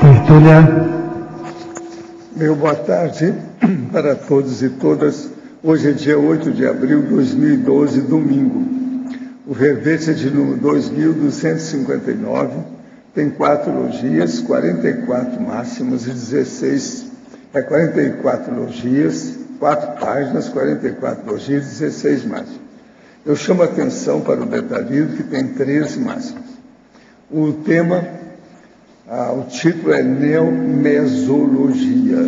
Tertúlia. Meu boa tarde para todos e todas. Hoje é dia 8 de abril de 2012, domingo. O verbete de número 2259 tem 4 logias, 44 máximas e 16. 44 logias, 4 páginas, 44 logias e 16 máximas. Eu chamo a atenção para o detalhido que tem 13 máximas. O tema, o título é Neomesologia.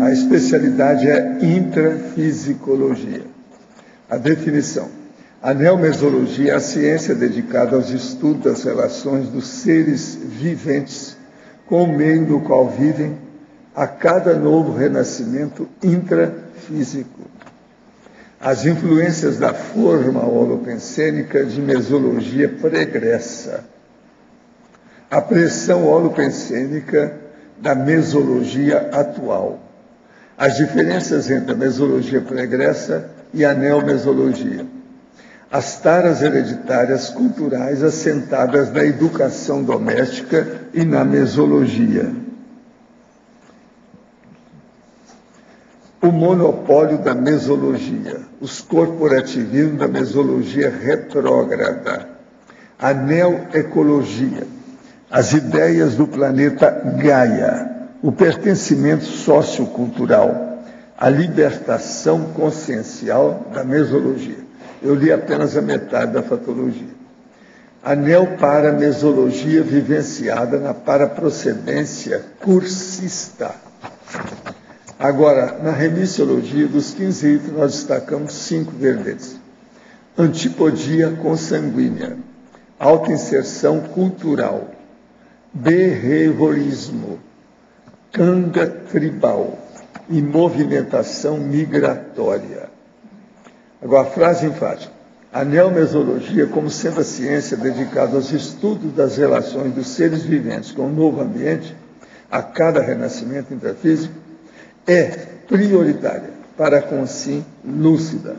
A especialidade é intrafisicologia. A definição. A neomesologia é a ciência dedicada aos estudos das relações dos seres viventes com o meio no qual vivem a cada novo renascimento intrafísico. As influências da forma holopensênica de mesologia pregressa. A pressão holopensênica da mesologia atual. As diferenças entre a mesologia pregressa e a neomesologia. As taras hereditárias culturais assentadas na educação doméstica e na mesologia. O monopólio da mesologia. Os corporativismos da mesologia retrógrada. A neoecologia. As ideias do planeta Gaia, o pertencimento sociocultural, a libertação consciencial da mesologia. Eu li apenas a metade da fatologia. A neoparamesologia vivenciada na paraprocedência cursista. Agora, na remissologia dos 15 itens, nós destacamos 5 verbetes. Antipodia consanguínea, autoinserção cultural, behaviorismo, canga tribal e movimentação migratória. Agora, a frase enfática. A neomesologia, como sendo a ciência dedicada aos estudos das relações dos seres viventes com o novo ambiente, a cada renascimento intrafísico, é prioritária para a consciência lúcida.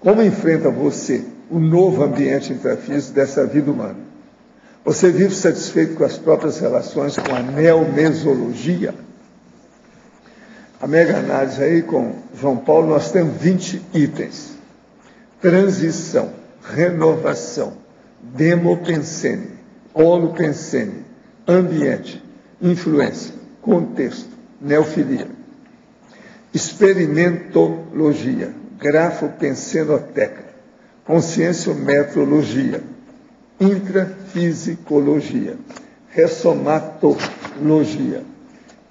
Como enfrenta você o novo ambiente intrafísico dessa vida humana? Você vive satisfeito com as próprias relações com a neomesologia? A mega análise aí com João Paulo, nós temos 20 itens. Transição, renovação, demopensene, holopensene, ambiente, influência, contexto, neofilia. Experimentologia, grafopensenoteca, conscienciometrologia, intrafisicologia, ressomatologia,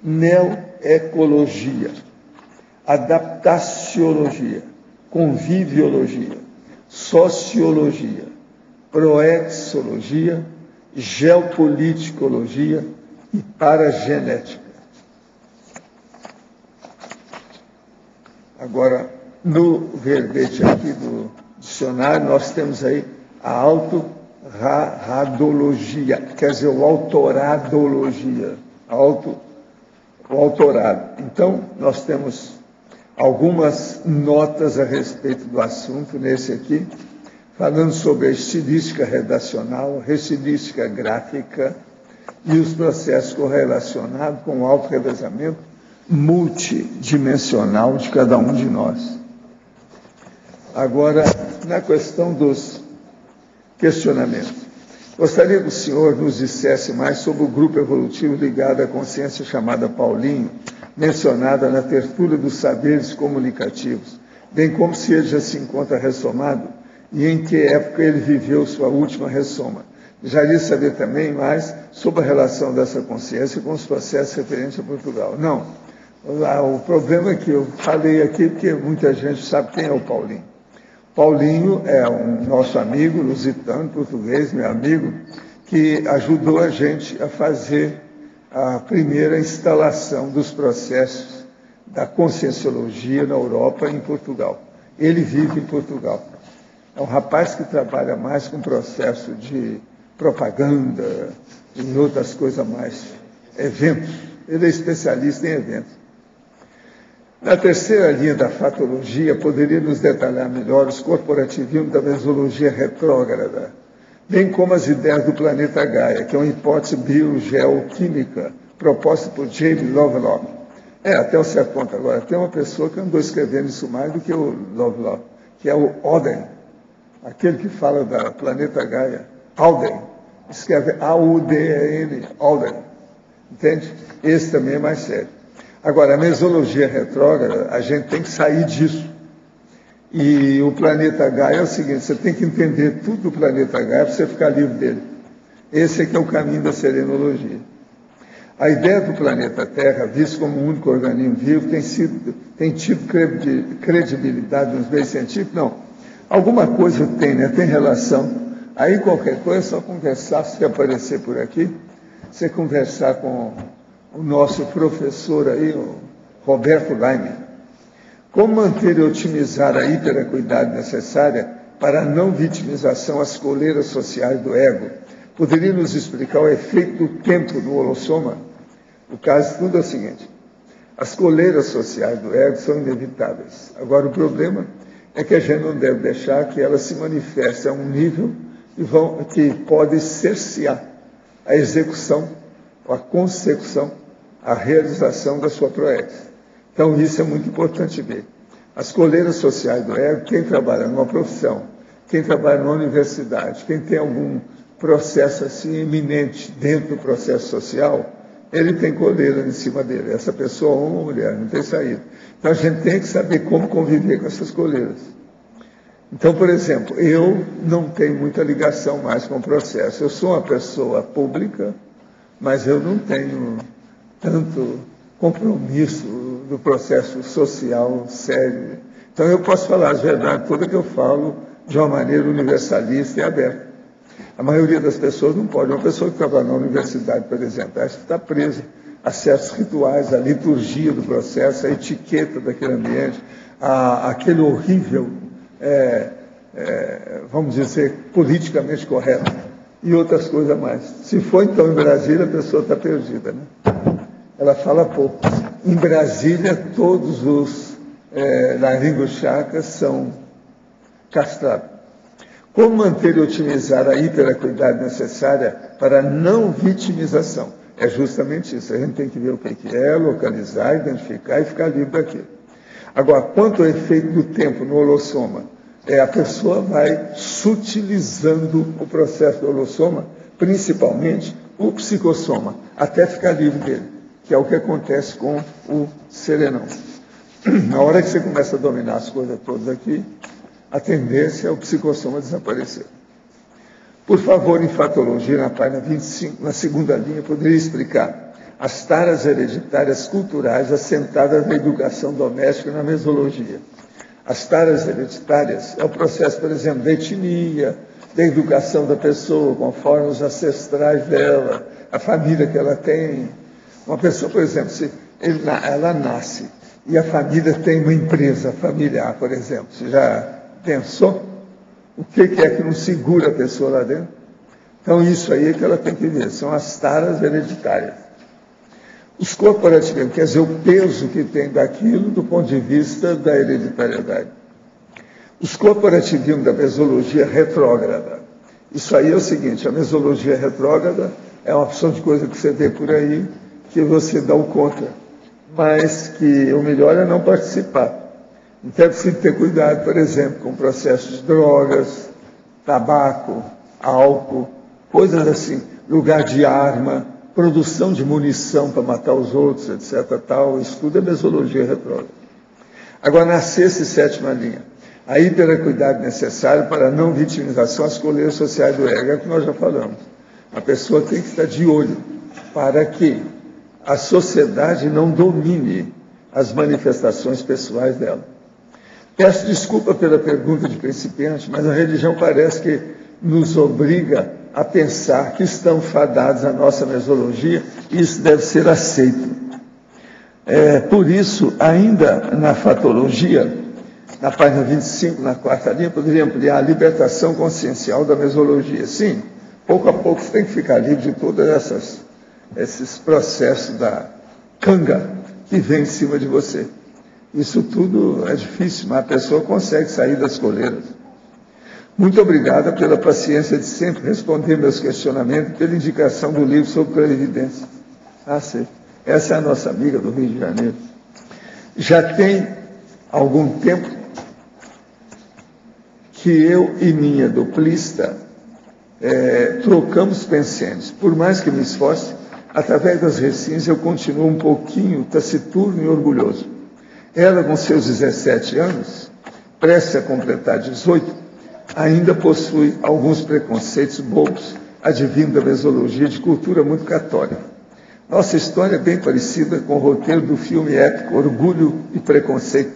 neoecologia, adaptaciologia, conviviologia, sociologia, proexologia, geopoliticologia e paragenética. Agora, no verbete aqui do dicionário, nós temos aí a autoradologia, quer dizer, o autoradologia, o autorado. Então, nós temos algumas notas a respeito do assunto nesse aqui, falando sobre a estilística redacional, estilística gráfica e os processos correlacionados com o autorrevezamento multidimensional de cada um de nós. Agora, na questão dos questionamento. Gostaria que o senhor nos dissesse mais sobre o grupo evolutivo ligado à consciência chamada Paulinho, mencionada na tertúlia dos saberes comunicativos, bem como se ele já se encontra ressomado e em que época ele viveu sua última ressoma. Gostaria de saber também mais sobre a relação dessa consciência com os processos referentes a Portugal. Não, o problema é que eu falei aqui porque muita gente sabe quem é o Paulinho. Paulinho é um nosso amigo, lusitano, português, meu amigo, que ajudou a gente a fazer a primeira instalação dos processos da conscienciologia na Europa e em Portugal. Ele vive em Portugal. É um rapaz que trabalha mais com processo de propaganda e outras coisas mais, eventos. Ele é especialista em eventos. Na terceira linha da fatologia, poderia nos detalhar melhor os corporativismos da mesologia retrógrada, bem como as ideias do planeta Gaia, que é uma hipótese biogeoquímica proposta por James Lovelock. Até um certo ponto agora. Tem uma pessoa que andou escrevendo isso mais do que o Lovelock, que é o Auden, aquele que fala da planeta Gaia. Auden, escreve A-U-D-E-N, Auden. Entende? Esse também é mais sério. Agora, a mesologia retrógrada, a gente tem que sair disso. E o planeta Gaia é o seguinte, você tem que entender tudo do planeta Gaia para você ficar livre dele. Esse é que é o caminho da serenologia. A ideia do planeta Terra, visto como um único organismo vivo, tem tido credibilidade nos meios científicos? Não. Alguma coisa tem, né? Tem relação. Aí qualquer coisa é só conversar, se aparecer por aqui, você conversar com o nosso professor aí, o Roberto Leime. Como manter e otimizar a hiperacuidade necessária para a não vitimização às coleiras sociais do ego? Poderia nos explicar o efeito do tempo no holossoma? O caso de tudo é o seguinte, as coleiras sociais do ego são inevitáveis. Agora, o problema é que a gente não deve deixar que elas se manifestem a um nível que pode cercear a execução, a consecução, a realização da sua proeza. Então, isso é muito importante ver. As coleiras sociais do ego, quem trabalha numa profissão, quem trabalha numa universidade, quem tem algum processo assim iminente dentro do processo social, ele tem coleira em cima dele. Essa pessoa, homem ou mulher, não tem saída. Então, a gente tem que saber como conviver com essas coleiras. Então, por exemplo, eu não tenho muita ligação mais com o processo. Eu sou uma pessoa pública, mas eu não tenho tanto compromisso do processo social sério. Então eu posso falar as verdades, toda que eu falo de uma maneira universalista e aberta. A maioria das pessoas não pode. Uma pessoa que trabalha na universidade, por exemplo, acha que está presa a certos rituais, a liturgia do processo, a etiqueta daquele ambiente, aquele horrível, vamos dizer, politicamente correto, e outras coisas mais. Se for então em Brasília, a pessoa está perdida, né? Ela fala pouco. Em Brasília, todos os laringochacas são castrados. Como manter e otimizar a hiperacuidade necessária para não vitimização? É justamente isso. A gente tem que ver o que é, localizar, identificar e ficar livre daquilo. Agora, quanto ao efeito do tempo no holossoma, a pessoa vai sutilizando o processo do holossoma, principalmente o psicossoma, até ficar livre dele, que é o que acontece com o serenão. Na hora que você começa a dominar as coisas todas aqui, a tendência é o psicossoma desaparecer. Por favor, em Fatologia, na página 25, na segunda linha, poderia explicar as taras hereditárias culturais assentadas na educação doméstica e na mesologia. As taras hereditárias é o processo, por exemplo, da etnia, da educação da pessoa, conforme os ancestrais dela, a família que ela tem. Uma pessoa, por exemplo, se ela nasce e a família tem uma empresa familiar, por exemplo, você já pensou o que é que não segura a pessoa lá dentro? Então, isso aí é que ela tem que ver, são as taras hereditárias. Os corporativos, quer dizer, o peso que tem daquilo do ponto de vista da hereditariedade. Os corporativos da mesologia retrógrada. Isso aí é o seguinte, a mesologia retrógrada é uma opção de coisa que você vê por aí, que você dá o contra, mas que o melhor é não participar. Então, é preciso ter cuidado, por exemplo, com processos de drogas, tabaco, álcool, coisas assim, lugar de arma, produção de munição para matar os outros, etc. Tal. Isso tudo é mesologia retrógrada. Agora, na sexta e sétima linha, a hiperacuidade necessária para a não vitimização às coleiras sociais do ego, é o que nós já falamos. A pessoa tem que estar de olho para que a sociedade não domine as manifestações pessoais dela. Peço desculpa pela pergunta de principiante, mas a religião parece que nos obriga a pensar que estão fadados à nossa mesologia e isso deve ser aceito. Por isso, ainda na Fatologia, na página 25, na quarta linha, poderia ampliar a libertação consciencial da mesologia. Sim, pouco a pouco você tem que ficar livre de todas esses processos da canga que vem em cima de você. Isso tudo é difícil, mas a pessoa consegue sair das coleiras. Muito obrigada pela paciência de sempre responder meus questionamentos, pela indicação do livro sobre Previdência. Ah, sei. Essa é a nossa amiga do Rio de Janeiro. Já tem algum tempo que eu e minha duplista trocamos pensênios. Por mais que me esforce, através das recintas eu continuo um pouquinho taciturno e orgulhoso. Ela, com seus 17 anos, prestes a completar 18, ainda possui alguns preconceitos bobos, advindo da mesologia de cultura muito católica. Nossa história é bem parecida com o roteiro do filme épico Orgulho e Preconceito.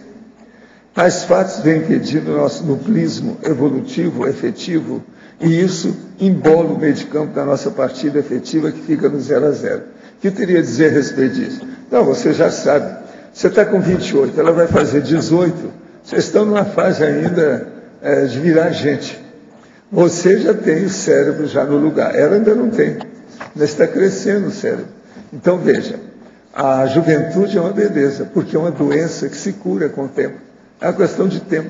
Tais fatos vêm impedindo nosso duplismo evolutivo, efetivo, e isso embola o meio de campo da nossa partida efetiva, que fica no 0 a 0. O que eu teria a dizer a respeito disso? Não, você já sabe. Você está com 28, ela vai fazer 18. Vocês estão numa fase ainda de virar gente. Você já tem o cérebro já no lugar. Ela ainda não tem. Ainda está crescendo o cérebro. Então, veja, a juventude é uma beleza, porque é uma doença que se cura com o tempo. É uma questão de tempo.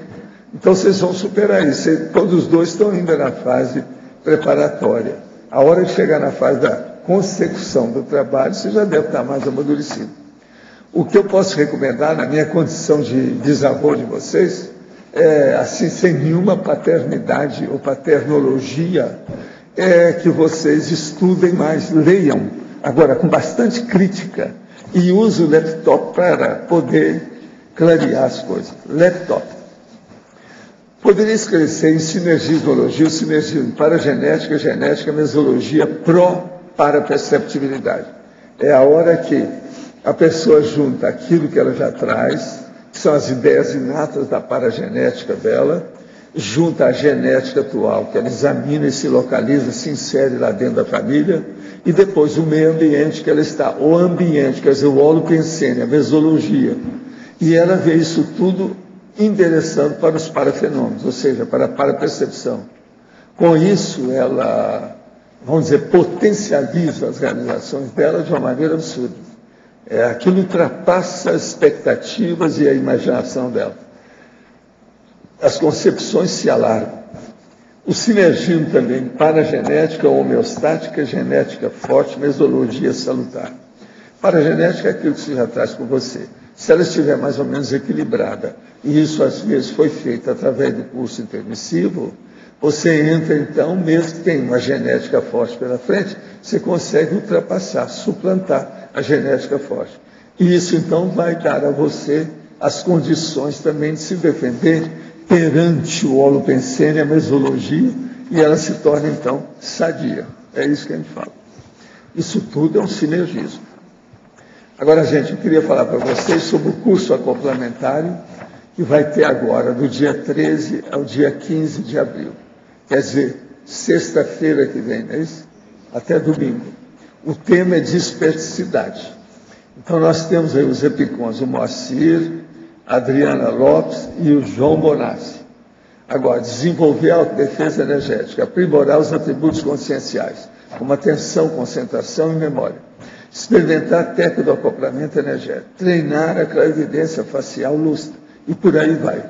Então, vocês vão superar isso. Todos os dois estão ainda na fase preparatória. A hora de chegar na fase da consecução do trabalho, você já deve estar mais amadurecido. O que eu posso recomendar, na minha condição de bisavô de vocês, é, assim, sem nenhuma paternidade ou paternologia, é que vocês estudem mais, leiam. Agora, com bastante crítica, e uso o laptop para poder clarear as coisas. Laptop. Poderia esclarecer em sinergismologia, sinergismo para genética, genética, mesologia, para perceptibilidade. É a hora que a pessoa junta aquilo que ela já traz, que são as ideias inatas da paragenética dela, junta a genética atual, que ela examina e se localiza, se insere lá dentro da família, e depois o meio ambiente que ela está, o ambiente, quer dizer, o holopensene, a mesologia. E ela vê isso tudo endereçando para os parafenômenos, ou seja, para a parapercepção. Com isso, ela, vamos dizer, potencializa as realizações dela de uma maneira absurda. É, aquilo ultrapassa as expectativas e a imaginação dela. As concepções se alargam. O sinergismo também, paragenética, homeostática, genética forte, mesologia salutar. Paragenética é aquilo que você já traz com você. Se ela estiver mais ou menos equilibrada, e isso às vezes foi feito através do curso intermissivo, você entra então, mesmo que tenha uma genética forte pela frente, você consegue ultrapassar, suplantar a genética forte. E isso então vai dar a você as condições também de se defender perante o holopensene, a mesologia, e ela se torna, então, sadia. É isso que a gente fala. Isso tudo é um sinergismo. Agora, gente, eu queria falar para vocês sobre o curso complementário que vai ter agora, do dia 13 ao dia 15 de abril. Quer dizer, sexta-feira que vem, não é isso? Até domingo. O tema é dispersidade. Então, nós temos aí os EPICONs, o Moacir, Adriana Lopes e o João Bonassi. Agora, desenvolver a autodefesa energética, aprimorar os atributos conscienciais, como atenção, concentração e memória. Experimentar a técnica do acoplamento energético, treinar a clarividência facial lustra, e por aí vai.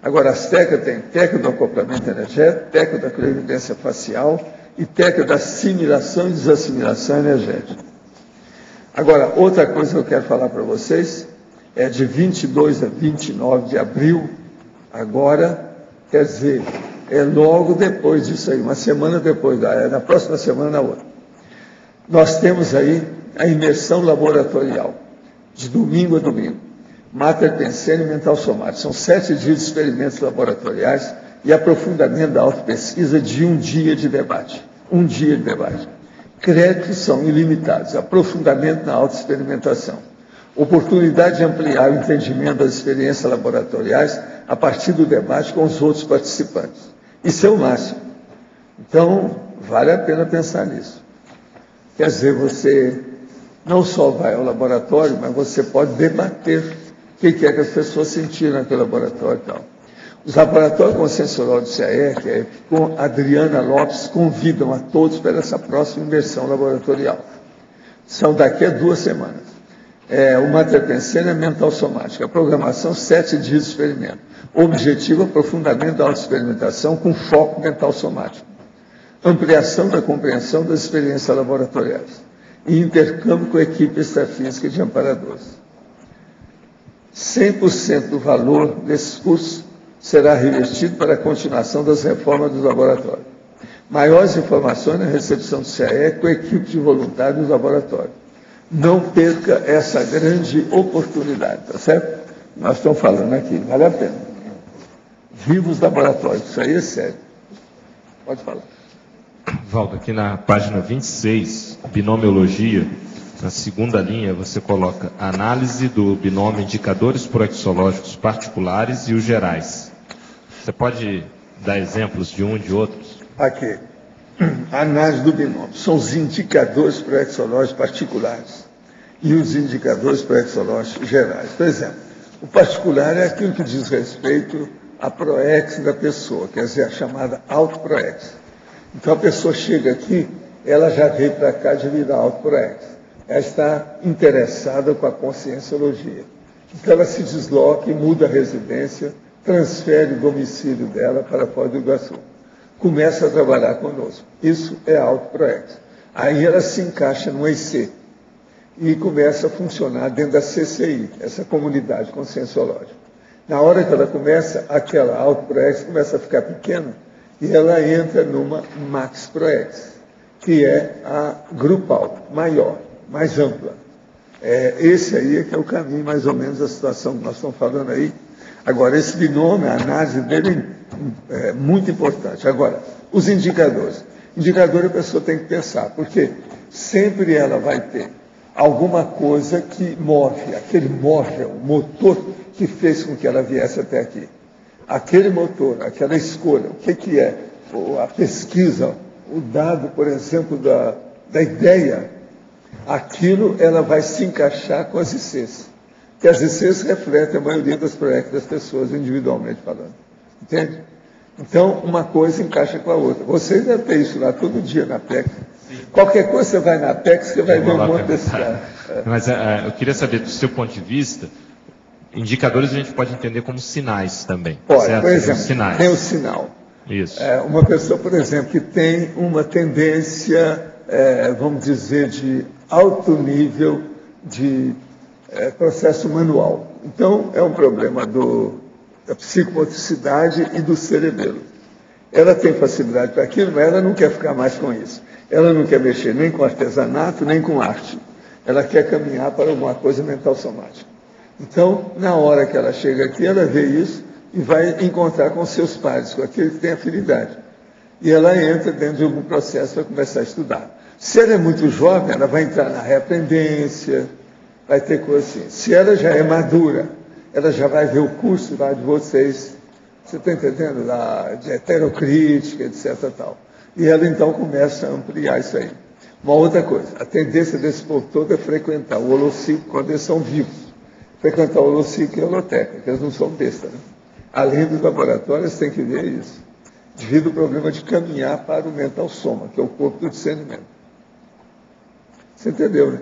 Agora, as técnicas têm técnica do acoplamento energético, técnica da clarividência facial e técnica da assimilação e desassimilação energética. Agora, outra coisa que eu quero falar para vocês é de 22 a 29 de abril, agora, quer dizer, é logo depois disso aí, uma semana depois, na próxima semana, na outra. Nós temos aí a imersão laboratorial, de domingo a domingo, Mater Pensene e Mental Somático. São 7 dias de experimentos laboratoriais e aprofundamento da autopesquisa de um dia de debate. Um dia de debate. Créditos são ilimitados, aprofundamento na autoexperimentação. Oportunidade de ampliar o entendimento das experiências laboratoriais a partir do debate com os outros participantes. Isso é o máximo. Então, vale a pena pensar nisso. Quer dizer, você não só vai ao laboratório, mas você pode debater o que é que as pessoas sentiram naquele laboratório e tal. Os laboratórios conscienciológicos do CAER, com Adriana Lopes, convidam a todos para essa próxima imersão laboratorial. São daqui a 2 semanas. O matrapensênio é mental somática. A programação, 7 dias de experimento. O objetivo, aprofundamento da autoexperimentação com foco mental somático. Ampliação da compreensão das experiências laboratoriais. E intercâmbio com a equipe extrafísica de amparadores. 100% do valor desses cursos será revertido para a continuação das reformas do laboratório. Maiores informações na recepção do CAE com a equipe de voluntários do laboratório. Não perca essa grande oportunidade, tá certo? Nós estamos falando aqui, vale a pena. Vivos laboratórios, isso aí é sério. Pode falar. Valdo, aqui na página 26, binomiologia, na segunda linha você coloca análise do binômio indicadores proexológicos particulares e os gerais. Você pode dar exemplos de um e de outros? Aqui. A análise do binômio são os indicadores proexológicos particulares e os indicadores proexológicos gerais. Por exemplo, o particular é aquilo que diz respeito à proex da pessoa, quer dizer, a chamada autoproex. Então, a pessoa chega aqui, ela já veio para cá de vida autoproex. Ela está interessada com a conscienciologia. Então, ela se desloca e muda a residência, transfere o domicílio dela para Foz do Iguaçu. Começa a trabalhar conosco. Isso é autoproex. Aí ela se encaixa no IC e começa a funcionar dentro da CCI, essa comunidade conscienciológica. Na hora que ela começa, aquela autoproex começa a ficar pequena e ela entra numa maxproex, que é a grupal, maior, mais ampla. Esse aí é que é o caminho, mais ou menos, da situação que nós estamos falando aí. Agora, esse binômio, a análise dele é muito importante. Agora, os indicadores. Indicador a pessoa tem que pensar, porque sempre ela vai ter alguma coisa que move, aquele móvel, o motor que fez com que ela viesse até aqui. Aquele motor, aquela escolha, o que é? A pesquisa, o dado, por exemplo, da ideia, aquilo ela vai se encaixar com as ICs. Porque as ICs refletem a maioria das proex das pessoas, individualmente falando. Entende? Então, uma coisa encaixa com a outra. Você deve ter isso lá todo dia na PEC. Sim. Qualquer coisa você vai na PEC, você vai ver um monte desse cara. Mas eu queria saber, do seu ponto de vista, indicadores a gente pode entender como sinais também. Pode, certo? Por exemplo, sinais. Tem o sinal. Isso. Uma pessoa, por exemplo, que tem uma tendência, vamos dizer, de alto nível de processo manual. Então, é um problema da psicomotricidade e do cerebelo. Ela tem facilidade para aquilo, mas ela não quer ficar mais com isso. Ela não quer mexer nem com artesanato, nem com arte. Ela quer caminhar para alguma coisa mental somática. Então, na hora que ela chega aqui, ela vê isso e vai encontrar com seus pares, com aquele que tem afinidade. E ela entra dentro de algum processo para começar a estudar. Se ela é muito jovem, ela vai entrar na reaprendência, vai ter coisa assim. Se ela já é madura, ela já vai ver o curso lá de vocês, você está entendendo? De heterocrítica, etc. Tal. E ela, então, começa a ampliar isso aí. Uma outra coisa, a tendência desse povo todo é frequentar o holociclo quando eles são vivos. Frequentar o holociclo e a holoteca, que eles não são besta, né? Além dos laboratórios, tem que ver isso. Devido ao problema de caminhar para o mental soma, que é o corpo do discernimento. Você entendeu, né?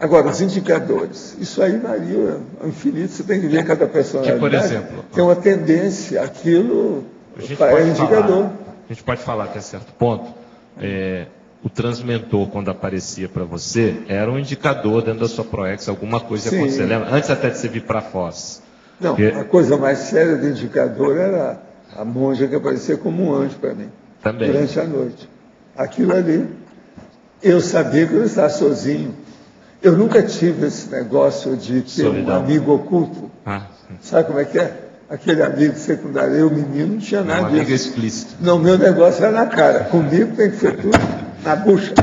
Agora, os indicadores. Isso aí varia ao infinito, você tem que ver cada personalidade. Que, por exemplo, tem uma tendência, aquilo é indicador. A gente pode falar até certo ponto, o transmentor, quando aparecia para você, era um indicador dentro da sua proex, alguma coisa aconteceu, lembra? Antes até de você vir para a Foz. Não, porque a coisa mais séria do indicador era a monja que aparecia como um anjo para mim, também, durante a noite. Aquilo ali, eu sabia que eu estava sozinho. Eu nunca tive esse negócio de ter solidão. Um amigo oculto. Sabe como é que é? Aquele amigo secundário, eu menino, não tinha nada disso. Amigo explícito. Não, meu negócio era na cara. Comigo tem que ser tudo na bucha,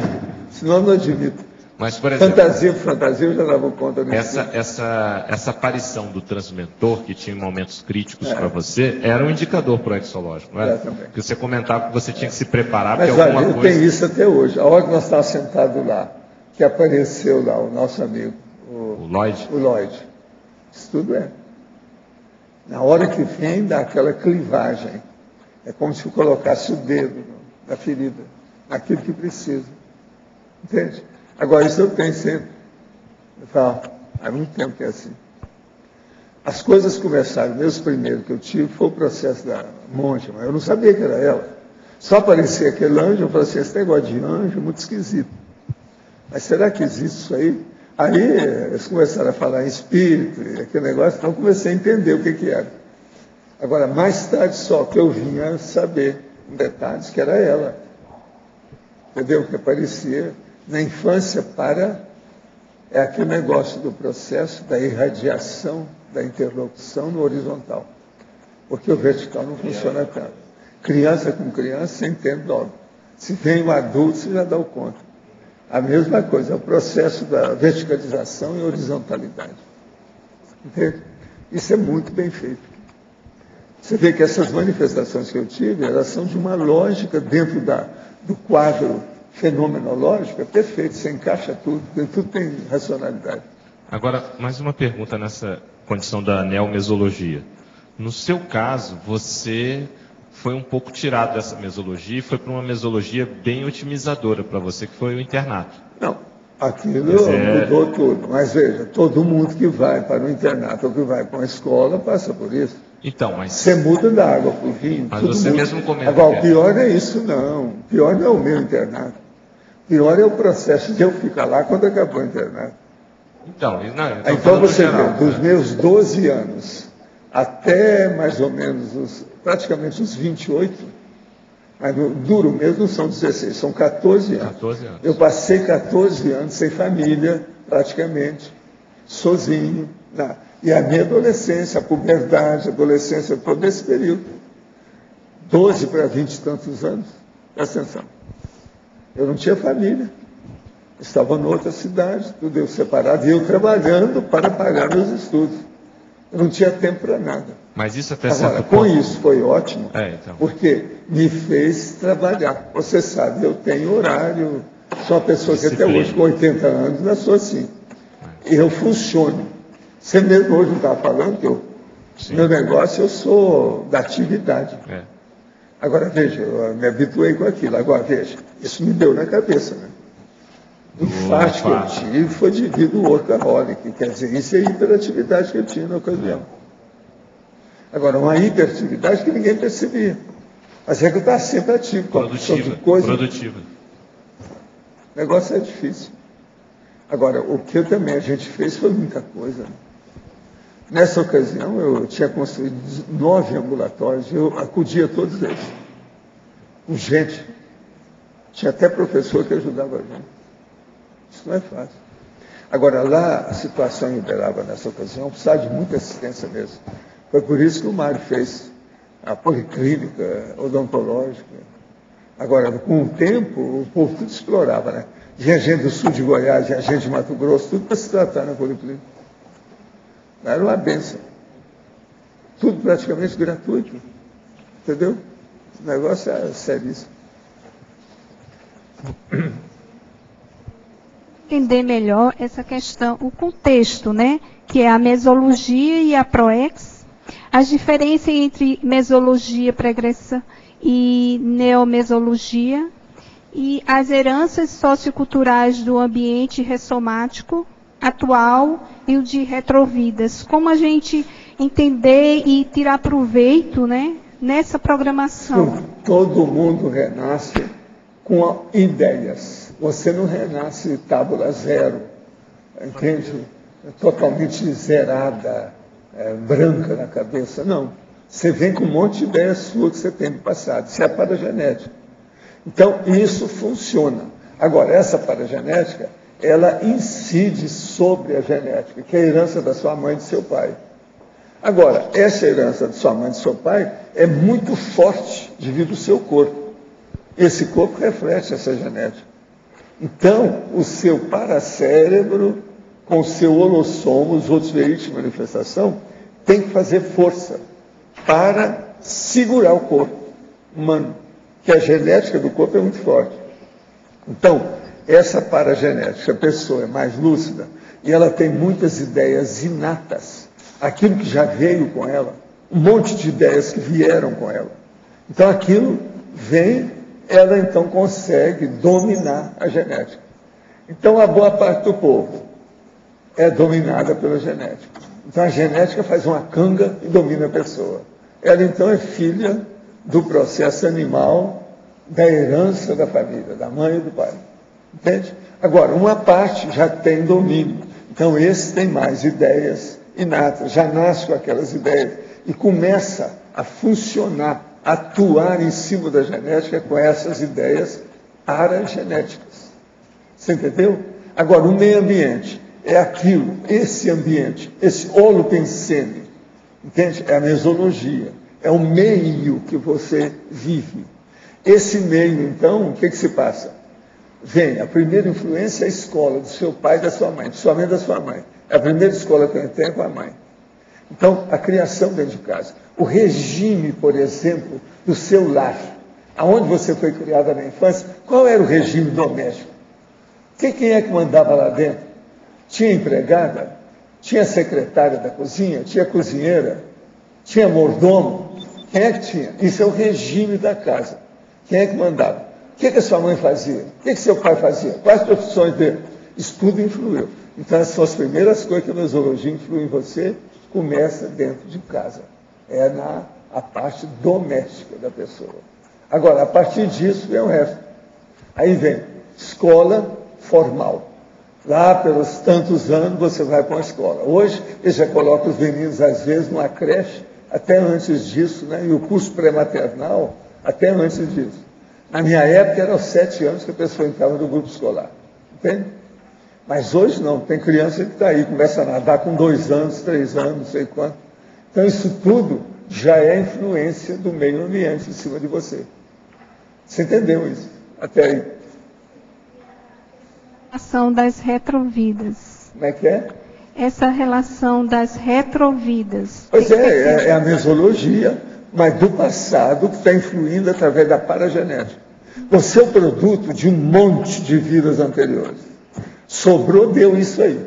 senão eu não admito. Mas, por exemplo, fantasia, eu já dava conta disso. Essa aparição do transmentor, que tinha momentos críticos para você, era um indicador proexológico, não era? Porque você comentava que você tinha que se preparar para alguma coisa. Mas olha, eu tenho isso até hoje. A hora que nós estávamos sentados lá, que apareceu lá o nosso amigo, o Lloyd. O Lloyd. Isso tudo é. Na hora que vem, dá aquela clivagem. É como se eu colocasse o dedo na ferida, naquilo que precisa. Entende? Agora, isso eu tenho sempre. Eu falo, Há muito tempo que é assim. As coisas começaram, mesmo primeiro que eu tive, foi o processo da monja, mas eu não sabia que era ela. Só aparecia aquele anjo, eu falei assim, esse negócio de anjo é muito esquisito. Mas será que existe isso aí? Aí eles começaram a falar em espírito, e aquele negócio, então eu comecei a entender o que que era. Agora, mais tarde só que eu vinha saber em detalhes que era ela. Entendeu? Que aparecia na infância para... É aquele negócio do processo da irradiação, da interlocução no horizontal. Porque o vertical não funciona tanto. Criança com criança, você entende logo. Se vem um adulto, você já dá o conta. A mesma coisa, é o processo da verticalização e horizontalidade. Entende? Isso é muito bem feito. Você vê que essas manifestações que eu tive, elas são de uma lógica dentro do quadro fenomenológico, é perfeito, você encaixa tudo tem racionalidade. Agora, mais uma pergunta nessa condição da neomesologia. No seu caso, você foi um pouco tirado dessa mesologia e foi para uma mesologia bem otimizadora para você, que foi o internato. Não, aquilo mudou tudo. Mas veja, todo mundo que vai para o internato ou que vai para uma escola passa por isso. Então, mas... Você muda da água para o vinho. Mas você muda. Mesmo comenta. Agora, o pior é isso não. O pior não é o meu internato. O pior é o processo de eu ficar lá quando acabou o internato. Então, então você geral, vê, dos meus 12 anos até mais ou menos praticamente os 28, mas no duro mesmo não são 16, são 14 anos. 14 anos. Eu passei 14 anos sem família, praticamente, sozinho. E a minha adolescência, a puberdade, a adolescência, todo esse período, 12 para 20 e tantos anos, presta atenção. Eu não tinha família, estava em outra cidade, tudo eu separado, e eu trabalhando para pagar meus estudos. Eu não tinha tempo para nada. Mas isso até certo ponto... Agora, com isso foi ótimo, então... porque me fez trabalhar. Você sabe, eu tenho horário, sou uma pessoa que até hoje, com 80 anos, não sou assim. Eu funciono. Você mesmo hoje não estava falando que eu... Sim. Meu negócio, eu sou da atividade. É. Agora, veja, eu me habituei com aquilo. Agora, veja, isso me deu na cabeça, né? O infarto que eu tive foi devido ao workaholic. Quer dizer, isso é a hiperatividade que eu tinha na ocasião. Agora, uma hiperatividade que ninguém percebia. Mas é que eu estava sempre ativo. Produtiva. O negócio é difícil. Agora, o que também a gente fez foi muita coisa. Nessa ocasião, eu tinha construído 9 ambulatórios, eu acudia a todos eles. Com gente. Tinha até professor que ajudava a gente. Isso não é fácil. Agora, lá, a situação em Uberaba, nessa ocasião, precisava de muita assistência mesmo. Foi por isso que o Mário fez a policlínica odontológica. Agora, com o tempo, o povo tudo explorava, né? Vinha gente do sul de Goiás, vinha gente de Mato Grosso, tudo para se tratar na policlínica. Era uma benção. Tudo praticamente gratuito. Entendeu? O negócio é seríssimo. Entender melhor essa questão, o contexto, né? Que é a mesologia e a proex. As diferenças entre mesologia pregressa e neomesologia. E as heranças socioculturais do ambiente ressomático atual e o de retrovidas. Como a gente entender e tirar proveito, né, nessa programação? Todo mundo renasce com ideias. Você não renasce tábula zero, entende? Totalmente zerada, branca na cabeça. Não. Você vem com um monte de ideia sua que você tem no passado. Isso é paragenética. Então, isso funciona. Agora, essa paragenética, ela incide sobre a genética, que é a herança da sua mãe e do seu pai. Agora, essa herança da sua mãe e do seu pai é muito forte devido ao seu corpo. Esse corpo reflete essa genética. Então, o seu paracérebro, com o seu holossomo, os outros veículos de manifestação, tem que fazer força para segurar o corpo humano. Que a genética do corpo é muito forte. Então, essa paragenética, a pessoa é mais lúcida e ela tem muitas ideias inatas, aquilo que já veio com ela, um monte de ideias que vieram com ela. Então, aquilo vem, ela então consegue dominar a genética. Então, a boa parte do povo é dominada pela genética. Então a genética faz uma canga e domina a pessoa. Ela então é filha do processo animal, da herança da família, da mãe e do pai. Entende? Agora, uma parte já tem domínio. Então esse tem mais ideias inatas, já nasce com aquelas ideias e começa a funcionar, a atuar em cima da genética com essas ideias paragenéticas. Você entendeu? Agora, o meio ambiente é aquilo, esse ambiente, esse holopensene, entende? É a mesologia, é o meio que você vive. Esse meio, então, o que que se passa? Vem, a primeira influência é a escola do seu pai e da sua mãe, principalmente da sua mãe. É a primeira escola que eu tenho com a mãe. Então, a criação dentro de casa. O regime, por exemplo, do seu lar. Aonde você foi criada na infância, qual era o regime doméstico? Quem é que mandava lá dentro? Tinha empregada? Tinha secretária da cozinha? Tinha cozinheira? Tinha mordomo? Quem é que tinha? Isso é o regime da casa. Quem é que mandava? O que que a sua mãe fazia? O que que seu pai fazia? Quais as profissões dele? Isso tudo influiu. Então, essas são as primeiras coisas que a mesologia influi em você, começa dentro de casa. É a parte doméstica da pessoa. Agora, a partir disso, vem o resto. Aí vem escola formal. Lá, pelos tantos anos, você vai para uma escola. Hoje, eles já colocam os meninos, às vezes, numa creche, até antes disso, né? E o curso pré-maternal, até antes disso. Na minha época, eram 7 anos que a pessoa entrava no grupo escolar. Entende? Mas hoje não, tem criança que está aí, começa a nadar com 2 anos, 3 anos, não sei quanto. Então isso tudo já é influência do meio ambiente em cima de você. Você entendeu isso? Até aí. Relação das retrovidas. Como é que é? Essa relação das retrovidas. Pois é a mesologia, mas do passado que está influindo através da paragenética. Você é o produto de um monte de vidas anteriores. Sobrou, deu isso aí.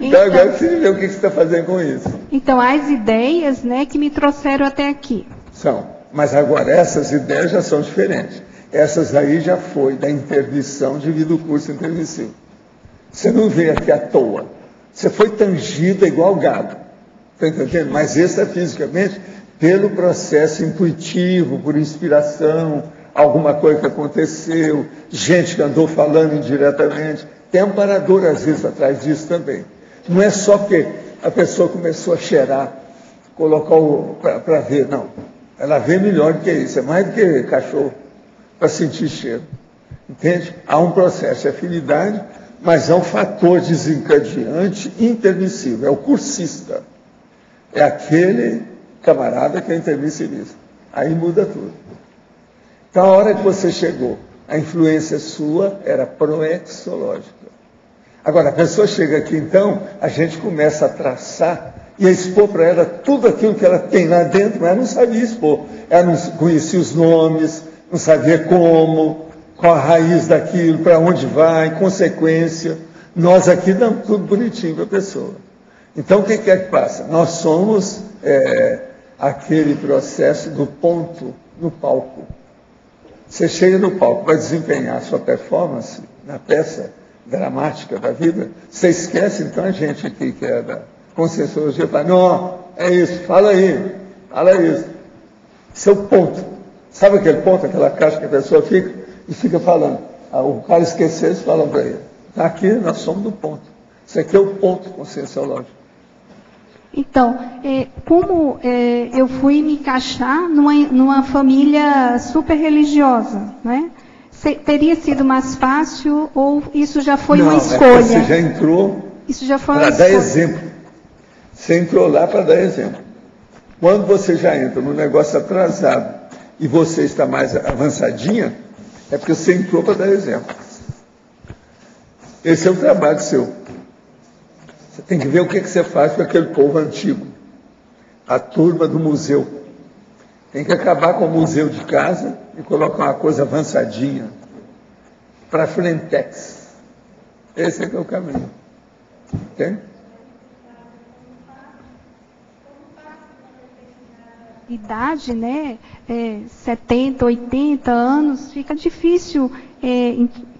Então agora você vê o que você está fazendo com isso. Então as ideias, né, que me trouxeram até aqui. São, mas agora essas ideias já são diferentes. Essas aí já foi da interdição devido ao curso intermissivo. Você não veio aqui à toa. Você foi tangida igual gado. Está entendendo? Mas essa fisicamente, pelo processo intuitivo, por inspiração, alguma coisa que aconteceu, gente que andou falando indiretamente. Tem amparador, às vezes, atrás disso também. Não é só porque a pessoa começou a cheirar, colocar para ver, não. Ela vê melhor do que isso, é mais do que cachorro, para sentir cheiro. Entende? Há um processo de afinidade, mas há um fator desencadeante intermissivo. É o cursista. É aquele camarada que é intermissivista. Aí muda tudo. Então, a hora que você chegou, a influência sua era proexológica. Agora, a pessoa chega aqui, então, a gente começa a traçar e a expor para ela tudo aquilo que ela tem lá dentro, mas ela não sabia expor. Ela não conhecia os nomes, não sabia como, qual a raiz daquilo, para onde vai, consequência. Nós aqui damos tudo bonitinho para a pessoa. Então, o que é que passa? Nós somos aquele processo do ponto no palco. Você chega no palco, vai desempenhar a sua performance na peça dramática da vida, você esquece, então, a gente aqui que é da Conscienciologia, fala, não, é isso, fala isso. Seu ponto. Sabe aquele ponto, aquela caixa que a pessoa fica e fica falando? O cara esqueceu, eles falam para ele. Aqui nós somos do ponto. Isso aqui é o ponto conscienciológico. Então, como eu fui me encaixar numa família super religiosa, né? Teria sido mais fácil ou isso já foi uma escolha? Você já entrou para dar exemplo. Você entrou lá para dar exemplo. Quando você já entra num negócio atrasado e você está mais avançadinha, é porque você entrou para dar exemplo. Esse é o trabalho seu. Você tem que ver o que você faz com aquele povo antigo. A turma do museu. Tem que acabar com o museu de casa e colocar uma coisa avançadinha. Para frentex. Esse é que é o caminho. Entende? Idade, né? 70, 80 anos, fica difícil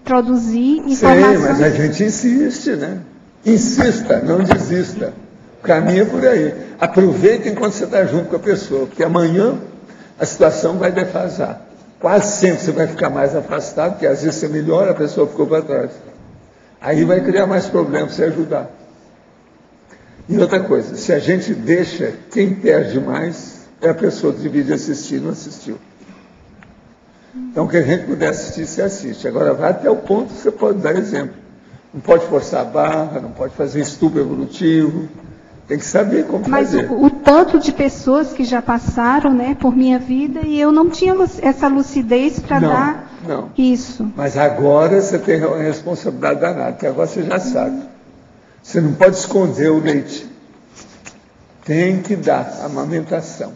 introduzir informações. Sim, mas a gente insiste, né? Insista, não desista. Caminha por aí. Aproveita enquanto você está junto com a pessoa, porque amanhã a situação vai defasar. Quase sempre você vai ficar mais afastado, porque às vezes você melhora, a pessoa ficou para trás. Aí vai criar mais problemas para você ajudar. E outra coisa, se a gente deixa, quem perde mais é a pessoa que divide assistir e não assistiu. Então, que a gente puder assistir, você assiste. Agora, vai até o ponto que você pode dar exemplo. Não pode forçar a barra, não pode fazer estupro evolutivo. Tem que saber como fazer. Mas o tanto de pessoas que já passaram, né, por minha vida, e eu não tinha essa lucidez para dar isso. Mas agora você tem uma responsabilidade danada, porque agora você já sabe. Você não pode esconder o leite. Tem que dar amamentação.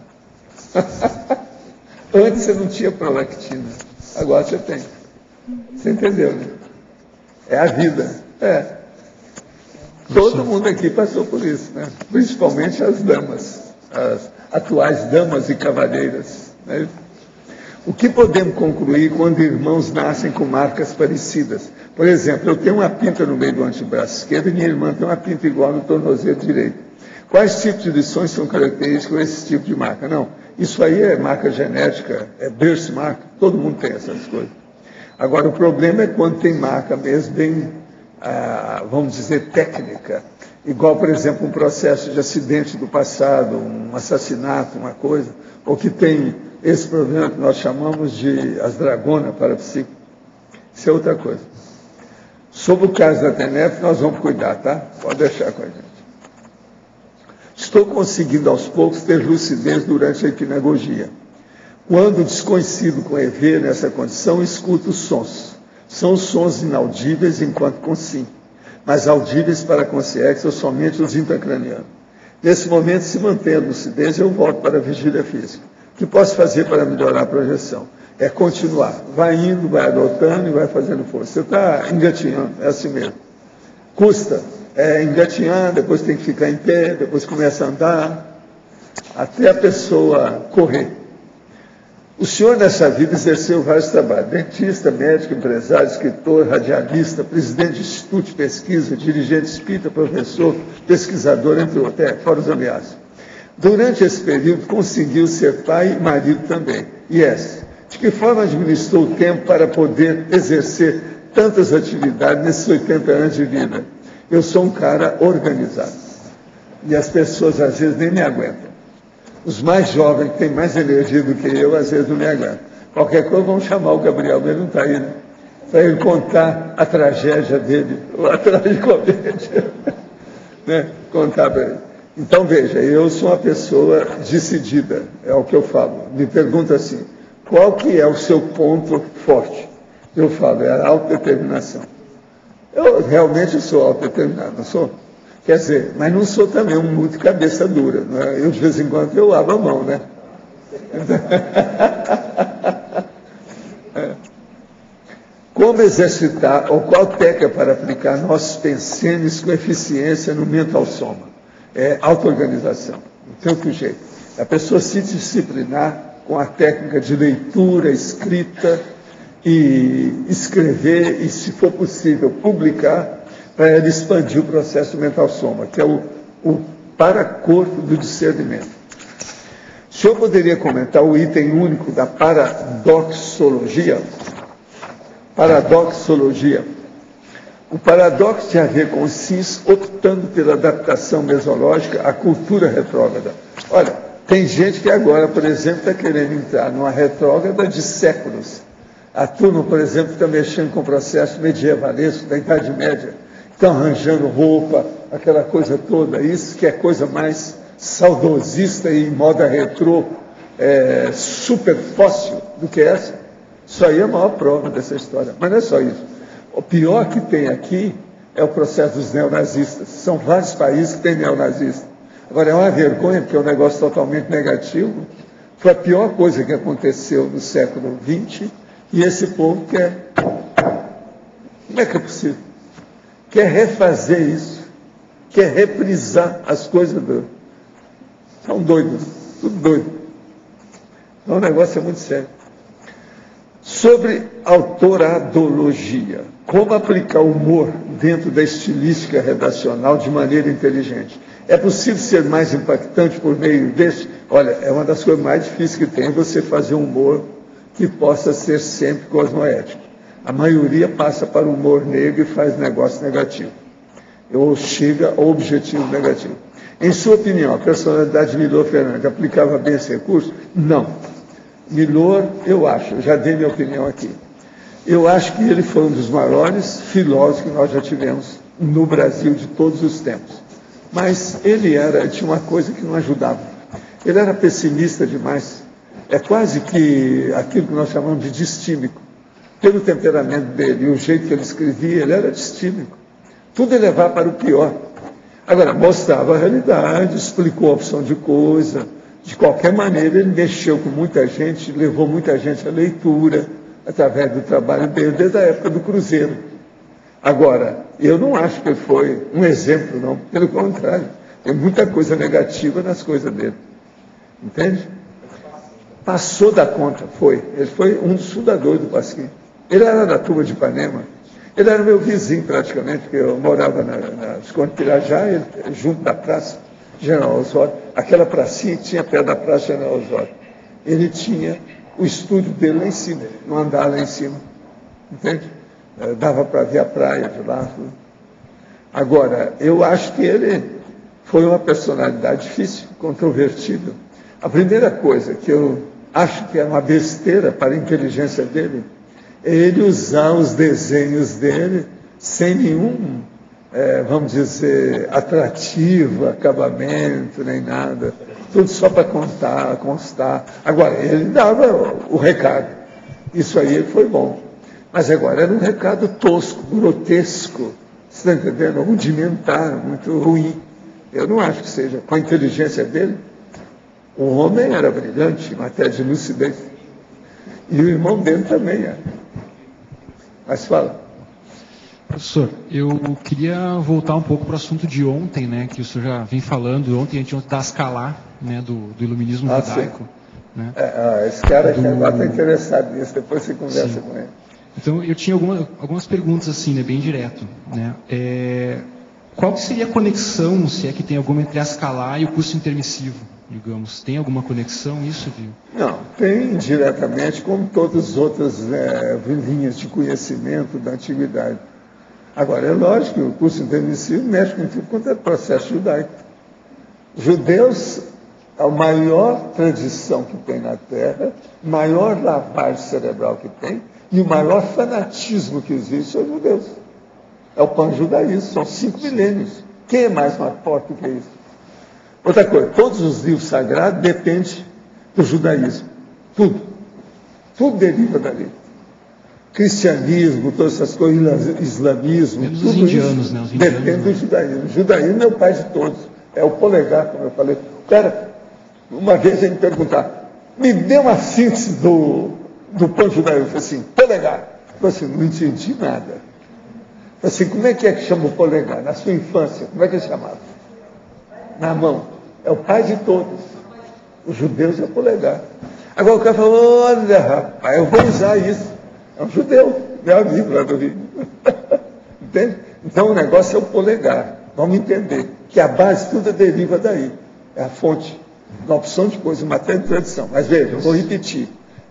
Antes você não tinha prolactina, agora você tem. Você entendeu, né? É a vida. É. Todo mundo aqui passou por isso, né? Principalmente as damas, as atuais damas e cavalheiras, né? O que podemos concluir quando irmãos nascem com marcas parecidas? Por exemplo, eu tenho uma pinta no meio do antebraço esquerdo e minha irmã tem uma pinta igual no tornozelo direito. Quais tipos de lições são característicos desse tipo de marca? Não, isso aí é marca genética, é birthmark, todo mundo tem essas coisas. Agora, o problema é quando tem marca mesmo bem... vamos dizer, técnica, igual, por exemplo, um processo de acidente do passado, um assassinato, uma coisa, ou que tem esse problema que nós chamamos de as dragonas parapsíquicas. Isso é outra coisa. Sobre o caso da TENEF, nós vamos cuidar, tá? Pode deixar com a gente. Estou conseguindo, aos poucos, ter lucidez durante a hipnagogia. Quando desconhecido com EV nessa condição, escuto os sons. São sons inaudíveis enquanto consim, mas audíveis para a consciência ou somente os intracranianos. Nesse momento, se mantém a lucidez, eu volto para a vigília física. O que posso fazer para melhorar a projeção? É continuar. Vai indo, vai adotando e vai fazendo força. Você está engatinhando, é assim mesmo. Custa. É engatinhar, depois tem que ficar em pé, depois começa a andar, até a pessoa correr. O senhor, nessa vida, exerceu vários trabalhos. Dentista, médico, empresário, escritor, radialista, presidente de instituto de pesquisa, dirigente espírita, professor, pesquisador, entre outros, fora os ameaços. Durante esse período, conseguiu ser pai e marido também. De que forma administrou o tempo para poder exercer tantas atividades nesses 80 anos de vida? Eu sou um cara organizado. E as pessoas, às vezes, nem me aguentam. Os mais jovens, que têm mais energia do que eu, às vezes não me aguentam. Qualquer coisa, vamos chamar o Gabriel, mas ele não está aí, né? Para ele contar a tragédia dele, ou a tragicomédia, né? Contar para ele. Então, veja, eu sou uma pessoa decidida, é o que eu falo. Me pergunta assim, qual que é o seu ponto forte? Eu falo, é a autodeterminação. Eu realmente sou autodeterminado, não sou? Quer dizer, mas não sou também um muito cabeça dura, né? Eu de vez em quando eu lavo a mão, né? Como exercitar, ou qual técnica para aplicar nossos pensenes com eficiência no mental soma? É auto-organização, não tem outro jeito. A pessoa se disciplinar com a técnica de leitura, escrita, e escrever, e se for possível, publicar, para ela expandir o processo mental soma, que é o paracorpo do discernimento. O senhor poderia comentar o item único da paradoxologia? Paradoxologia. O paradoxo tem a ver com os sims optando pela adaptação mesológica à cultura retrógrada. Olha, tem gente que agora, por exemplo, está querendo entrar numa retrógrada de séculos. A turma, por exemplo, está mexendo com o processo medievalesco da Idade Média. Estão arranjando roupa, aquela coisa toda, isso que é coisa mais saudosista e moda retrô, super fóssil do que essa. Isso aí é a maior prova dessa história. Mas não é só isso. O pior que tem aqui é o processo dos neonazistas. São vários países que têm neonazistas. Agora, é uma vergonha, porque é um negócio totalmente negativo. Foi a pior coisa que aconteceu no século XX, e esse povo quer... Como é que é possível? Quer refazer isso, quer reprisar as coisas do... São doidos, tudo doido. Então o negócio é muito sério. Sobre autoradologia, como aplicar o humor dentro da estilística redacional de maneira inteligente? É possível ser mais impactante por meio desse? Olha, é uma das coisas mais difíceis que tem você fazer um humor que possa ser sempre cosmoético. A maioria passa para o humor negro e faz negócio negativo, ou chega ao objetivo negativo. Em sua opinião, a personalidade de Milor Fernandes aplicava bem esse recurso? Não. Milor, eu acho, já dei minha opinião aqui, eu acho que ele foi um dos maiores filósofos que nós já tivemos no Brasil de todos os tempos. Mas ele tinha uma coisa que não ajudava. Ele era pessimista demais. É quase que aquilo que nós chamamos de distímico. Pelo temperamento dele e o jeito que ele escrevia, ele era distímico. Tudo ele levava para o pior. Agora, mostrava a realidade, explicou a opção de coisa. De qualquer maneira, ele mexeu com muita gente, levou muita gente à leitura, através do trabalho dele, desde a época do Cruzeiro. Agora, eu não acho que ele foi um exemplo, não. Pelo contrário, tem muita coisa negativa nas coisas dele. Entende? Passou da conta, foi. Ele foi um dos fundadores do Pasquim. Ele era da turma de Ipanema. Ele era meu vizinho, praticamente, porque eu morava na Visconde Pirajá, ele, junto da praça General Osório. Aquela pracinha tinha perto da praça General Osório. Ele tinha o estúdio dele lá em cima, no andar lá em cima. Entende? Dava para ver a praia de lá. Agora, eu acho que ele foi uma personalidade difícil, controvertida. A primeira coisa que eu acho que é uma besteira para a inteligência dele é ele usar os desenhos dele sem nenhum, vamos dizer, atrativo, acabamento, nem nada. Tudo só para contar, constar. Agora, ele dava o recado. Isso aí foi bom. Mas agora era um recado tosco, grotesco, você está entendendo? Rudimentar, muito ruim. Eu não acho que seja. Com a inteligência dele, o homem era brilhante em matéria de lucidez. E o irmão dele também era. Mas fala. Professor, eu queria voltar um pouco para o assunto de ontem, né, que o senhor já vem falando, ontem, anteontem, da Scala, né, do iluminismo judaico. Né? Esse cara que agora está interessado nisso, depois você conversa com ele. Então, eu tinha algumas perguntas assim, né, bem direto. Né? Qual que seria a conexão, se é que tem alguma, entre a Scala e o curso intermissivo, digamos? Tem alguma conexão isso, viu? Não, tem diretamente, como todas as outras linhas de conhecimento da antiguidade. Agora, é lógico que o curso intermissivo mexe com tudo quanto é processo judaico. Judeus, a maior tradição que tem na Terra, maior lavagem cerebral que tem, e o maior fanatismo que existe são os judeus. É o pan-judaísmo, são 5 milênios. Quem é mais uma porta do que isso? Outra coisa, todos os livros sagrados dependem do judaísmo. Tudo. Tudo deriva dali. Cristianismo, todas essas coisas, islamismo, tudo os indianos, isso, né? Os indianos, depende do judaísmo. O judaísmo é o pai de todos. É o polegar, como eu falei. Cara, uma vez ele me perguntar, me dê uma síntese do pan-judaísmo. Eu falei assim, polegar. Eu falei assim, não entendi nada. Eu falei assim, como é que chama o polegar? Na sua infância, como é que ele chamava? Na mão. É o pai de todos. Os judeus é o polegar. Agora o cara falou, olha, rapaz, eu vou usar isso. É um judeu, meu amigo lá do Rio. Entende? Então o negócio é o polegar. Vamos entender que a base toda deriva daí. É a fonte da opção de coisa, matéria de tradição. Mas veja, eu vou repetir.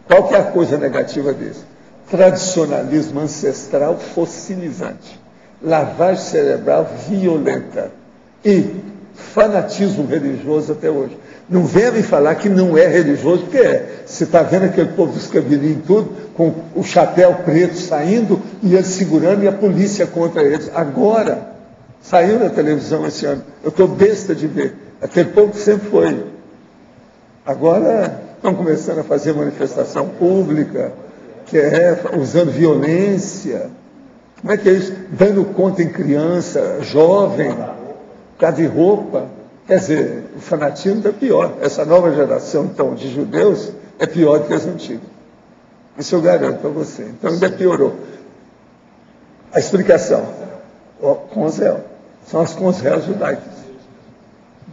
Qual que é a coisa negativa disso? Tradicionalismo ancestral fossilizante, lavagem cerebral violenta e fanatismo religioso até hoje. Não venha me falar que não é religioso, porque é. Você está vendo aquele povo dos cabelinhos tudo, com o chapéu preto saindo e eles segurando e a polícia contra eles. Agora, saiu na televisão esse ano, eu estou besta de ver. Aquele povo que sempre foi. Agora estão começando a fazer manifestação pública, que usando violência. Como é que é isso? Dando conta em criança, jovem, por causa de roupa. Quer dizer, o fanatismo é pior. Essa nova geração, então, de judeus é pior do que as antigas. Isso eu garanto para você. Então ainda piorou. A explicação. Conzel. São as conzelas judaicas.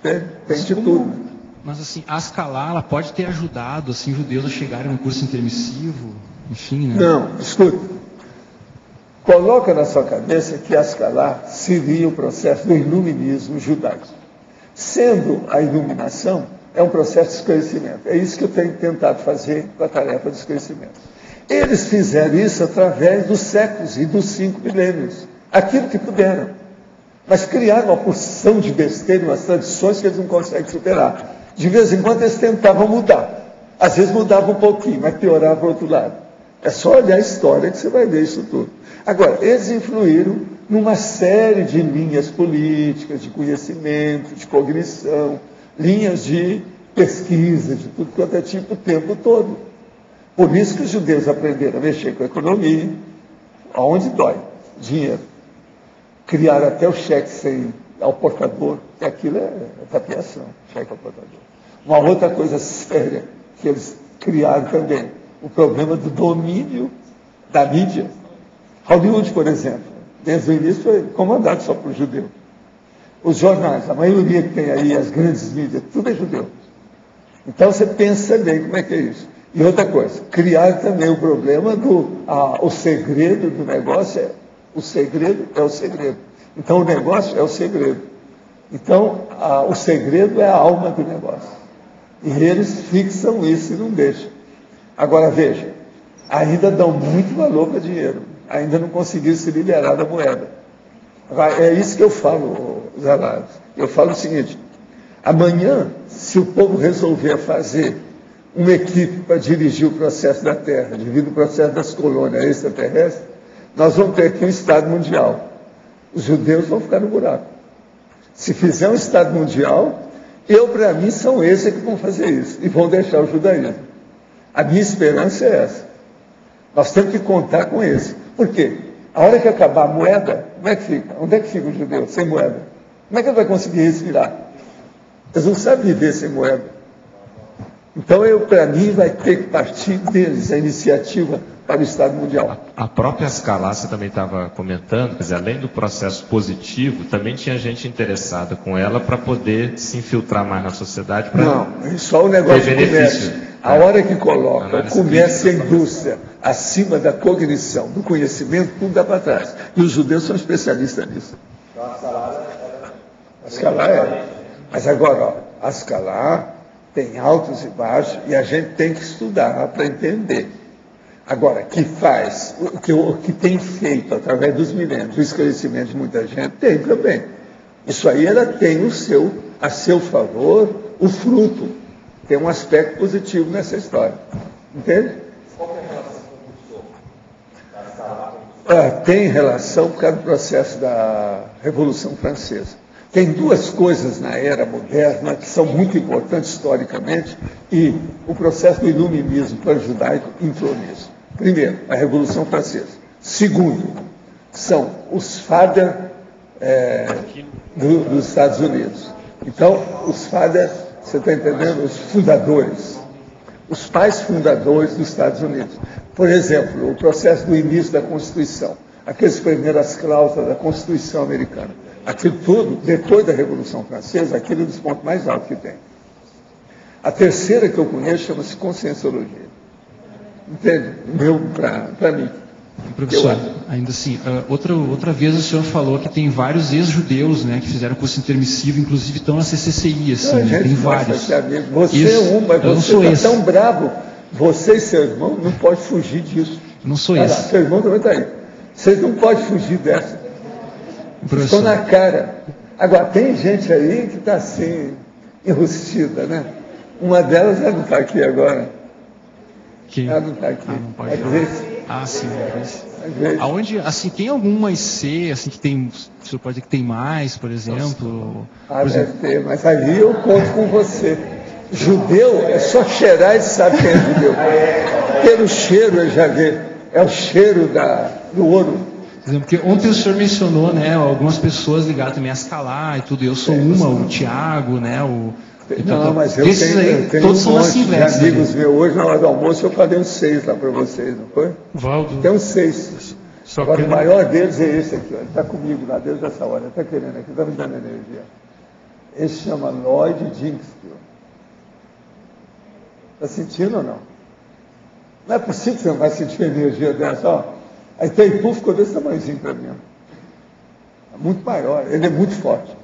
Tem de tudo. Mas, assim, a Scala, ela pode ter ajudado, assim, judeus a chegarem no curso intermissivo? Enfim, né? Não, escuta. Coloca na sua cabeça que Ascalá seria o processo do iluminismo judaico. Sendo a iluminação, é um processo de esclarecimento. É isso que eu tenho tentado fazer com a tarefa de esclarecimento. Eles fizeram isso através dos séculos e dos 5 milênios. Aquilo que puderam. Mas criaram uma porção de besteira, umas tradições que eles não conseguem superar. De vez em quando eles tentavam mudar. Às vezes mudavam um pouquinho, mas piorava para o outro lado. É só olhar a história que você vai ver isso tudo. Agora, eles influíram numa série de linhas políticas, de conhecimento, de cognição, linhas de pesquisa, de tudo quanto é tipo o tempo todo. Por isso que os judeus aprenderam a mexer com a economia, aonde dói, dinheiro. Criaram até o cheque sem ao portador, que aquilo é tapiação, cheque ao portador. Uma outra coisa séria que eles criaram também, o problema do domínio da mídia. Hollywood, por exemplo, desde o início foi comandado só por judeu. Os jornais, a maioria que tem aí, as grandes mídias, tudo é judeu. Então você pensa bem como é que é isso. E outra coisa, criar também o problema do... o segredo do negócio é... O segredo é o segredo. Então o negócio é o segredo. Então o segredo é a alma do negócio. E eles fixam isso e não deixam. Agora veja, ainda dão muito valor para dinheiro, ainda não conseguiram se liberar da moeda. É isso que eu falo, Zé Lázaro. Eu falo o seguinte, amanhã, se o povo resolver fazer uma equipe para dirigir o processo da Terra, devido ao processo das colônias extraterrestres, nós vamos ter aqui um Estado mundial. Os judeus vão ficar no buraco. Se fizer um Estado mundial, para mim, são esses que vão fazer isso, e vão deixar o judaísmo. A minha esperança é essa. Nós temos que contar com isso. Por quê? A hora que acabar a moeda, como é que fica? Onde é que fica o judeu sem moeda? Como é que ele vai conseguir respirar? Eles não sabem viver sem moeda. Então, para mim, vai ter que partir deles a iniciativa para o Estado Mundial. A própria Ascalá, você também estava comentando, quer dizer, além do processo positivo, também tinha gente interessada com ela para poder se infiltrar mais na sociedade. Não, só o negócio de comércio. A hora que coloca o comércio e a indústria acima da cognição, do conhecimento, tudo dá para trás. E os judeus são especialistas nisso. Ascalá é. Mas agora, ó, Ascalá tem altos e baixos e a gente tem que estudar para entender. Agora, que faz, o que tem feito através dos milênios, o esclarecimento de muita gente, tem também. Isso aí ela tem a seu favor o fruto. Tem um aspecto positivo nessa história. Entende? Qual é a relação com o professor? Tem relação por causa do processo da Revolução Francesa. Tem duas coisas na era moderna que são muito importantes historicamente e o processo do iluminismo pan-judaico entrou nisso. Primeiro, a Revolução Francesa. Segundo, são os fathers dos Estados Unidos. Então, os fathers... Você está entendendo? Os fundadores, os pais fundadores dos Estados Unidos. Por exemplo, o processo do início da Constituição, aquelas primeiras cláusulas da Constituição americana. Aquilo tudo, depois da Revolução Francesa, aquilo é um dos pontos mais altos que tem. A terceira que eu conheço chama-se Conscienciologia. Entende? Para mim. Professor, ainda assim, outra vez o senhor falou que tem vários ex-judeus, né, que fizeram curso intermissivo, inclusive estão na CCCI, assim, não, né, tem vários. Você é um, mas você está tão bravo, você e seu irmão não pode fugir disso. Eu não sou esse. Seu irmão também está aí. Vocês não podem fugir dessa. Estão na cara. Agora, tem gente aí que está assim, enrustida, né? Uma delas já não está aqui agora. Quem? Ela não está aqui. Ah, não pode. Ah, sim, aonde, assim, tem algumas IC, assim, que tem, o senhor pode dizer que tem mais, por exemplo? Ah, deve ter, mas ali eu conto com você. Judeu é só cheirar e saber quem é judeu. Pelo cheiro eu já vi, é o cheiro do ouro. Porque ontem o senhor mencionou, né, algumas pessoas ligadas também a Ascalá e tudo, eu sou o Tiago, né, Não, mas eu tenho todos um monte de amigos meus. Hoje, na hora do almoço, eu falei uns 6 lá para vocês, não foi? Valdo. Tem uns 6. Agora, o maior deles é esse aqui, ó. Ele está comigo lá, desde essa hora. Ele está querendo aqui, está me dando energia. Ele chama Lloyd Dinkskill. Está sentindo ou não? Não é possível que você não vai sentir energia dessa, ó. Aí tem Itaipu ficou desse tamanhozinho para mim. Muito maior, ele é muito forte.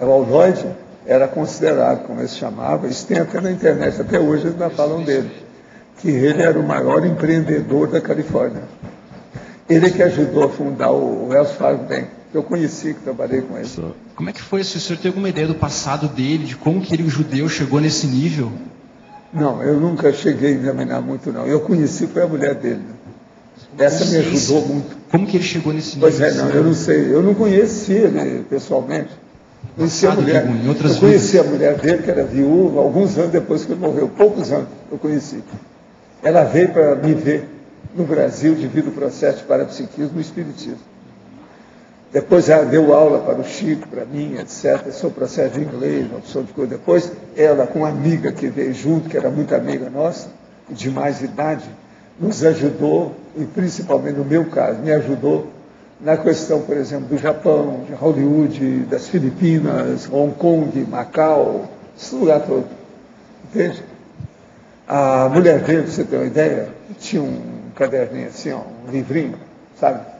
O Aldoide era considerado, como ele se chamava, isso tem até na internet, até hoje eles ainda falam dele, que ele era o maior empreendedor da Califórnia. Ele que ajudou a fundar o Wells Fargo Bank, que eu conheci, que trabalhei com ele. Como é que foi isso? O senhor tem alguma ideia do passado dele, de como que ele, o judeu, chegou nesse nível? Não, eu nunca cheguei a examinar muito, não. Eu conheci, foi a mulher dele. Essa me ajudou muito. Como que ele chegou nesse nível? Pois é, não, eu não sei. Eu não conheci ele pessoalmente. Conheci a mulher. Eu conheci a mulher dele, que era viúva, alguns anos depois que ele morreu. Poucos anos eu conheci. Ela veio para me ver no Brasil devido ao processo de parapsiquismo e espiritismo. Depois ela deu aula para o Chico, para mim, etc. Seu processo de inglês, uma opção de coisa. Depois ela, com uma amiga que veio junto, que era muito amiga nossa, de mais idade, nos ajudou, e principalmente no meu caso, me ajudou na questão, por exemplo, do Japão, de Hollywood, das Filipinas, Hong Kong, Macau, esse lugar todo. Entende? A mulher dele, pra você ter uma ideia, tinha um caderninho assim, ó, um livrinho, sabe?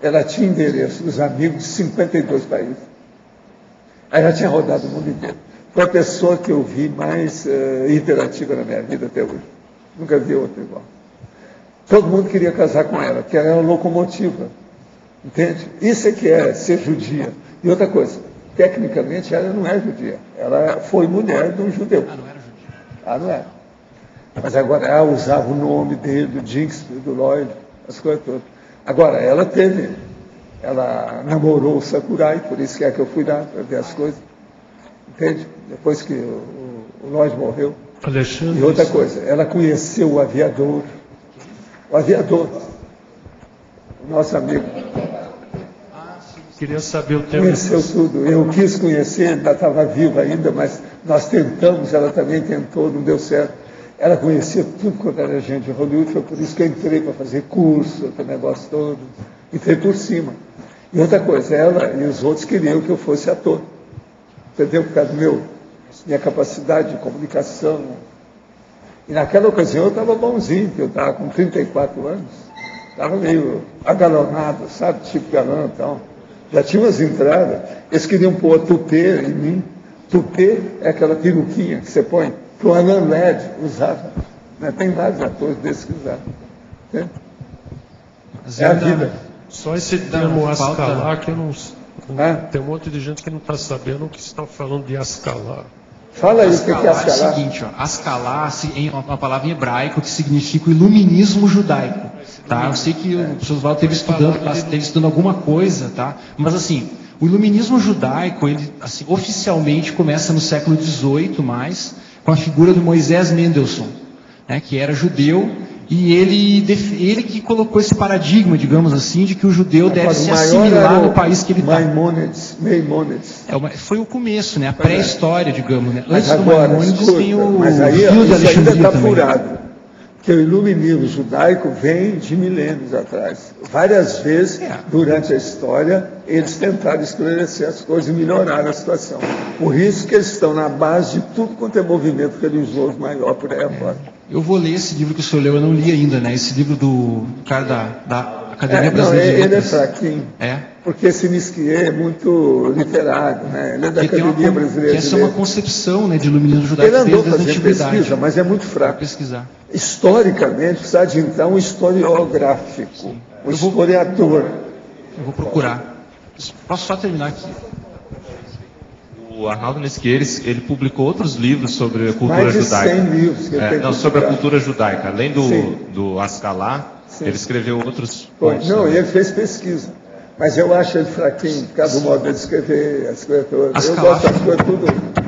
Ela tinha endereço dos amigos de 52 países. Ela tinha rodado o mundo inteiro. Foi a pessoa que eu vi mais interativa na minha vida até hoje. Nunca vi outra igual. Todo mundo queria casar com ela, porque ela era uma locomotiva. Entende? Isso é que é ser judia. E outra coisa, tecnicamente ela não é judia. Ela foi mulher de um judeu. Ela não era judia. Ela não era. Mas agora ela usava o nome dele, do Jinx, do Lloyd, as coisas todas. Agora, ela namorou o Sakurai, por isso que é que eu fui lá para ver as coisas. Entende? Depois que o Lloyd morreu. Alexandre. E outra coisa, ela conheceu o aviador. O aviador, o nosso amigo. Queria saber o tempo. Conheceu tudo. Eu quis conhecer, ela estava viva ainda, mas nós tentamos, ela também tentou, não deu certo. Ela conhecia tudo quanto era gente de Hollywood, foi por isso que eu entrei para fazer curso, aquele negócio todo. Entrei por cima. E outra coisa, ela e os outros queriam que eu fosse ator. Entendeu? Por causa do minha capacidade de comunicação. E naquela ocasião eu estava bonzinho, porque eu estava com 34 anos. Estava meio agalonado, sabe? Tipo galão e tal. Já tinha umas entradas. Eles queriam pôr a tupê em mim. Tupê é aquela peruquinha que você põe. Que o Alan Ladd usava. Né? Tem vários atores desses que usavam. Entende? É a vida. Só esse termo Ascalá, que eu não. Tem um monte de gente que não está sabendo o que estão falando de Ascalá. Fala aí, Ascalá, o que é Ascalá? É o seguinte, ó, Ascalá é uma palavra em hebraico que significa o iluminismo judaico. Tá? Eu sei que o professor Oswaldo esteve estudando alguma coisa, tá? Mas assim, o iluminismo judaico, ele assim, oficialmente começa no século XVIII, mais, com a figura do Moisés Mendelssohn, né, que era judeu, e ele que colocou esse paradigma, digamos assim, de que o judeu deve se assimilar no país que ele está. Maimônides. Foi o começo, né, a pré-história, digamos. Né? Antes agora, do Maimônides tem o Rio de Alexandria ainda tá furado, porque o iluminismo judaico vem de milênios atrás. Várias vezes, durante a história, eles tentaram esclarecer as coisas e melhorar a situação. Por isso que eles estão na base de tudo quanto é movimento religioso maior por aí afora. Eu vou ler esse livro que o senhor leu, eu não li ainda, né? Esse livro do cara da Academia Brasileira de Letras. Ele é fraquinho. É. Porque esse Nisquier é muito literário, né? Ele é da Academia Brasileira de Letras. Essa é uma concepção, né, de iluminismo judaico. Ele andou fazendo pesquisa, mas é muito fraco. Pesquisar. Historicamente, precisa de então um historiográfico, um historiador. Eu vou procurar. Posso só terminar aqui? O Arnaldo Nisquier, ele publicou outros livros sobre a cultura judaica. Mais de 100 livros que eu tenho sobre a cultura judaica. Além do Ascalá, ele escreveu outros pontos. Não, ele fez pesquisa. Mas eu acho ele fraquinho, por causa do modo de escrever as coisas todas. Eu gosto das coisas tudo.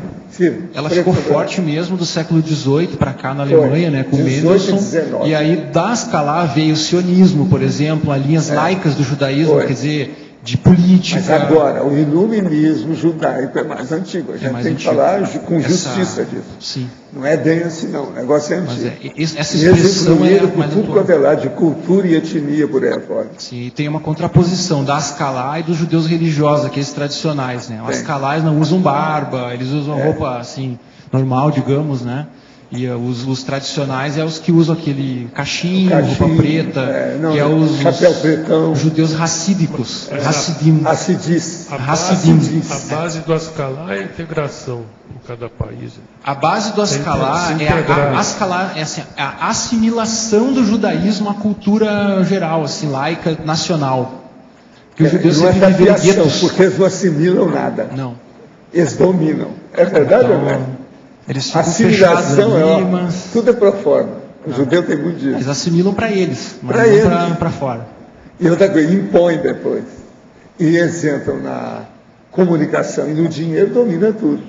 Ela ficou forte mesmo do século XVIII para cá na Alemanha, né, com Mendelssohn. E aí, da Ascalá veio o sionismo, por exemplo, as linhas laicas do judaísmo, quer dizer, de política. Mas agora, o iluminismo judaico é mais antigo. A gente tem que falar com justiça disso. Sim. Não é bem assim, não. O negócio é antigo. Essa expressão é por tudo quanto é lado, de cultura e etnia por aí fora. Sim, e tem uma contraposição da Ascalá e dos judeus religiosos, aqueles tradicionais, né? Os Ascalás não usam barba, eles usam roupa assim, normal, digamos, né? E os tradicionais é os que usam aquele cachimbo, roupa preta, os chapéu pretão, judeus racídicos, racidim. A base do Ascalá é a integração em cada país. A base do Ascalá é a assimilação do judaísmo à cultura geral, assim, laica, nacional. Porque os judeus não é viação, porque eles não assimilam nada. Não. Eles dominam. É verdade ou não? Eles assimilação ali, mas... tudo é para fora. O judeu tem muito disso. Eles assimilam para eles, mas para fora. E outra coisa, impõem depois. E eles entram na comunicação e no dinheiro domina tudo.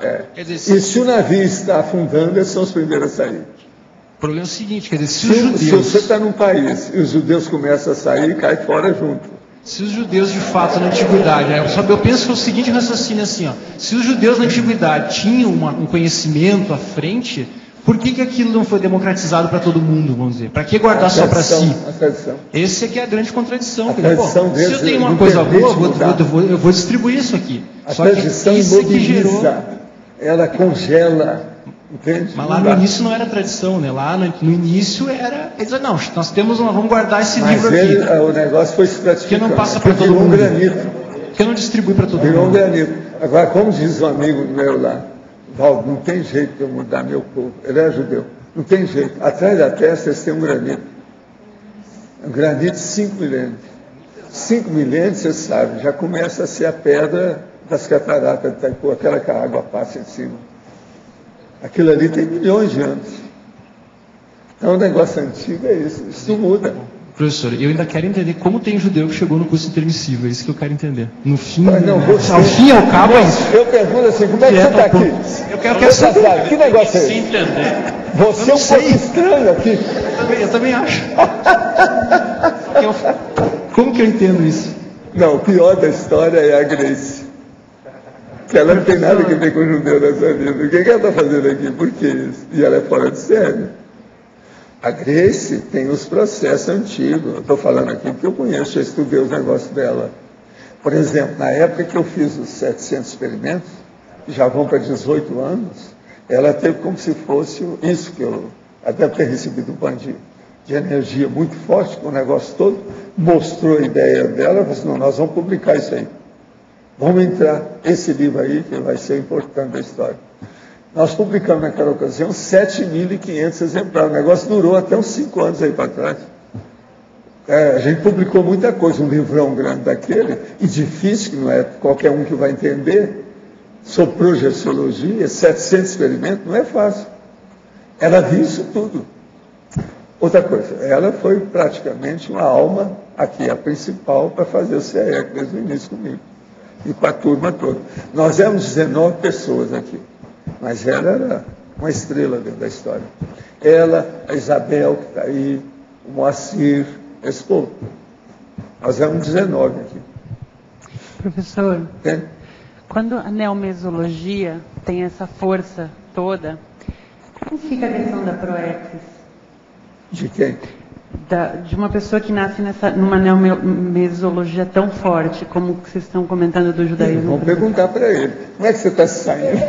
É. E se o navio está afundando, eles são os primeiros a sair. O problema é o seguinte, quer dizer, se você está num país e os judeus começam a sair, cai fora junto. Se os judeus de fato na antiguidade, eu penso que é o seguinte raciocínio assim, ó, se os judeus na antiguidade tinham um conhecimento à frente, por que aquilo não foi democratizado para todo mundo, vamos dizer? Para que guardar só para si? Essa aqui é a grande contradição. Se eu tenho uma coisa boa, eu vou distribuir isso aqui. A tradição mobiliza, ela congela. Entende? Mas lá no início não era tradição, né? Lá no início era... Não, nós temos uma... Vamos guardar esse livro aqui. Mas o negócio foi se praticando. Porque não passa para todo mundo. Porque não distribui para todo mundo. Virou um granito. Agora, como diz um amigo meu lá, Valdo, não tem jeito de eu mudar meu povo. Ele é judeu. Não tem jeito. Atrás da testa eles têm um granito. Um granito de 5 milênios. 5 milênios, você sabe, já começa a ser a pedra das cataratas de Itaipu, aquela que a água passa em cima. Aquilo ali tem milhões de anos. Então, o negócio antigo é isso. Isso muda. Professor, eu ainda quero entender como tem judeu que chegou no curso intermissivo. É isso que eu quero entender. No fim, ao fim e ao cabo... Eu pergunto assim, como é que você está aqui? Eu quero que você saiba. Que negócio é esse? Você é um pouco estranho aqui. Eu também acho. Como que eu entendo isso? Não, o pior da história é a Grace. Que ela não tem nada que ver com o judeu nessa vida. O que ela está fazendo aqui? Por que isso? E ela é fora de sério. A Grace tem os processos antigos. Eu estou falando aqui porque eu conheço, eu estudei os negócios dela. Por exemplo, na época que eu fiz os 700 experimentos, já vão para 18 anos, ela teve como se fosse isso que eu até ter recebido um bandido de energia muito forte com o negócio todo, mostrou a ideia dela, falou assim, não, nós vamos publicar isso aí. Vamos entrar esse livro aí, que vai ser importante da história. Nós publicamos naquela ocasião 7.500 exemplares. O negócio durou até uns 5 anos aí para trás. A gente publicou muita coisa, um livrão grande daquele, e difícil, que não é qualquer um que vai entender, sobre projeciologia, 700 experimentos, não é fácil. Ela viu isso tudo. Outra coisa, ela foi praticamente uma alma, aqui a principal, para fazer o CIEC desde o início comigo. E com a turma toda. Nós éramos 19 pessoas aqui, mas ela era uma estrela dentro da história. Ela, a Isabel, que está aí, o Moacir, esse povo. Nós éramos 19 aqui. Professor, quando a neomesologia tem essa força toda, como fica a questão da proexis? De quem? De uma pessoa que nasce numa neomesologia tão forte, como que vocês estão comentando do judaísmo. Vamos perguntar para ele, como é que você está saindo?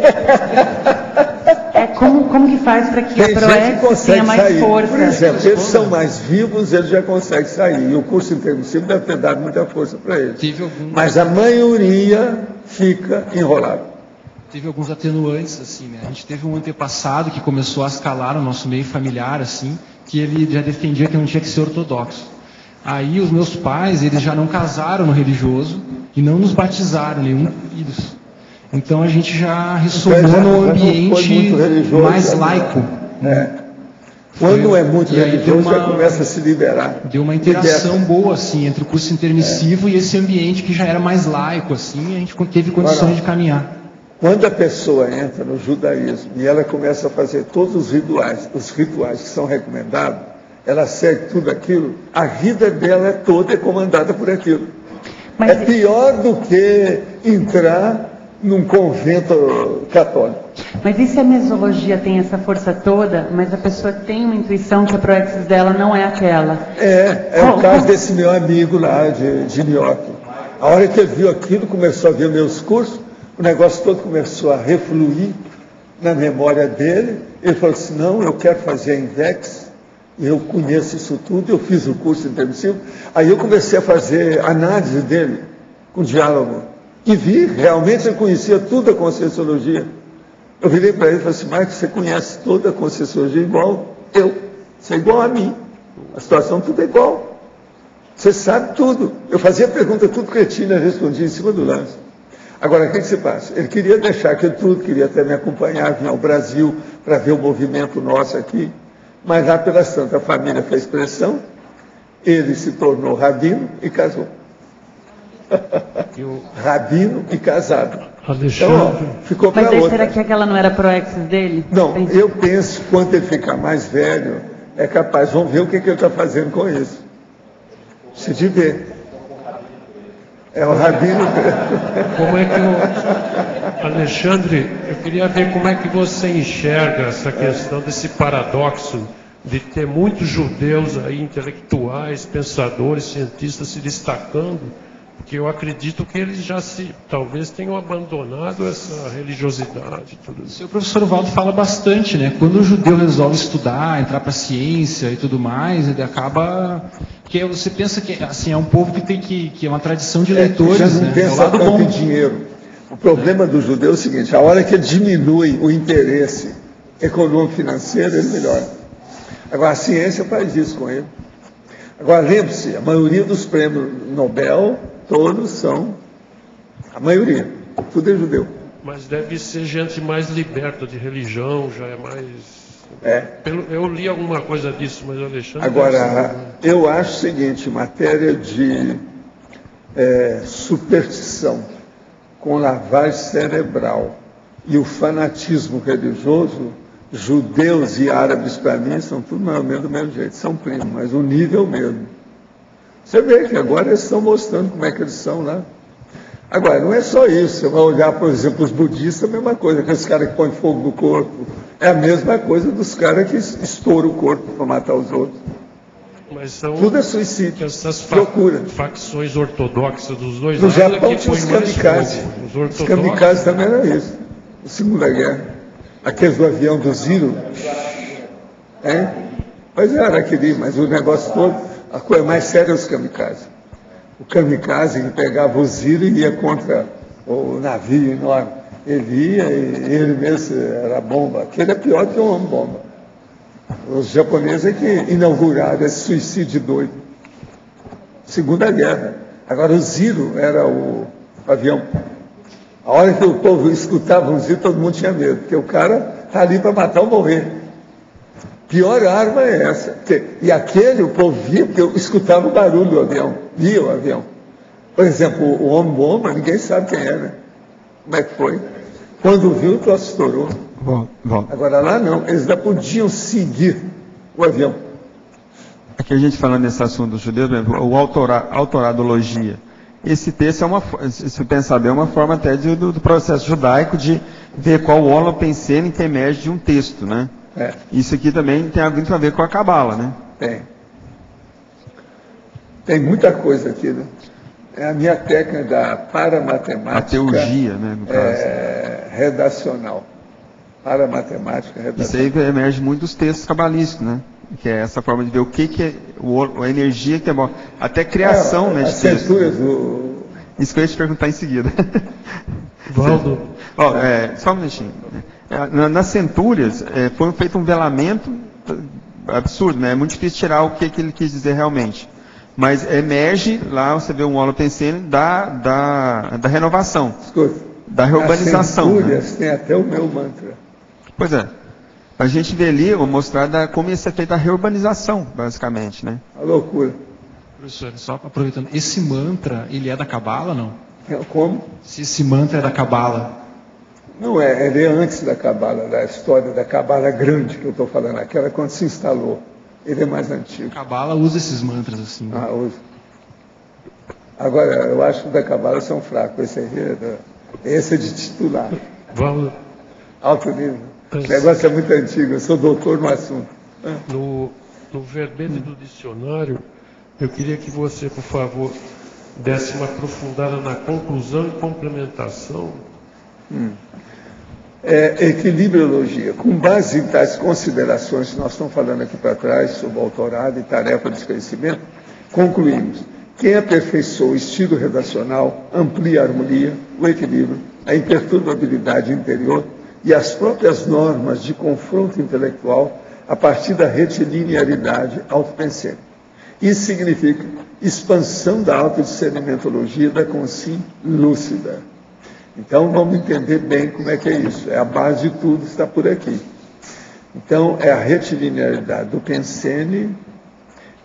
Como que faz para que tem a proexis tenha mais força? Por exemplo, eles são mais vivos, eles já conseguem sair. E o curso intensivo deve ter dado muita força para eles. Mas a maioria fica enrolada. Teve alguns atenuantes, assim, né? A gente teve um antepassado que começou a escalar no nosso meio familiar, assim, que ele já defendia que não tinha que ser ortodoxo. Aí os meus pais, eles já não casaram no religioso e não nos batizaram, nenhum filhos. Então a gente já ressumou num ambiente mais laico. Né? Quando é muito religioso, já começa a se liberar. Deu uma interação boa, assim, entre o curso intermissivo e esse ambiente que já era mais laico, assim, a gente teve condições de caminhar. Quando a pessoa entra no judaísmo e ela começa a fazer todos os rituais que são recomendados, ela segue tudo aquilo, a vida dela toda é comandada por aquilo. Mas... é pior do que entrar num convento católico. Mas e se a mesologia tem essa força toda, mas a pessoa tem uma intuição que a proexis dela não é aquela? O caso desse meu amigo lá de New York. A hora que ele viu aquilo, começou a ver meus cursos, o negócio todo começou a refluir na memória dele, ele falou assim, não, eu quero fazer a INVEX, eu conheço isso tudo, eu fiz o curso intensivo. Aí eu comecei a fazer análise dele, com diálogo, e vi, realmente ele conhecia toda a Conscienciologia. Eu virei para ele e falei assim, Marcos, você conhece toda a Conscienciologia igual eu, você é igual a mim, a situação tudo é igual, você sabe tudo. Eu fazia pergunta tudo cretina, eu respondia em cima do lance. Agora, o que se passa? Ele queria deixar que eu tudo, queria até me acompanhar, vir ao Brasil para ver o movimento nosso aqui, mas lá pela Santa Família fez pressão, ele se tornou rabino e casou. Rabino e casado. Então, ó, ficou para outra. Mas será que aquela não era proexis dele? Não, eu penso, quando ele ficar mais velho, é capaz, vamos ver o que ele está fazendo com isso. Se tiver. É o rabino. Como é que o Alexandre, eu queria ver como é que você enxerga essa questão desse paradoxo de ter muitos judeus aí, intelectuais, pensadores, cientistas se destacando, porque eu acredito que eles já talvez tenham abandonado essa religiosidade. Tudo isso. O seu professor Valdo fala bastante, né? Quando o judeu resolve estudar, entrar para a ciência e tudo mais, ele acaba... Porque você pensa que assim, é um povo que tem que é uma tradição de leitores, já não, né? Pensa é tanto em dinheiro. O problema do judeu é o seguinte, a hora que ele diminui o interesse econômico financeiro, ele melhora. Agora, a ciência faz isso com ele. Agora, lembre-se, a maioria dos prêmios Nobel, todos são, a maioria, tudo é judeu. Mas deve ser gente mais liberta de religião, já é mais... É. Eu li alguma coisa disso, mas Alexandre... Agora, eu acho o seguinte, em matéria de superstição com lavagem cerebral e o fanatismo religioso, judeus e árabes, para mim, são tudo mais ou menos do mesmo jeito, são primos, mas um nível mesmo. Você vê que agora eles estão mostrando como é que eles são lá. Agora, não é só isso, você vai olhar, por exemplo, os budistas, a mesma coisa, aqueles caras que põem fogo no corpo, é a mesma coisa dos caras que estouram o corpo para matar os outros. Mas são tudo é suicídio, essas loucura. Facções ortodoxas dos dois lados. No Japão tinha os kamikazes, os kamikazes também era isso, na Segunda Guerra, aqueles do avião do Ziro, hein? Pois era, querido, mas o negócio todo, a coisa mais séria é os kamikazes. O kamikaze que pegava o Ziro e ia contra o navio enorme. Ele ia e ele mesmo era bomba. Aquele é pior que uma bomba. Os japoneses é que inauguraram esse suicídio doido. Segunda Guerra. Agora o Ziro era o avião. A hora que o povo escutava o Ziro, todo mundo tinha medo, porque o cara está ali para matar ou morrer. Pior arma é essa. E aquele, o povo via, porque eu escutava o barulho do avião, via o avião. Por exemplo, o homem-bomba, ninguém sabe quem era. Como é que foi? Quando viu, o troço estourou. Bom. Agora lá não, eles ainda podiam seguir o avião. Aqui a gente falando nesse assunto dos judeus, o autoradologia. Esse texto, se pensar bem, é uma forma até do processo judaico de ver qual holopensene que emerge de um texto, né? É. Isso aqui também tem muito a ver com a cabala, né? Tem. Tem muita coisa aqui, né? É a minha técnica da paramatemática... A teologia, né, no caso. É, redacional. Paramatemática, redacional. Isso aí emerge muito dos textos cabalísticos, né? Que é essa forma de ver o que é... a energia que é bom. Até criação, né, de texto. As texturas do... Isso que eu ia te perguntar em seguida. Valdo. Só um minutinho. Nas centúrias, foi feito um velamento absurdo, né? É muito difícil tirar o que ele quis dizer realmente. Mas emerge, lá você vê um holopensene da renovação, da reurbanização. Nas centúrias, né? Tem até o meu mantra. Pois é. A gente vê ali, vou mostrar como isso é feito a reurbanização, basicamente, né? A loucura. Professor, só aproveitando, esse mantra, ele é da Cabala, não? Como? Se esse mantra é da Cabala. Não é, ele é antes da Cabala, da história da Cabala grande que eu estou falando, aquela quando se instalou. Ele é mais antigo. A Cabala usa esses mantras assim. Né? Ah, usa. Agora, eu acho que da Cabala são fracos. Esse é de titular. Vamos. Alto nível. O negócio é muito antigo, eu sou doutor no assunto. No verbete do dicionário, eu queria que você, por favor, desse uma aprofundada na conclusão e complementação. equilibriologia. Com base em tais considerações que nós estamos falando aqui para trás, sobre autorado e tarefa de esclarecimento, concluímos. Quem aperfeiçoa o estilo redacional amplia a harmonia, o equilíbrio, a imperturbabilidade interior e as próprias normas de confronto intelectual a partir da retilinearidade autopensênica. Isso significa expansão da autodiscernimentologia da consciência lúcida. Então, vamos entender bem como é que é isso. É a base de tudo, está por aqui. Então, é a retilinearidade do pensene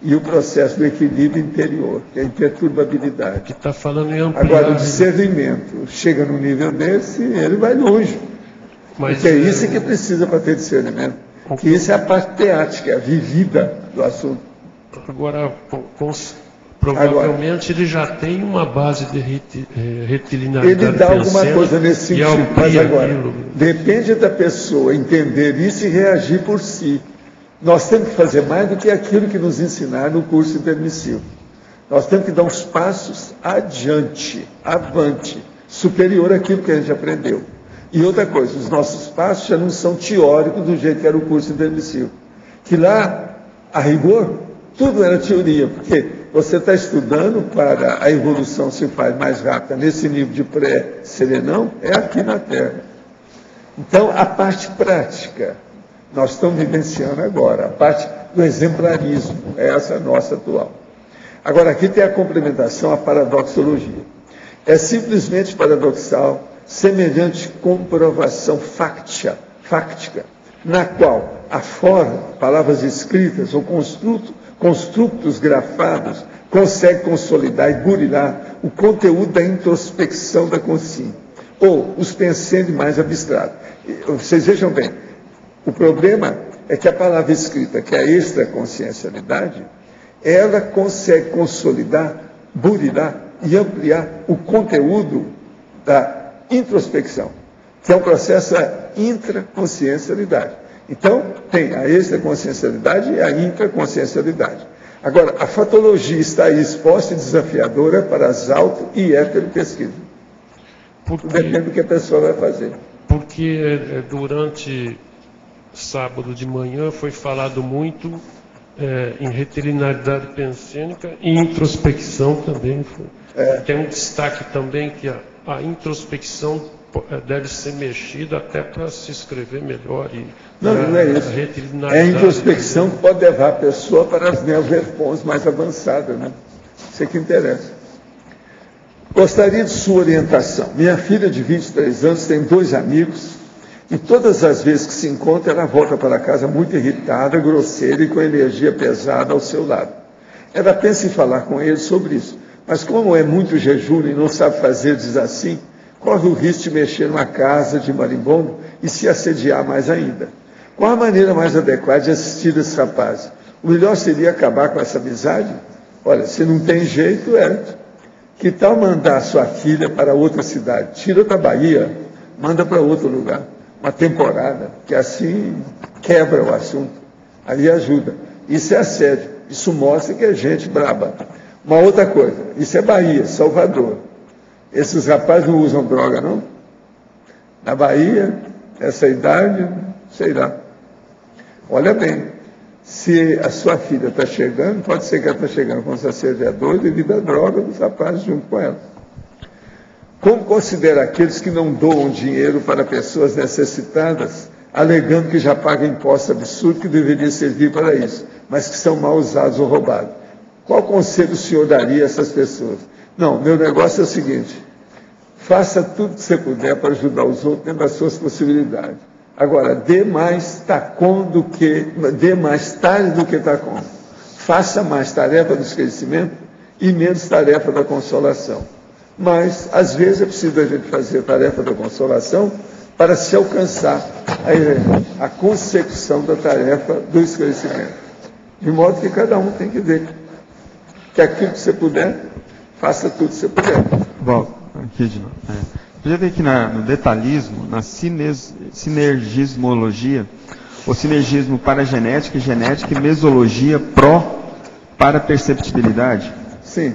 e o processo do equilíbrio interior, que é a imperturbabilidade. Que está falando em ampliar. Agora, o discernimento. Chega num nível desse, ele vai longe. Mas, porque é isso que precisa para ter discernimento. Porque isso é a parte teática, vivida do assunto. Agora, provavelmente ele já tem uma base de retilinearidade. Ele dá alguma coisa nesse sentido, mas agora, depende da pessoa entender isso e reagir por si. Nós temos que fazer mais do que aquilo que nos ensinaram no curso intermissivo. Nós temos que dar uns passos adiante, avante, superior àquilo que a gente aprendeu. E outra coisa, os nossos passos já não são teóricos do jeito que era o curso intermissivo. Que lá, a rigor, tudo era teoria, porque você está estudando para a evolução se faz mais rápida nesse nível de pré-serenão, é aqui na Terra. Então, a parte prática, nós estamos vivenciando agora, a parte do exemplarismo, é essa nossa atual. Agora, aqui tem a complementação à paradoxologia. É simplesmente paradoxal, semelhante comprovação fáctica, na qual a forma, palavras escritas ou construtos grafados, consegue consolidar e burilar o conteúdo da introspecção da consciência, ou os pensamentos mais abstratos. Vocês vejam bem, o problema é que a palavra escrita, que é a extraconsciencialidade, ela consegue consolidar, burilar e ampliar o conteúdo da introspecção, que é um processo da intraconsciencialidade. Então, tem a extraconsciencialidade e a intraconsciencialidade. Agora, a fatologia está aí exposta e desafiadora para as auto- e heteropesquisas. Depende do que a pessoa vai fazer. Porque durante sábado de manhã foi falado muito em retilinearidade pensênica e introspecção também. Tem um destaque também que a introspecção deve ser mexida até para se escrever melhor. Não é isso. A introspecção pode levar a pessoa para as neoverfons mais avançadas, né? Isso é que interessa. Gostaria de sua orientação. Minha filha de 23 anos tem 2 amigos. E todas as vezes que se encontra, ela volta para casa muito irritada, grosseira e com energia pesada ao seu lado. Ela pensa em falar com ele sobre isso, mas como é muito jejum e não sabe fazer, diz assim, corre o risco de mexer numa casa de marimbondo e se assediar mais ainda. Qual a maneira mais adequada de assistir esse rapaz? O melhor seria acabar com essa amizade? Olha, se não tem jeito, que tal mandar sua filha para outra cidade? Tira da Bahia, manda para outro lugar. Uma temporada, que assim quebra o assunto, ali ajuda. Isso é assédio, isso mostra que é gente braba. Uma outra coisa, isso é Bahia, Salvador. Esses rapazes não usam droga, não? Na Bahia, nessa idade, sei lá. Olha bem, se a sua filha está chegando, pode ser que ela está chegando com os assediadores devido à droga dos rapazes junto com ela. Como considera aqueles que não doam dinheiro para pessoas necessitadas, alegando que já pagam imposto absurdo que deveria servir para isso, mas que são mal usados ou roubados? Qual conselho o senhor daria a essas pessoas? Não, meu negócio é o seguinte, faça tudo que você puder para ajudar os outros dentro das suas possibilidades. Agora, dê mais tarde do que tacom. Faça mais tarefa do esquecimento e menos tarefa da consolação. Mas, às vezes, é preciso a gente fazer a tarefa da consolação para se alcançar a consecução da tarefa do esclarecimento. De modo que cada um tem que ver que aquilo que você puder, faça tudo que você puder. Volto aqui de novo. Podia ver que no detalhismo, na sinergismologia, o sinergismo para genética, genética e mesologia para perceptibilidade. Sim.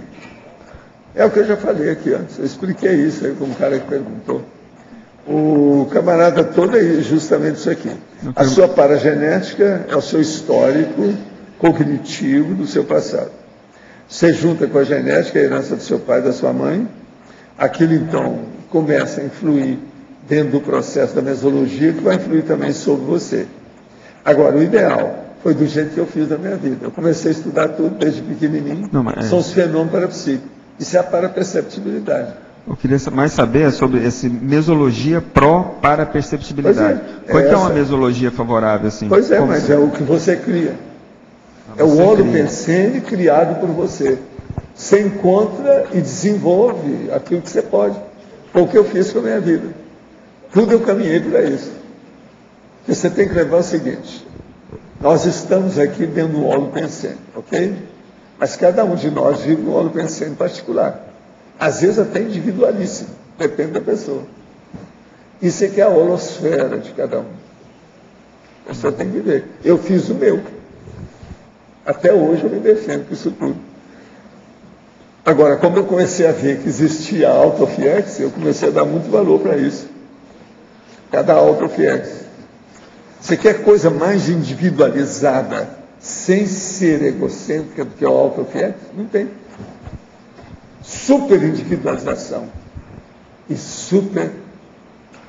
É o que eu já falei aqui antes, eu expliquei isso aí com um cara que perguntou. O camarada todo é justamente isso aqui. A sua paragenética é o seu histórico cognitivo do seu passado. Você junta com a genética, a herança do seu pai e da sua mãe, aquilo então começa a influir dentro do processo da mesologia, que vai influir também sobre você. Agora, o ideal foi do jeito que eu fiz na minha vida. Eu comecei a estudar tudo desde pequenininho. Não, mas... São os fenômenos parapsíquicos. Isso é a paraperceptibilidade. Eu queria mais saber sobre essa mesologia pró-paraperceptibilidade. Pois é, é uma mesologia favorável, assim? Pois é, mas é o que você cria. É o holopensene criado por você. Você encontra e desenvolve aquilo que você pode. Foi o que eu fiz com a minha vida. Tudo eu caminhei para isso. E você tem que levar o seguinte: nós estamos aqui dentro do holopensene, ok? Mas cada um de nós vive um holopensene particular. Às vezes até individualíssimo, depende da pessoa. Isso é que é a holosfera de cada um. A pessoa tem que viver. Eu fiz o meu. Até hoje eu me defendo com isso tudo. Agora, como eu comecei a ver que existia a autofiex, eu comecei a dar muito valor para isso. Cada autofiex. Você quer coisa mais individualizada, sem ser egocêntrica, do que a autofiex? Não tem. Super individualização e super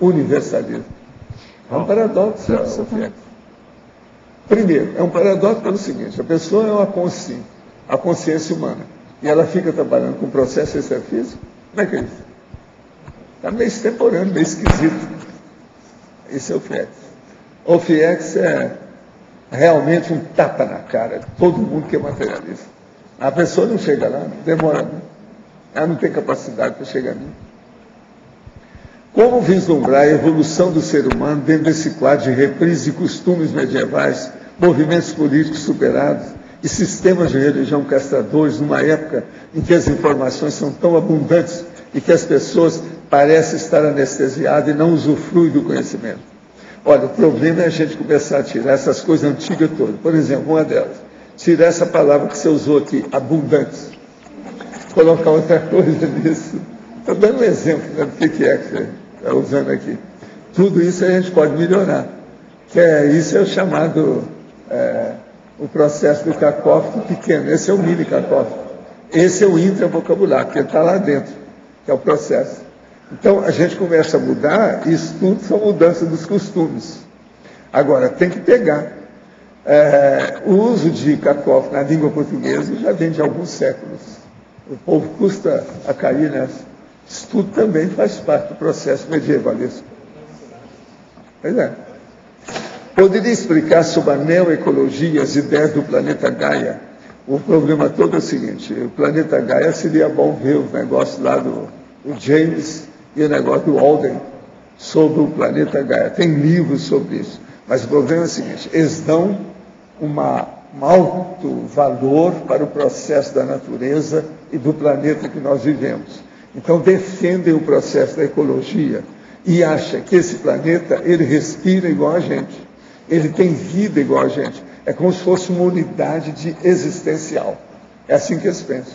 universalismo. É um paradoxo, a autofiex. Primeiro, é um paradoxo pelo seguinte: a pessoa é uma consciência, a consciência humana, e ela fica trabalhando com o processo extrafísico. Como é que é isso? Está meio extemporâneo, meio esquisito. Esse é o FIEX. O FIEX é realmente um tapa na cara de todo mundo que é materialista. A pessoa não chega lá, demora muito. Ela não tem capacidade para chegar ali. Como vislumbrar a evolução do ser humano dentro desse quadro de reprises e costumes medievais, movimentos políticos superados e sistemas de religião castradores, numa época em que as informações são tão abundantes e que as pessoas parecem estar anestesiadas e não usufruem do conhecimento? Olha, o problema é a gente começar a tirar essas coisas antigas todas. Por exemplo, uma delas, tirar essa palavra que você usou aqui, abundantes, colocar outra coisa nisso. Estou dando um exemplo, né, do que é que você está usando aqui. Tudo isso a gente pode melhorar. Que é, isso é o chamado, o processo do cacófito pequeno. Esse é o mini cacófito. Esse é o intravocabular, que está lá dentro, que é o processo. Então, a gente começa a mudar, e isso tudo são mudanças dos costumes. Agora, tem que pegar. O uso de cacófito na língua portuguesa já vem de alguns séculos. O povo custa a cair nessa. Isso tudo também faz parte do processo medievalista. Pois é. Poderia explicar sobre a neoecologia, as ideias do planeta Gaia? O problema todo é o seguinte: o planeta Gaia seria bom ver o negócio lá do James e o negócio do Alden sobre o planeta Gaia. Tem livros sobre isso. Mas o problema é o seguinte: eles dão um alto valor para o processo da natureza e do planeta que nós vivemos. Então defendem o processo da ecologia e acham que esse planeta, ele respira igual a gente, ele tem vida igual a gente, é como se fosse uma unidade de existencial. É assim que eles pensam.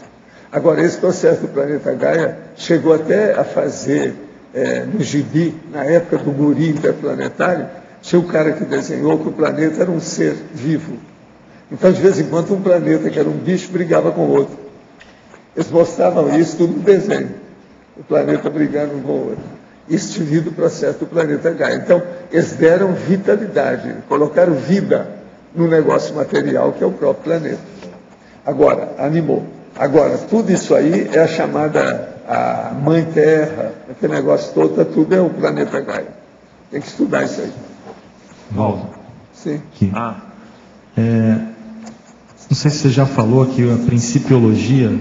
Agora, esse processo do planeta Gaia chegou até a fazer, no gibi, na época do Guri Interplanetário, tinha um cara que desenhou que o planeta era um ser vivo. Então, de vez em quando, um planeta que era um bicho brigava com o outro. Eles mostravam isso tudo no desenho. O planeta brigando um com o outro. Isso tinha vindo do processo do planeta Gaia. Então, eles deram vitalidade, colocaram vida no negócio material que é o próprio planeta. Agora, animou. Agora, tudo isso aí é a chamada a Mãe Terra, aquele negócio todo, tudo é o planeta Gaia. Tem que estudar isso aí. Valdo. Sim. Não sei se você já falou aqui a principiologia.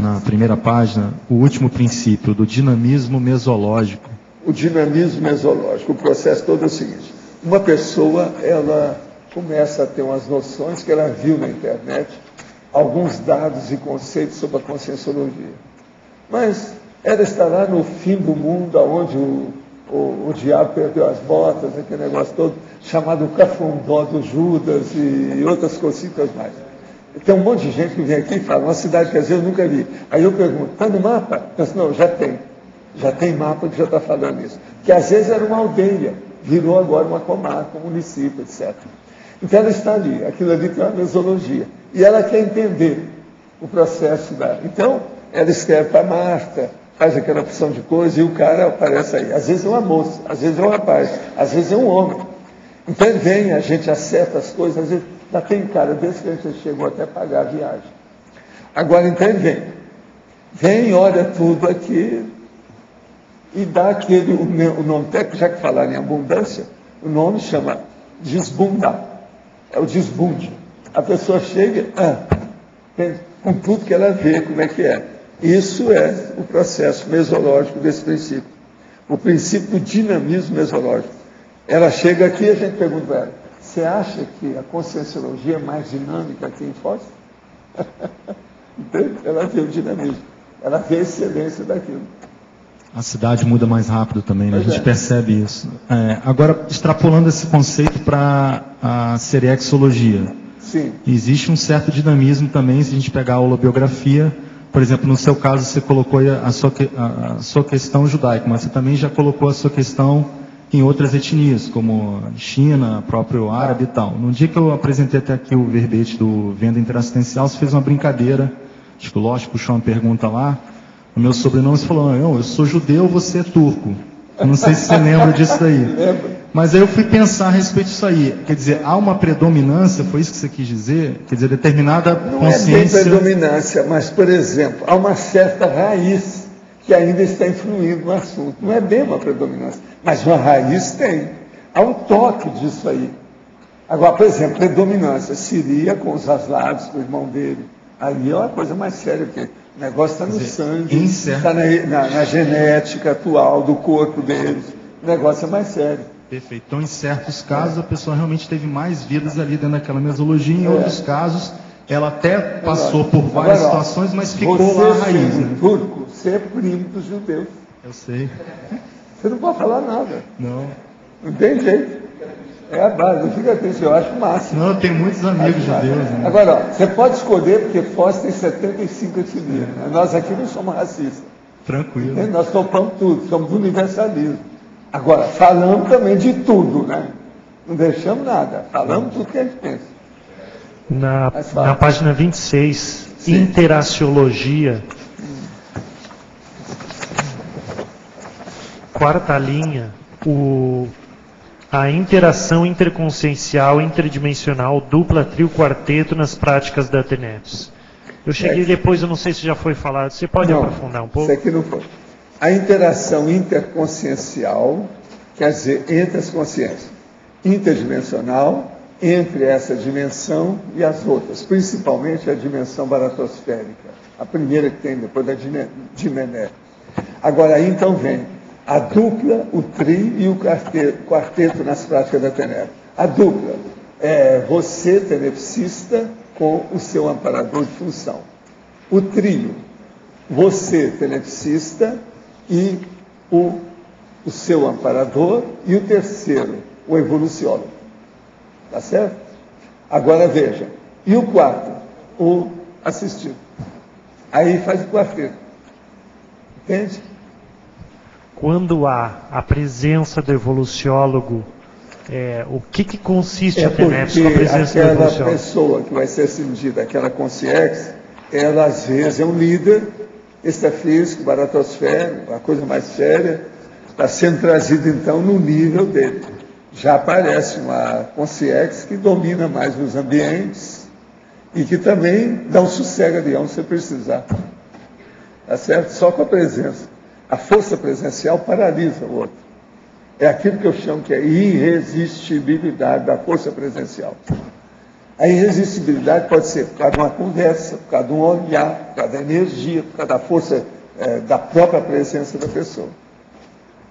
Na primeira página, o último princípio do dinamismo mesológico. O dinamismo mesológico, o processo todo é o seguinte: uma pessoa, ela começa a ter umas noções que ela viu na internet, alguns dados e conceitos sobre a conscienciologia. Mas ela está lá no fim do mundo, onde o diabo perdeu as botas, aquele negócio todo, chamado Cafundó do Judas e outras cositas mais. Tem um monte de gente que vem aqui e fala, uma cidade que às vezes eu nunca vi. Aí eu pergunto, está no mapa? Eu disse, não, já tem. Já tem mapa que já está falando isso. Que às vezes era uma aldeia, virou agora uma comarca, um município, etc. Então ela está ali, aquilo ali tem uma mesologia. E ela quer entender o processo da... Então, ela escreve para Marta, faz aquela opção de coisa e o cara aparece aí. Às vezes é uma moça, às vezes é um rapaz, às vezes é um homem. Então ele vem, a gente acerta as coisas, às vezes já tem um cara desse que a gente chegou até a pagar a viagem. Agora então ele vem, olha tudo aqui e dá aquele, o nome técnico, já que falaram em abundância, o nome chama desbundar. É o desbunde. A pessoa chega com tudo que ela vê, como é que é. Isso é o processo mesológico desse princípio. O princípio do dinamismo mesológico. Ela chega aqui e a gente pergunta para ela, você acha que a conscienciologia é mais dinâmica aqui em Foz? Entende? Ela vê o dinamismo. Ela vê a excelência daquilo. A cidade muda mais rápido também, né? A gente percebe isso. Agora, extrapolando esse conceito para a seriexologia. Sim. Existe um certo dinamismo também, se a gente pegar a holobiografia, por exemplo, no seu caso você colocou a sua questão judaica, mas você também já colocou a sua questão em outras etnias, como China, próprio árabe e tal. No dia que eu apresentei até aqui o verbete do Venda Interassistencial, você fez uma brincadeira, acho que o Lógico puxou uma pergunta lá, o meu sobrenome, você falou, eu sou judeu, você é turco. Eu não sei se você lembra disso daí. Mas aí eu fui pensar a respeito disso aí. Quer dizer, há uma predominância, foi isso que você quis dizer? Quer dizer, determinada consciência... Não é predominância, mas, por exemplo, há uma certa raiz que ainda está influindo no assunto. Não é bem uma predominância, mas uma raiz tem. Há um toque disso aí. Agora, por exemplo, predominância siria com os aslavos, com o irmão dele. Aí é uma coisa mais séria que... O negócio está no sangue, está na genética atual do corpo deles. O negócio é mais sério. Perfeito. Então, em certos casos, a pessoa realmente teve mais vidas ali dentro daquela mesologia. Em outros casos, ela até passou por várias situações, mas ficou lá a raiz. Né? Turco, você é primo dos judeus. Eu sei. Você não pode falar nada. Não. Não tem jeito. É a base, não fica triste, eu acho o máximo. Não, eu tenho muitos amigos judeus. Né? Agora, ó, você pode escolher, porque Foz tem 75 etnias. Né? Nós aqui não somos racistas. Tranquilo. Entende? Nós topamos tudo, somos universalismo. Agora, falamos também de tudo, né? Não deixamos nada, falamos tudo que a gente pensa. Na página 26, sim. Interassiologia, quarta linha, a interação interconsciencial, interdimensional, dupla, trio, quarteto nas práticas da TENEPS. Eu cheguei depois, eu não sei se já foi falado, você pode aprofundar um pouco? Isso aqui não foi. A interação interconsciencial, quer dizer, entre as consciências, interdimensional, entre essa dimensão e as outras, principalmente a dimensão baratosférica, a primeira que tem depois da Dimené. Agora, aí então vem a dupla, o tri e o quarteto nas práticas da TENEP. A dupla é você, tenepsista, com o seu amparador de função. O trio, você, tenepsista, e o seu amparador, e o terceiro, o evoluciólogo. Tá certo? Agora veja. E o quarto, o assistido. Aí faz o quarteto. Entende? Quando há a presença do evoluciólogo, o que consiste a TENEPS com a presença do evoluciólogo? Aquela pessoa que vai ser acendida, aquela consciência, ela às vezes é um líder extrafísico, baratosférico, a coisa mais séria, está sendo trazida então no nível dele. Já aparece uma consciência que domina mais os ambientes e que também dá um sossego ali, onde você precisar. Tá certo? Só com a presença. A força presencial paralisa o outro. É aquilo que eu chamo que é irresistibilidade da força presencial. A irresistibilidade pode ser por causa de uma conversa, por causa de um olhar, por causa da energia, por causa da força da própria presença da pessoa.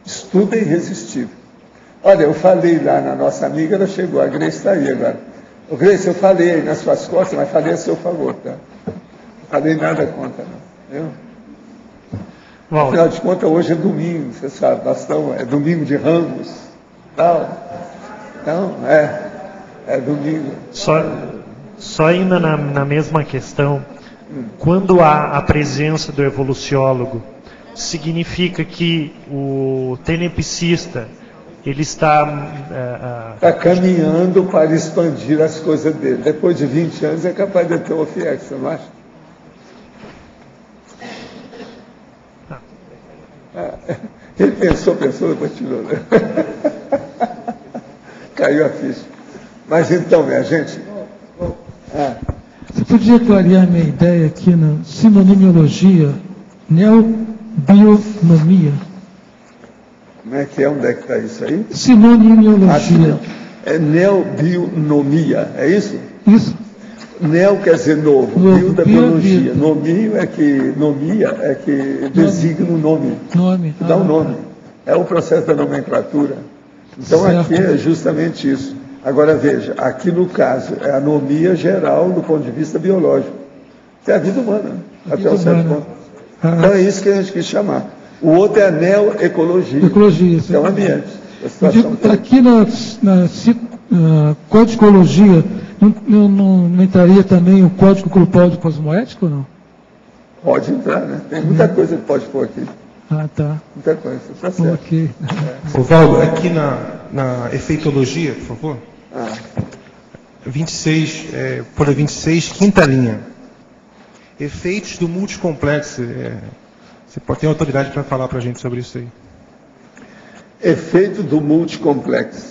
Isso tudo é irresistível. Olha, eu falei lá na nossa amiga, ela chegou, a Grace está aí agora. Ô, Grace, eu falei aí nas suas costas, mas falei a seu favor, tá? Não falei nada contra, não. Viu? Bom, afinal de contas, hoje é domingo, você sabe, é domingo de Ramos, tal. Então, é domingo. Só ainda na mesma questão, quando há a presença do evoluciólogo, significa que o tenepsista ele está... Está caminhando para expandir as coisas dele. Depois de 20 anos é capaz de ter um FIEC, você não acha? Ele pensou, depois tirou. Caiu a ficha. Mas então, minha gente... Você podia clarear minha ideia aqui na sinonimiologia, neobionomia? Como é que é? Onde é que está isso aí? Sinonimiologia. É neobionomia, é isso? Isso. Neo quer dizer novo, bio da biologia. Nomia é que designa o nome. Dá um nome. É o processo da nomenclatura. Então certo. Aqui é justamente isso. Agora veja, aqui no caso, é a nomia geral do ponto de vista biológico. Que é a vida humana, até o certo ponto. Então é isso que a gente quis chamar. O outro é a neoecologia, que é o ambiente. Aqui na codicologia... Não entraria também o código cultural cosmoético ou não? Pode entrar, né? Tem muita coisa que pode pôr aqui. Ah, tá. Muita coisa, tá certo. Ok. Valdo, aqui na efeitologia, por favor. 26, folha 26, quinta linha. Efeitos do multicomplexo. Você pode ter autoridade para falar para a gente sobre isso aí. Efeito do multicomplexo.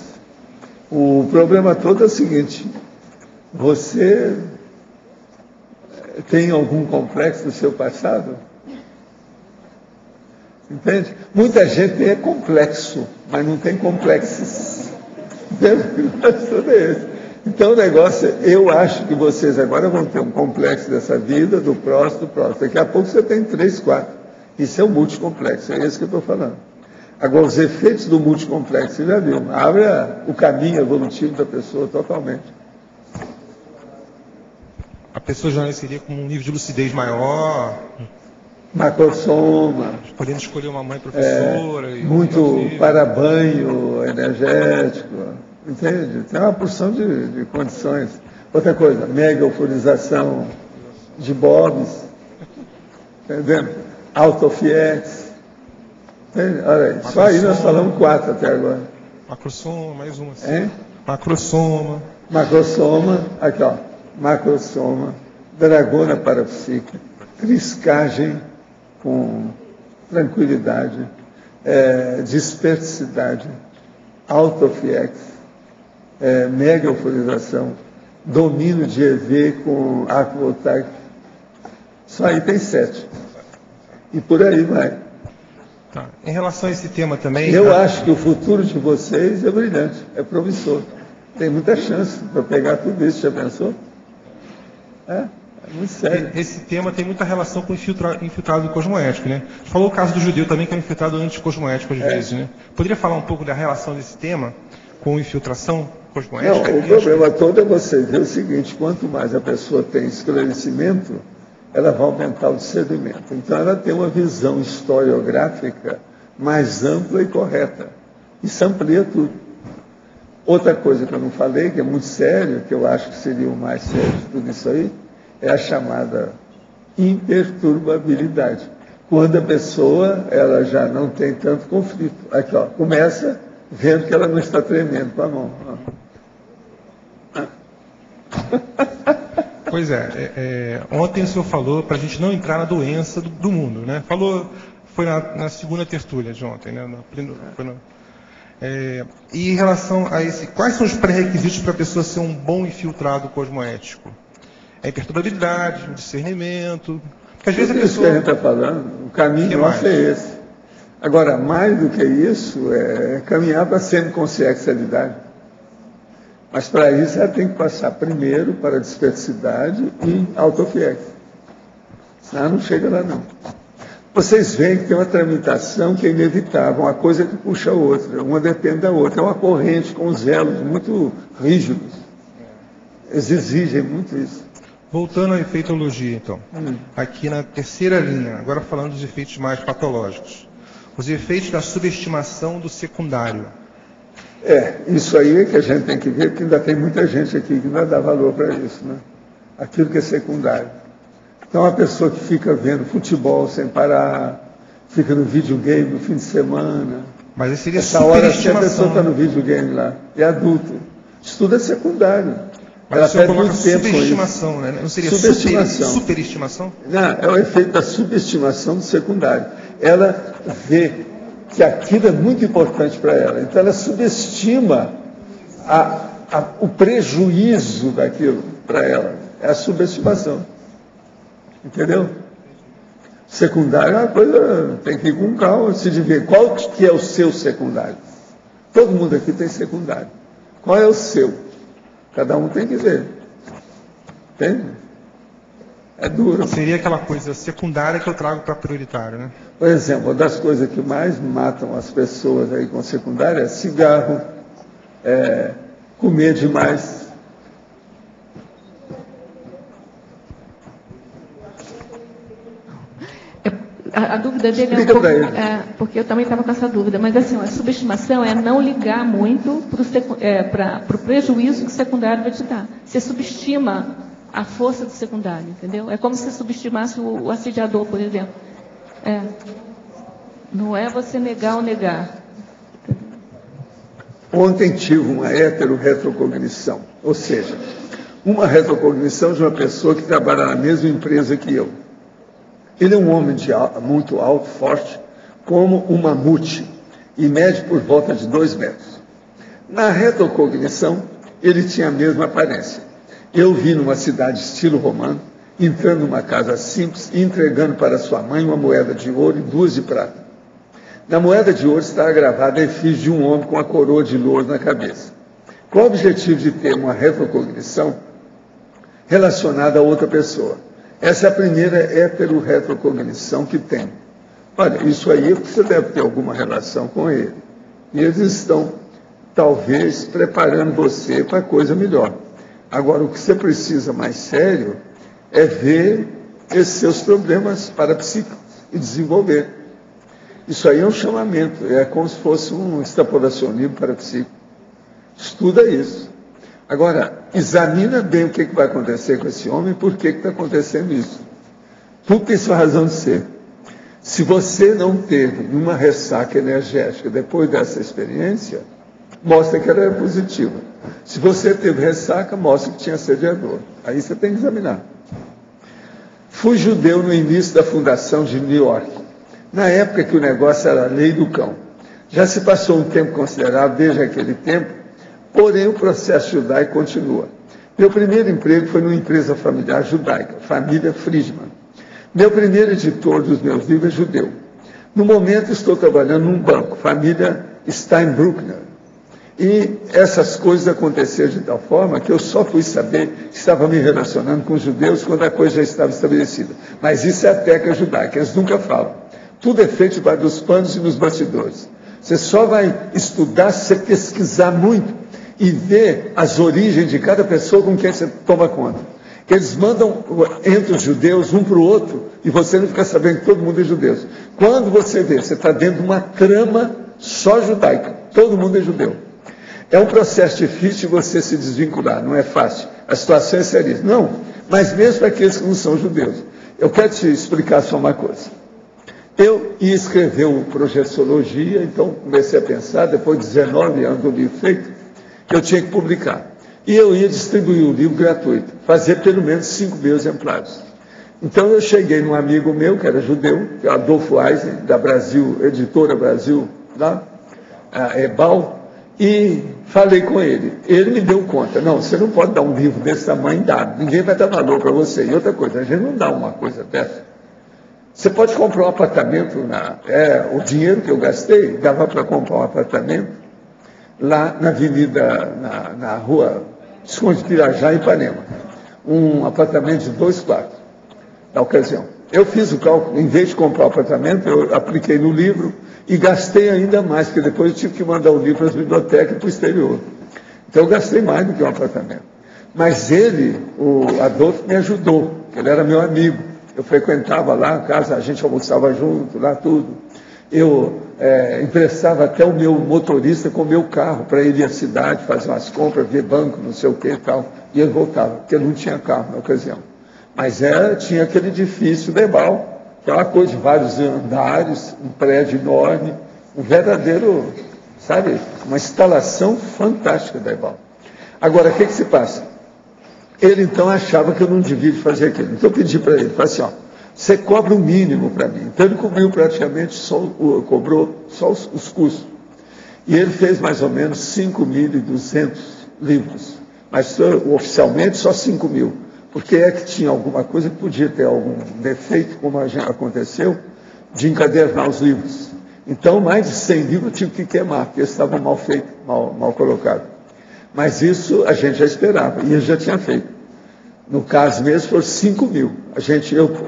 O problema todo é o seguinte... Você tem algum complexo do seu passado? Entende? Muita gente é complexo, mas não tem complexos. Então o negócio, eu acho que vocês agora vão ter um complexo dessa vida, do próximo. Daqui a pouco você tem 3, 4. Isso é um multicomplexo, é isso que eu estou falando. Agora, os efeitos do multicomplexo, você já viu, abre o caminho evolutivo da pessoa totalmente. A pessoa já nasceria com um nível de lucidez maior. Macrosoma. Podendo escolher uma mãe professora. Muito para-banho energético. Entende? Tem uma porção de condições. Outra coisa, mega-euforização de bobs. Entendendo? Autofiex. Olha aí, só aí nós falamos 4 até agora. Macrosoma, mais uma. Assim. Hein? Macrosoma. Macrosoma. Aqui, ó. Macrosoma, dragona parapsíquica, triscagem com tranquilidade, dispersidade, autofiex, mega-euforização, domínio de EV com aquovoltaico. Só aí tem 7. E por aí vai. Tá. Em relação a esse tema também... Eu acho que o futuro de vocês é brilhante, é promissor. Tem muita chance para pegar tudo isso, já pensou? É muito sério. Esse tema tem muita relação com o infiltrado cosmoético, né? Falou o caso do judeu também, que é um infiltrado anticosmoético às vezes, né? Poderia falar um pouco da relação desse tema com infiltração cosmoética? Não, o problema todo é você ver o seguinte, quanto mais a pessoa tem esclarecimento, ela vai aumentar o discernimento. Então ela tem uma visão historiográfica mais ampla e correta. Isso amplia tudo. Outra coisa que eu não falei, que é muito sério, que eu acho que seria o mais sério de tudo isso aí, é a chamada imperturbabilidade. Quando a pessoa ela já não tem tanto conflito. Aqui, ó, começa vendo que ela não está tremendo com a mão. Pois é, ontem o senhor falou para a gente não entrar na doença do mundo, né? Falou, foi na segunda tertúlia de ontem, né? E em relação a esse, quais são os pré-requisitos para a pessoa ser um bom infiltrado cosmoético? A imperturbabilidade, o discernimento... Porque às vezes a pessoa... Isso que a gente está falando, o caminho nosso é esse. Agora, mais do que isso, é caminhar para a semiconsciencialidade. Mas para isso ela tem que passar primeiro para a dispersidade e autofiex. Senão não chega lá não. Vocês veem que tem uma tramitação que é inevitável, uma coisa que puxa a outra, uma depende da outra. É uma corrente com os elos muito rígidos. Eles exigem muito isso. Voltando à efeitologia, então. Aqui na terceira linha, agora falando dos efeitos mais patológicos. Os efeitos da subestimação do secundário. Isso aí é que a gente tem que ver, porque ainda tem muita gente aqui que ainda dá valor para isso, né? Aquilo que é secundário. Então, a pessoa que fica vendo futebol sem parar, fica no videogame no fim de semana. Mas isso seria essa hora que a pessoa está no videogame lá, é adulta. Isso tudo é secundário. Mas ela o senhor coloca subestimação, né? Não seria superestimação? Não, é o efeito da subestimação do secundário. Ela vê que aquilo é muito importante para ela. Então ela subestima o prejuízo daquilo para ela. É a subestimação. Entendeu? Secundário é uma coisa, tem que ir com calma, se dividir. Qual que é o seu secundário? Todo mundo aqui tem secundário. Qual é o seu? Cada um tem que ver. Entende? É duro. Seria aquela coisa secundária que eu trago para prioritário, né? Por exemplo, uma das coisas que mais matam as pessoas aí com secundária é cigarro, comer demais. A dúvida dele é um pouco, porque eu também estava com essa dúvida, mas assim, a subestimação é não ligar muito para o prejuízo que o secundário vai te dar. Você subestima a força do secundário, entendeu? É como se subestimasse o assediador, por exemplo. É. Não é você negar ou negar. Ontem tive uma heterorretrocognição, ou seja, uma retrocognição de uma pessoa que trabalha na mesma empresa que eu. Ele é um homem muito alto, forte, como um mamute, e mede por volta de 2 metros. Na retrocognição, ele tinha a mesma aparência. Eu vi numa cidade estilo romano, entrando numa casa simples e entregando para sua mãe uma moeda de ouro e 2 de prata. Na moeda de ouro está gravada a efígie de um homem com a coroa de louros na cabeça. Qual o objetivo de ter uma retrocognição relacionada a outra pessoa? Essa é a primeira heterorretrocognição que tem. Olha, isso aí você deve ter alguma relação com ele. E eles estão, talvez, preparando você para coisa melhor. Agora, o que você precisa mais sério é ver esses seus problemas parapsíquicos e desenvolver. Isso aí é um chamamento, é como se fosse um extrapolacionismo parapsíquico. Estuda isso. Agora, examina bem o que vai acontecer com esse homem e por que está acontecendo isso. Tudo tem sua razão de ser. Se você não teve uma ressaca energética depois dessa experiência, mostra que ela é positiva. Se você teve ressaca, mostra que tinha assediador. Aí você tem que examinar. Fui judeu no início da fundação de New York, na época que o negócio era a lei do cão. Já se passou um tempo considerável desde aquele tempo, porém, o processo judaico continua. Meu primeiro emprego foi numa empresa familiar judaica, família Friedman. Meu primeiro editor dos meus livros é judeu. No momento, estou trabalhando num banco, família Steinbrückner. E essas coisas aconteceram de tal forma que eu só fui saber que estava me relacionando com os judeus quando a coisa já estava estabelecida. Mas isso é a técnica judaica, eles nunca falam. Tudo é feito debaixo dos panos e nos bastidores. Você só vai estudar se você pesquisar muito e ver as origens de cada pessoa com quem você toma conta. Que eles mandam entre os judeus um para o outro e você não fica sabendo que todo mundo é judeu. Quando você vê, você está dentro de uma trama só judaica, todo mundo é judeu. É um processo difícil você se desvincular, não é fácil. A situação é séria. Não, mas mesmo para aqueles que não são judeus. Eu quero te explicar só uma coisa. Eu ia escrever o Projeciologia, então comecei a pensar, depois de 19 anos do livro feito, que eu tinha que publicar. E eu ia distribuir o livro gratuito, fazer pelo menos 5.000 exemplares. Então eu cheguei num amigo meu, que era judeu, Adolfo Eisen, da Brasil, Editora Brasil, lá, a Ebal, e falei com ele. Ele me deu conta. Não, você não pode dar um livro desse tamanho dado. Ninguém vai dar valor para você. E outra coisa, a gente não dá uma coisa dessa. Você pode comprar um apartamento, o dinheiro que eu gastei dava para comprar um apartamento, lá na avenida, na rua Visconde de Pirajá, em Ipanema, um apartamento de 2 quartos, na ocasião. Eu fiz o cálculo, em vez de comprar o apartamento, eu apliquei no livro e gastei ainda mais, porque depois eu tive que mandar o livro para as bibliotecas e para o exterior. Então eu gastei mais do que um apartamento. Mas ele, o Adolfo, me ajudou, ele era meu amigo. Eu frequentava lá a casa, a gente almoçava junto, lá tudo. Eu emprestava até o meu motorista com o meu carro para ele ir à cidade, fazer umas compras, ver banco, não sei o que e tal. E ele voltava, porque eu não tinha carro na ocasião. Mas tinha aquele edifício de Ebal, aquela coisa de vários andares, um prédio enorme, um verdadeiro, sabe, uma instalação fantástica da Ebal. Agora, o que se passa? Ele, então, achava que eu não devia fazer aquilo. Então, eu pedi para ele, falei assim, ó, você cobra o mínimo para mim. Então, ele cobriu praticamente, cobrou só os custos. E ele fez mais ou menos 5.200 livros, mas oficialmente só 5.000. Porque é que tinha alguma coisa, podia ter algum defeito, como já aconteceu, de encadernar os livros. Então, mais de 100 livros tinha que queimar, porque eles estavam mal feitos, mal colocados. Mas isso a gente já esperava, e ele já tinha feito. No caso mesmo, foram 5.000.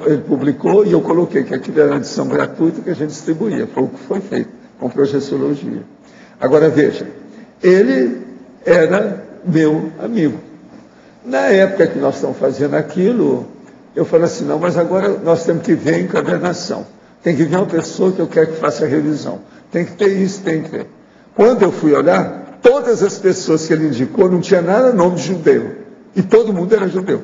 Ele publicou e eu coloquei que aquilo era edição gratuita que a gente distribuía, foi o que foi feito, com projeciologia. Agora, veja, ele era meu amigo. Na época que nós estamos fazendo aquilo, eu falei assim, não, mas agora nós temos que ver a encadernação. Tem que ver uma pessoa que eu quero que faça a revisão. Tem que ter isso, tem que ter. Quando eu fui olhar, todas as pessoas que ele indicou não tinha nada nome de judeu. E todo mundo era judeu.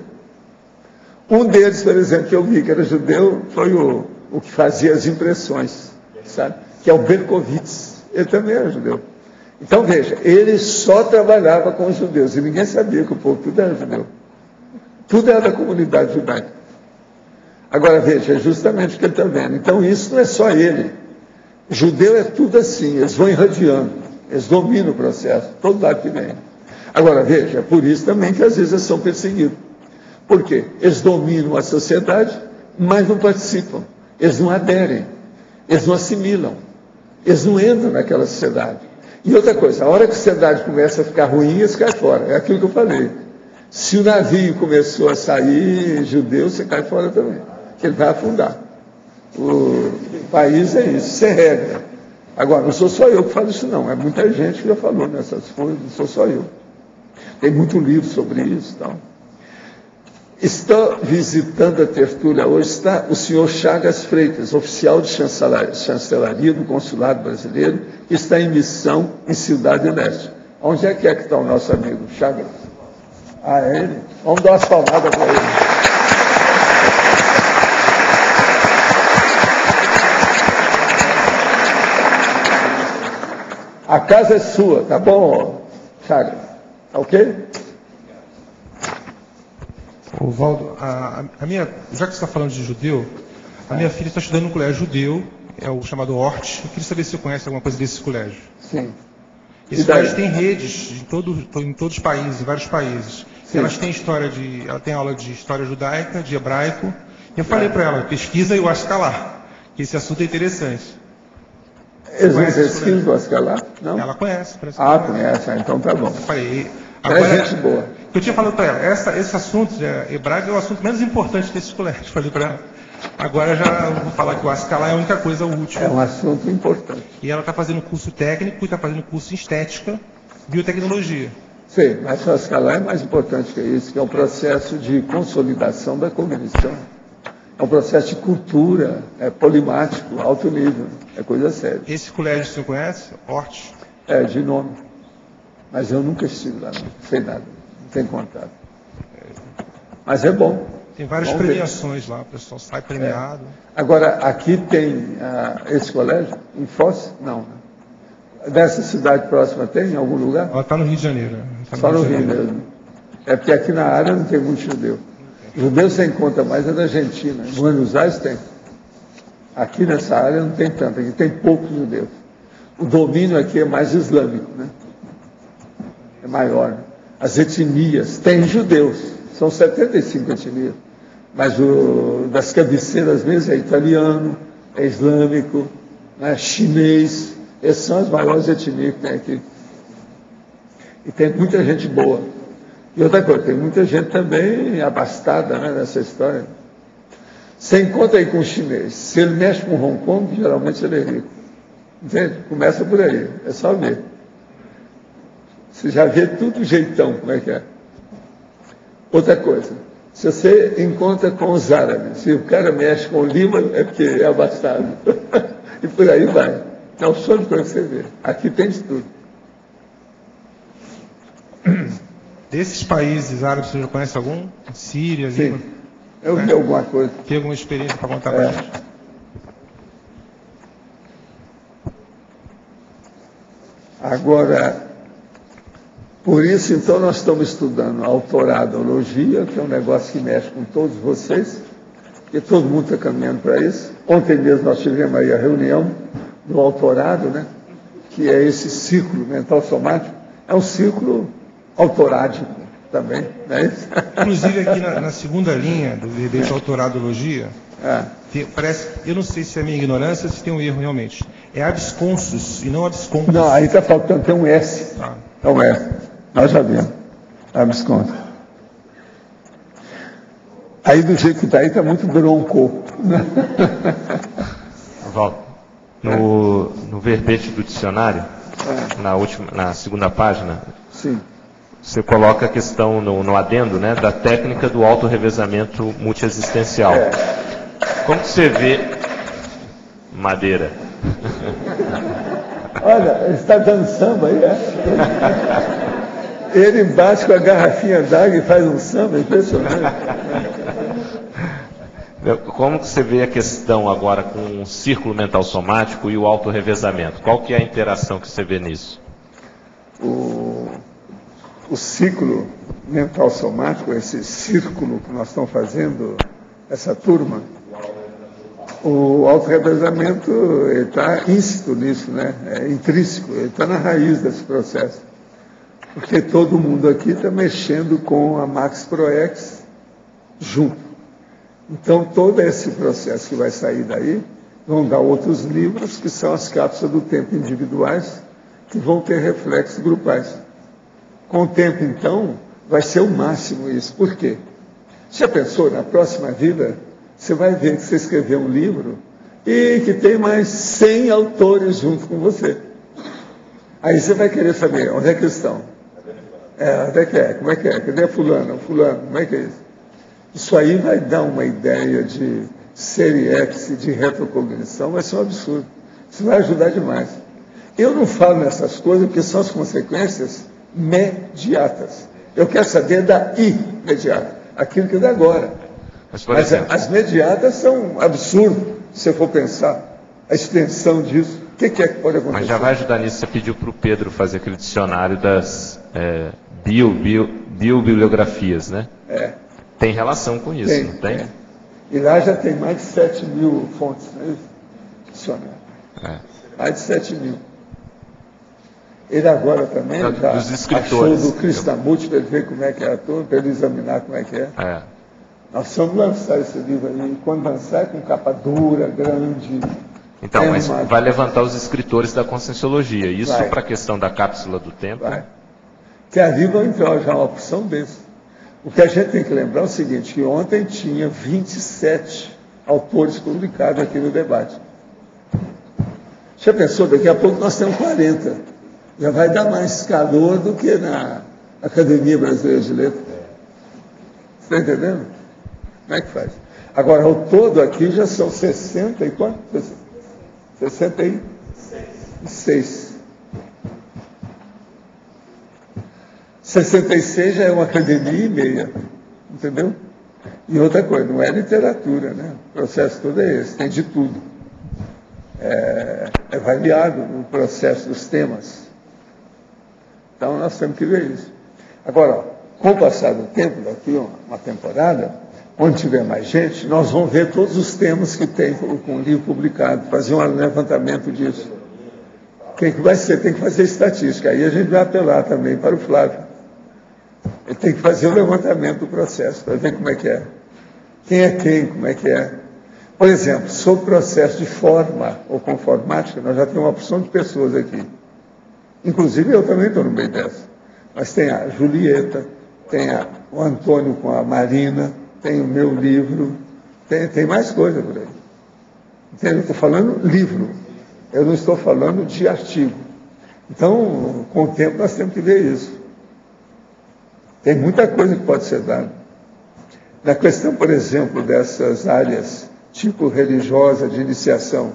Um deles, por exemplo, que eu vi que era judeu, foi o que fazia as impressões, sabe? Que é o Berkowitz. Ele também era judeu. Então, veja, ele só trabalhava com os judeus, e ninguém sabia que o povo tudo era judeu. Tudo era da comunidade judaica. Agora, veja, é justamente o que ele está vendo. Então, isso não é só ele. Judeu é tudo assim, eles vão irradiando, eles dominam o processo, todo lado que vem. Agora, veja, é por isso também que às vezes eles são perseguidos. Por quê? Eles dominam a sociedade, mas não participam. Eles não aderem, eles não assimilam, eles não entram naquela sociedade. E outra coisa, a hora que a sociedade começa a ficar ruim, eles caem fora. É aquilo que eu falei. Se o navio começou a sair judeu, você cai fora também, que ele vai afundar. O país é isso, isso é regra. Agora, não sou só eu que falo isso, não. É muita gente que já falou nessas coisas, não sou só eu. Tem muito livro sobre isso. Então. Estou visitando a tertúlia hoje, está o senhor Chagas Freitas, oficial de chancelaria do Consulado Brasileiro, que está em missão em Cidade Leste. Onde é que está o nosso amigo Chagas? Ah, é ele? Vamos dar umas palmadas para ele. A casa é sua, tá bom, Chagas? Tá ok? Ô, Valdo, a minha, já que você está falando de judeu, a minha filha está estudando no colégio judeu, é o chamado Hort. Eu queria saber se você conhece alguma coisa desse colégio. Sim. Esse colégio tem redes em todos os países, em vários países. Sim. Elas têm história ela tem aula de história judaica, de hebraico. E eu falei para ela, pesquisa e o Ascalá, que esse assunto é interessante. Eles não pesquisam o Ascalá? Não? Ela conhece. Ah, conhece. Então tá bom. Eu falei, agora, é gente boa. Eu tinha falado para ela, esse assunto hebraico é o assunto menos importante desse colégio. Falei para ela, agora já vou falar que o Ascalá é a única coisa útil. É um assunto importante. E ela está fazendo curso técnico e está fazendo curso em estética, biotecnologia. Sim, mas o Ascalá é mais importante que isso, que é um processo de consolidação da cognição. É um processo de cultura, é polimático, alto nível, é coisa séria. Esse colégio você conhece? Hort? É, de nome. Mas eu nunca estive lá, não sei nada, não tenho contato. Mas é bom. Tem várias premiações lá, o pessoal sai premiado. É. Agora, aqui tem esse colégio, em Foz? Não. Dessa cidade próxima tem, em algum lugar? Ela está no Rio de Janeiro. Só no Rio mesmo. É porque aqui na área não tem muito judeu. Judeu você encontra mais é na Argentina. Em Buenos Aires tem. Aqui nessa área não tem tanto. Aqui tem poucos judeus. O domínio aqui é mais islâmico, né? É maior. Né? As etnias. Tem judeus. São 75 etnias. Mas das cabeceiras mesmo é italiano, é islâmico, né? Chinês. Essas são as maiores etnias que tem aqui. E tem muita gente boa. E outra coisa, tem muita gente também abastada, né, nessa história. Você encontra aí com o chinês. Se ele mexe com Hong Kong, geralmente ele é rico. Entende? Começa por aí. É só ver. Você já vê tudo jeitão, como é que é. Outra coisa. Se você encontra com os árabes, se o cara mexe com o Líbano, é porque é abastado. E por aí vai. É o sonho que você vê. Aqui tem de tudo. Desses países árabes, você já conhece algum? Síria, Líbano? Sim. Eu vi alguma coisa. Tem alguma experiência para contar para a gente? Agora, por isso, então, nós estamos estudando a autoradologia, que é um negócio que mexe com todos vocês, porque todo mundo está caminhando para isso. Ontem mesmo nós tivemos aí a reunião do autorado, né? Que é esse ciclo mental somático, é um ciclo autorádico também, não é isso? Inclusive aqui na segunda linha dessa autoradologia, parece, eu não sei se é minha ignorância, se tem um erro realmente, é absconsus e não absconsus. Não, aí está faltando, tem um S, não é, nós já vimos, absconsus. Aí do jeito que está aí, está muito bronco. Volta. No verbete do dicionário, na segunda página, sim, você coloca a questão no adendo, né, da técnica do autorrevezamento multiexistencial. É. Como que você vê madeira? Olha, ele está dançando aí, é? Ele bate com a garrafinha d'água e faz um samba impressionante. Como que você vê a questão agora com o círculo mental somático e o autorrevezamento? Qual que é a interação que você vê nisso? O ciclo mental somático, esse círculo que nós estamos fazendo, essa turma, o autorrevezamento está íncito nisso, né? É intrínseco, ele está na raiz desse processo. Porque todo mundo aqui está mexendo com a Max Proex junto. Então, todo esse processo que vai sair daí, vão dar outros livros, que são as cápsulas do tempo individuais, que vão ter reflexos grupais. Com o tempo, então, vai ser o máximo isso. Por quê? Já pensou, na próxima vida, você vai ver que você escreveu um livro e que tem mais 100 autores junto com você. Aí você vai querer saber, onde é que estão? Onde é que é? Como é que é? Cadê fulano? Fulano, como é que é isso? Isso aí vai dar uma ideia de seriex, de retrocognição, vai ser um absurdo. Isso vai ajudar demais. Eu não falo nessas coisas porque são as consequências mediatas. Eu quero saber da imediata, aquilo que dá agora. Mas as mediatas são um absurdo, se eu for pensar a extensão disso. O que é que pode acontecer? Mas já vai ajudar nisso, você pediu para o Pedro fazer aquele dicionário das biobibliografias, né? É. Tem relação com isso, não tem? É. E lá já tem mais de 7 mil fontes, não é? Mais de 7 mil. Ele agora também já achou do Krishnamurti para ele ver como é que é a turma, para ele examinar como é que é. É. Nós vamos lançar esse livro aí, e quando lançar é com capa dura, grande. Então, é mas vai levantar os escritores da Conscienciologia, isso para a questão da cápsula do tempo? Vai. Que ali vão entrar já uma opção desse. O que a gente tem que lembrar é o seguinte, que ontem tinha 27 autores publicados aqui no debate. Já pensou, daqui a pouco nós temos 40. Já vai dar mais calor do que na Academia Brasileira de Letras. Você está entendendo? Como é que faz? Agora, ao todo aqui já são 60 e quanto? 66. 66 já é uma academia e meia, entendeu? E outra coisa, não é literatura, né? O processo todo é esse, tem de tudo. É variado o processo dos temas. Então, nós temos que ver isso. Agora, ó, com o passar do tempo, daqui uma temporada, quando tiver mais gente, nós vamos ver todos os temas que tem com o livro publicado, fazer um levantamento disso. Quem que vai ser? Tem que fazer estatística. Aí a gente vai apelar também para o Flávio. Ele tem que fazer o levantamento do processo, para ver como é que é. Quem é quem, como é que é. Por exemplo, sobre o processo de forma ou conformática, nós já temos uma opção de pessoas aqui. Inclusive, eu também estou no meio dessa. Mas tem a Julieta, tem o Antônio com a Marina, tem o meu livro, tem mais coisa por aí. Entendeu? Eu estou falando livro. Eu não estou falando de artigo. Então, com o tempo, nós temos que ver isso. Tem muita coisa que pode ser dada. Na questão, por exemplo, dessas áreas tipo religiosa, de iniciação,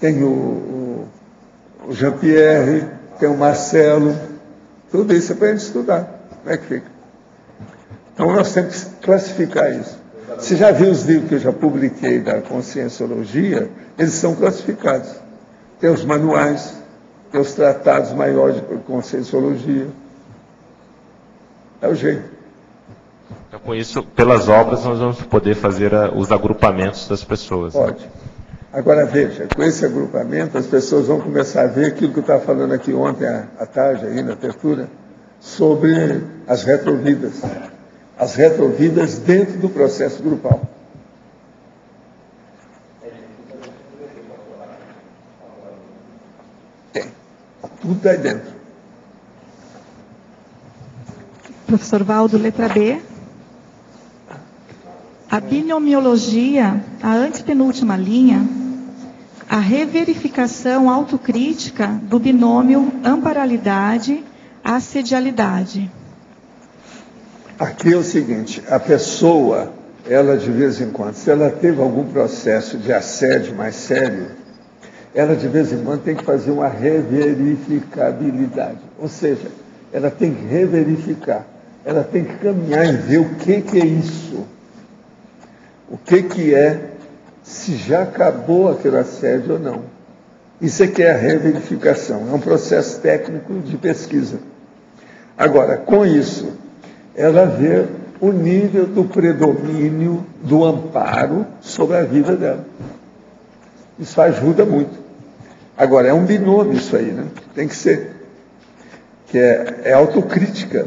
tem o Jean-Pierre, tem o Marcelo, tudo isso é para a gente estudar. Como é que fica? Então, nós temos que classificar isso. Você já viu os livros que eu já publiquei da Conscienciologia? Eles são classificados. Tem os manuais, tem os tratados maiores de Conscienciologia. É o jeito. Então, com isso, pelas obras, nós vamos poder fazer os agrupamentos das pessoas. Pode. Né? Agora, veja, com esse agrupamento, as pessoas vão começar a ver aquilo que eu estava falando aqui ontem, à tarde, aí na tertúlia, sobre as retrovidas. As retrovidas dentro do processo grupal. Tudo está aí dentro. Professor Valdo, letra B. A binomiologia, a antepenúltima linha, a reverificação autocrítica do binômio amparalidade-assedialidade. Aqui é o seguinte, a pessoa, ela de vez em quando, se ela teve algum processo de assédio mais sério, ela de vez em quando tem que fazer uma reverificabilidade. Ou seja, ela tem que reverificar, ela tem que caminhar e ver o que é isso. O que é, se já acabou aquele assédio ou não. Isso é que é a reverificação, é um processo técnico de pesquisa. Agora, com isso, ela vê o nível do predomínio do amparo sobre a vida dela. Isso ajuda muito. Agora, é um binômio isso aí, né? Tem que ser. Que é autocrítica.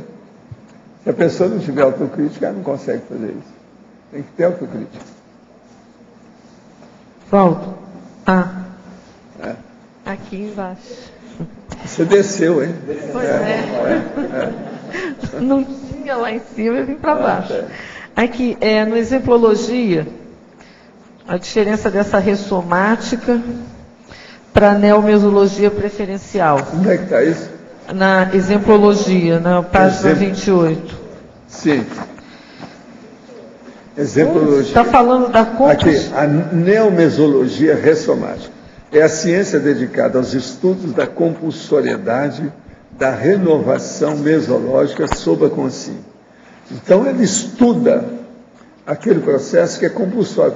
Se a pessoa não tiver autocrítica, ela não consegue fazer isso. Tem que ter autocrítica. Volto. Ah. É. Aqui embaixo. Você desceu, hein? Pois é. Não tinha lá em cima, eu vim para baixo. Aqui, no exemplologia, a diferença dessa ressomática para a neomesologia preferencial. Onde é que está isso? Na exemplologia, na página 28. Sim. Exemplologia. Está falando da aqui, a neomesologia ressomática. É a ciência dedicada aos estudos da compulsoriedade da renovação mesológica sob a consciência. Então, ele estuda aquele processo que é compulsório,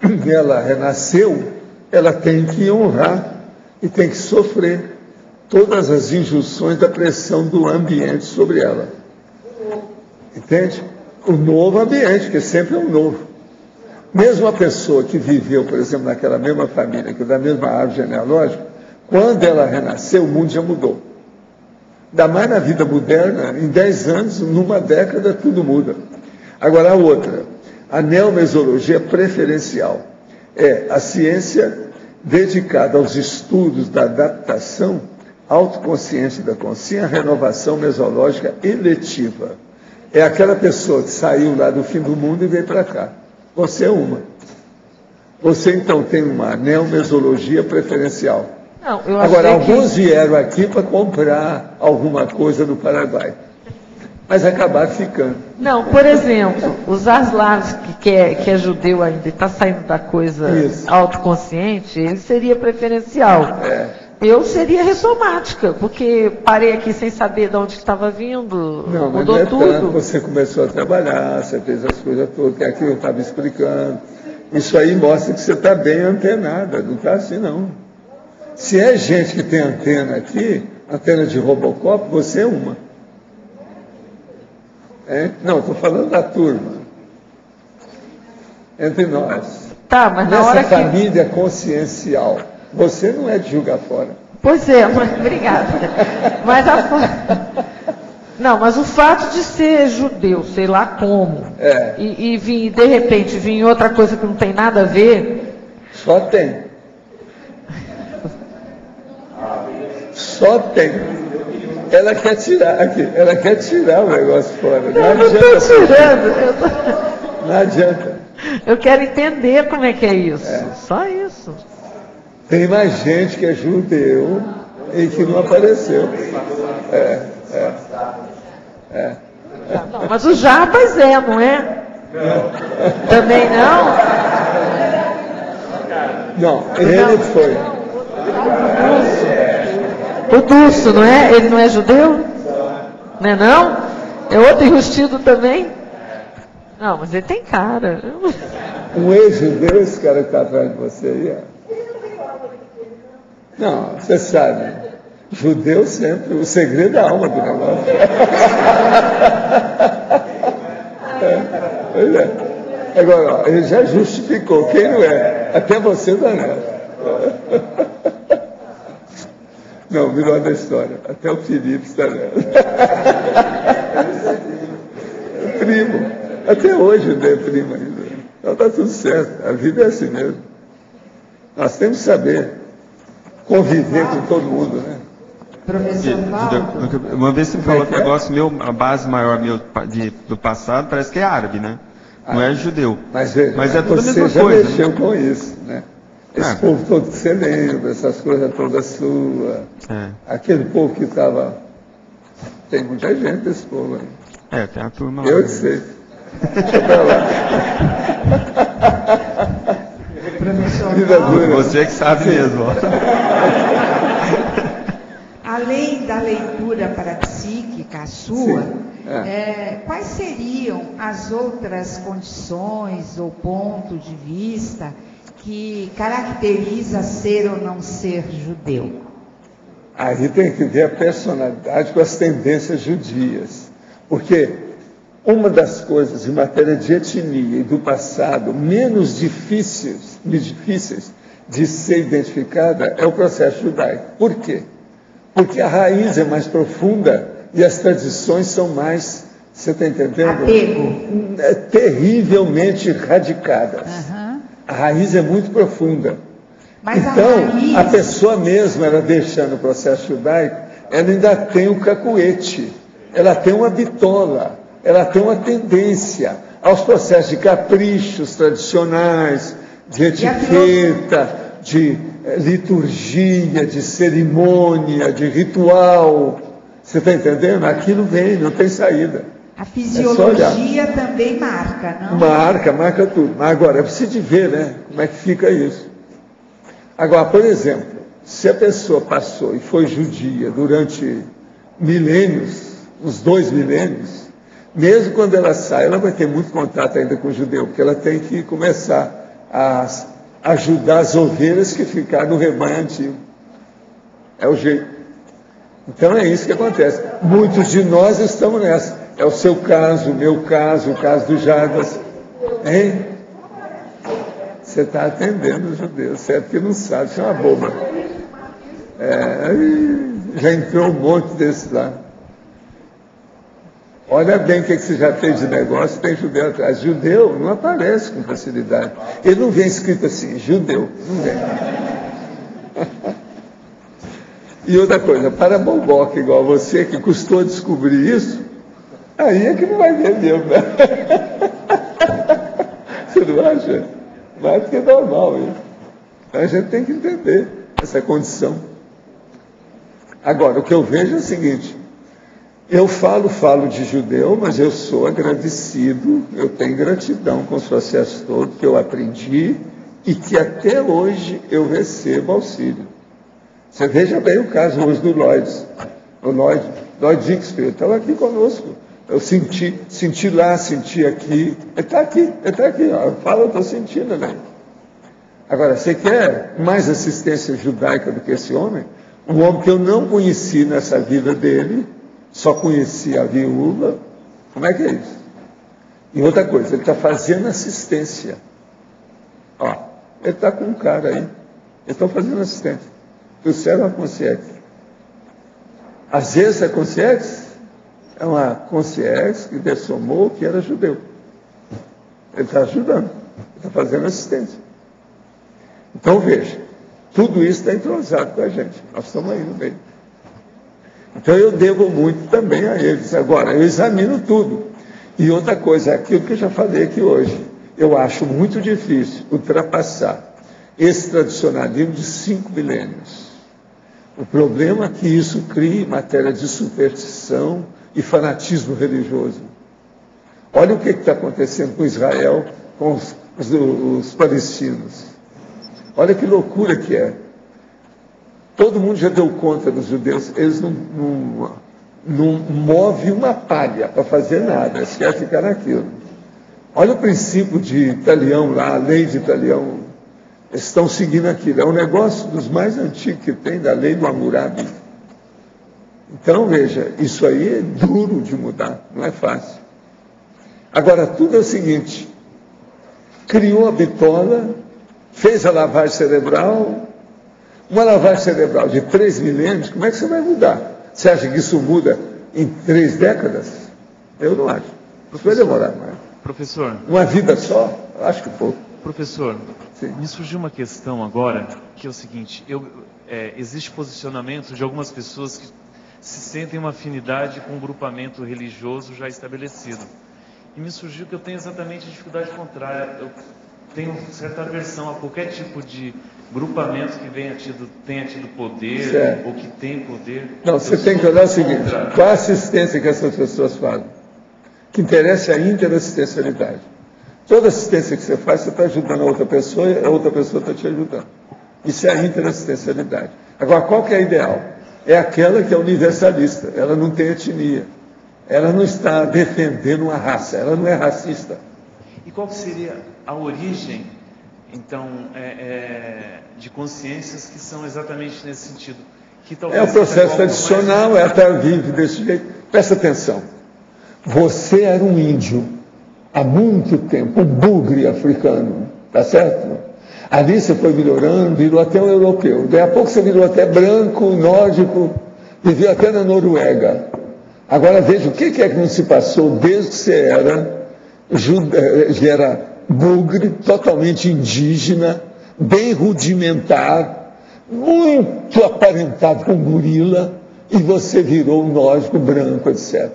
porque ela renasceu, ela tem que honrar e tem que sofrer todas as injunções da pressão do ambiente sobre ela. Entende? O novo ambiente, que sempre é um novo. Mesmo a pessoa que viveu, por exemplo, naquela mesma família, que é da mesma árvore genealógica, quando ela renasceu, o mundo já mudou. Ainda mais na vida moderna, em 10 anos, numa década, tudo muda. Agora, a outra, a neomesologia preferencial, é a ciência dedicada aos estudos da adaptação autoconsciente da consciência, renovação mesológica eletiva. É aquela pessoa que saiu lá do fim do mundo e veio para cá. Você é uma. Você, então, tem uma neomesologia preferencial. Não, eu agora, alguns vieram aqui para comprar alguma coisa no Paraguai, mas acabaram ficando. Não, por exemplo, os Aslaves, que é judeu ainda e está saindo da coisa autoconsciente, ele seria preferencial. É. Eu seria ressomática, porque parei aqui sem saber de onde estava vindo, não, mudou mas não é tudo. Tanto, você começou a trabalhar, você fez as coisas todas, que aqui eu estava explicando. Isso aí mostra que você está bem antenada, não está assim não. Se é gente que tem antena aqui, antena de Robocop, você é uma. É? Não, estou falando da turma. Entre nós. Tá, mas na hora que... Nessa família consciencial... Você não é de julgar fora. Pois é, mas obrigada. Mas não, mas o fato de ser judeu, sei lá como, e vir, de repente vir em outra coisa que não tem nada a ver... Só tem. Só tem. Ela quer tirar aqui, ela quer tirar o negócio fora. Não adianta. Tirando. Não adianta. Eu quero entender como é que é isso. É. Só isso. Tem mais gente que é judeu e que não apareceu. Não, mas o Jarbas é, não é? Não. Também não? Não, ele foi. O Dulce, não é? Ele não é judeu? Não é não? É outro enrustido também? Não, mas ele tem cara. Um ex-judeu, esse cara que está atrás de você aí, Não, você sabe. Judeu sempre, o segredo é a alma do negócio. Pois é. Agora, ó, ele já justificou quem não é. Até você danado. Não, melhor da história. Até o Filipe está danado. Primo. Até hoje eu dei primo ainda. Então está tudo certo. A vida é assim mesmo. Nós temos que saber conviver com todo mundo, né? Professor Valdo, uma vez você falou que o negócio meu, a base maior meu do passado parece que é árabe, né? Não é judeu. Mas, veja, mas é tudo você a mesma coisa. Você já mexeu com isso, né? Esse povo todo que você lembra, essas coisas todas suas. É. Aquele povo que estava... Tem muita gente desse povo aí. É, tem a turma lá. Eu que sei. Deixa pra lá. Vida dura. Você que sabe mesmo. Além da leitura parapsíquica sua... Sim. Quais seriam as outras condições ou ponto de vista que caracteriza ser ou não ser judeu? Aí tem que ver a personalidade com as tendências judias, porque uma das coisas em matéria de etnia e do passado menos difíceis de ser identificada é o processo judaico. Por quê? Porque a raiz é mais profunda e as tradições são mais, você está entendendo? Apego. Terrivelmente radicadas. Uhum. A raiz é muito profunda. Mas então, a pessoa mesma, ela deixando o processo judaico, ela ainda tem um cacuete, ela tem uma bitola, ela tem uma tendência aos processos de caprichos tradicionais, de etiqueta, de liturgia, de cerimônia, de ritual... Você está entendendo? Aquilo vem, não tem saída. A fisiologia também marca, não? Marca tudo. Mas agora, é preciso ver, né? Como é que fica isso. Agora, por exemplo, se a pessoa passou e foi judia durante milênios, uns 2 milênios, mesmo quando ela sai, ela vai ter muito contato ainda com o judeu, porque ela tem que começar a ajudar as ovelhas que ficaram no rebanho antigo. É o jeito. Então é isso que acontece. Muitos de nós estamos nessa. É o seu caso, o meu caso, o caso do Jadas. Hein? Você está atendendo o judeu, certo que não sabe, isso é uma boba. Já entrou um monte desse lá. Olha bem o que você já fez de negócio, tem judeu atrás. Judeu não aparece com facilidade. Ele não vem escrito assim, judeu, não vem. E outra coisa, para boboca igual você, que custou descobrir isso, aí é que não vai ver mesmo, né? Você não acha? Mas porque é normal isso. A gente tem que entender essa condição. Agora, o que eu vejo é o seguinte, eu falo de judeu, mas eu sou agradecido, eu tenho gratidão com os processos todos que eu aprendi e que até hoje eu recebo auxílio. Você veja bem o caso hoje do Lloyds. O Lloyd Dixfield estava aqui conosco. Eu senti lá, senti aqui. Ele está aqui. Ó. Eu falo, eu estou sentindo, né? Agora, você quer mais assistência judaica do que esse homem? Um homem que eu não conheci nessa vida dele, só conheci a viúva. Como é que é isso? E outra coisa, ele está fazendo assistência. Ó, ele está com um cara aí. Eles estão fazendo assistência. O cérebro é uma consciência. Às vezes a consciência é uma consciência que dessomou que era judeu. Ele está ajudando, ele está fazendo assistência. Então veja, tudo isso está entrosado com a gente. Nós estamos aí no meio. Então eu devo muito também a eles. Agora, eu examino tudo. E outra coisa, é aquilo que eu já falei aqui hoje. Eu acho muito difícil ultrapassar esse tradicionalismo de 5 milênios. O problema é que isso cria matéria de superstição e fanatismo religioso. Olha o que está acontecendo com Israel, com os palestinos. Olha que loucura que é. Todo mundo já deu conta dos judeus. Eles não movem uma palha para fazer nada. Eles querem ficar naquilo. Olha o princípio de Italião lá, a lei de Italião. Estão seguindo aquilo. É um negócio dos mais antigos que tem, da lei do Hammurabi. Então, veja, isso aí é duro de mudar, não é fácil. Agora, tudo é o seguinte, criou a bitola, fez a lavagem cerebral, uma lavagem cerebral de 3 milênios, como é que você vai mudar? Você acha que isso muda em 3 décadas? Eu não acho. Isso vai demorar mais. Professor. Uma vida só? Acho que pouco. Professor, sim. Me surgiu uma questão agora, que é o seguinte, existe posicionamento de algumas pessoas que se sentem uma afinidade com um grupamento religioso já estabelecido. E me surgiu que eu tenho exatamente a dificuldade contrária. Eu tenho certa aversão a qualquer tipo de grupamento que tenha tido poder, certo, ou que tem poder. Não, você tem que olhar o seguinte, qual a assistência que essas pessoas fazem? Que interessa é a interassistencialidade. Toda assistência que você faz, você está ajudando a outra pessoa está te ajudando. Isso é a interassistencialidade. Agora, qual que é a ideal? É aquela que é universalista, ela não tem etnia, ela não está defendendo uma raça, ela não é racista. E qual seria a origem, então, de consciências que são exatamente nesse sentido? Que talvez é o processo tradicional, mais... ela vive desse jeito. Presta atenção, você era um índio há muito tempo, um bugre africano, tá certo? Ali você foi melhorando, virou até um europeu. Daí a pouco você virou até branco, nórdico, viveu até na Noruega. Agora veja o que é que não se passou desde que você era bugre, totalmente indígena, bem rudimentar, muito aparentado com gorila, e você virou um nórdico, branco, etc.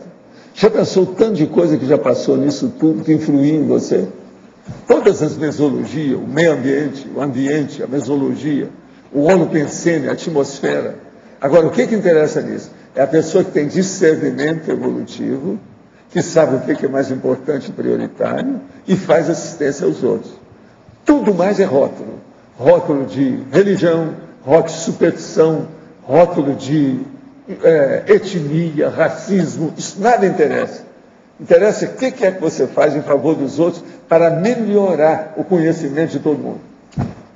Já pensou tanto de coisa que já passou nisso tudo, que influiu em você? Todas as mesologias, o meio ambiente, a mesologia, o holopensene, a atmosfera. Agora, o que interessa nisso? É a pessoa que tem discernimento evolutivo, que sabe o que é mais importante e prioritário, e faz assistência aos outros. Tudo mais é rótulo. Rótulo de religião, rótulo de superstição, rótulo de etnia, racismo, isso nada interessa. Interessa o que é que você faz em favor dos outros para melhorar o conhecimento de todo mundo.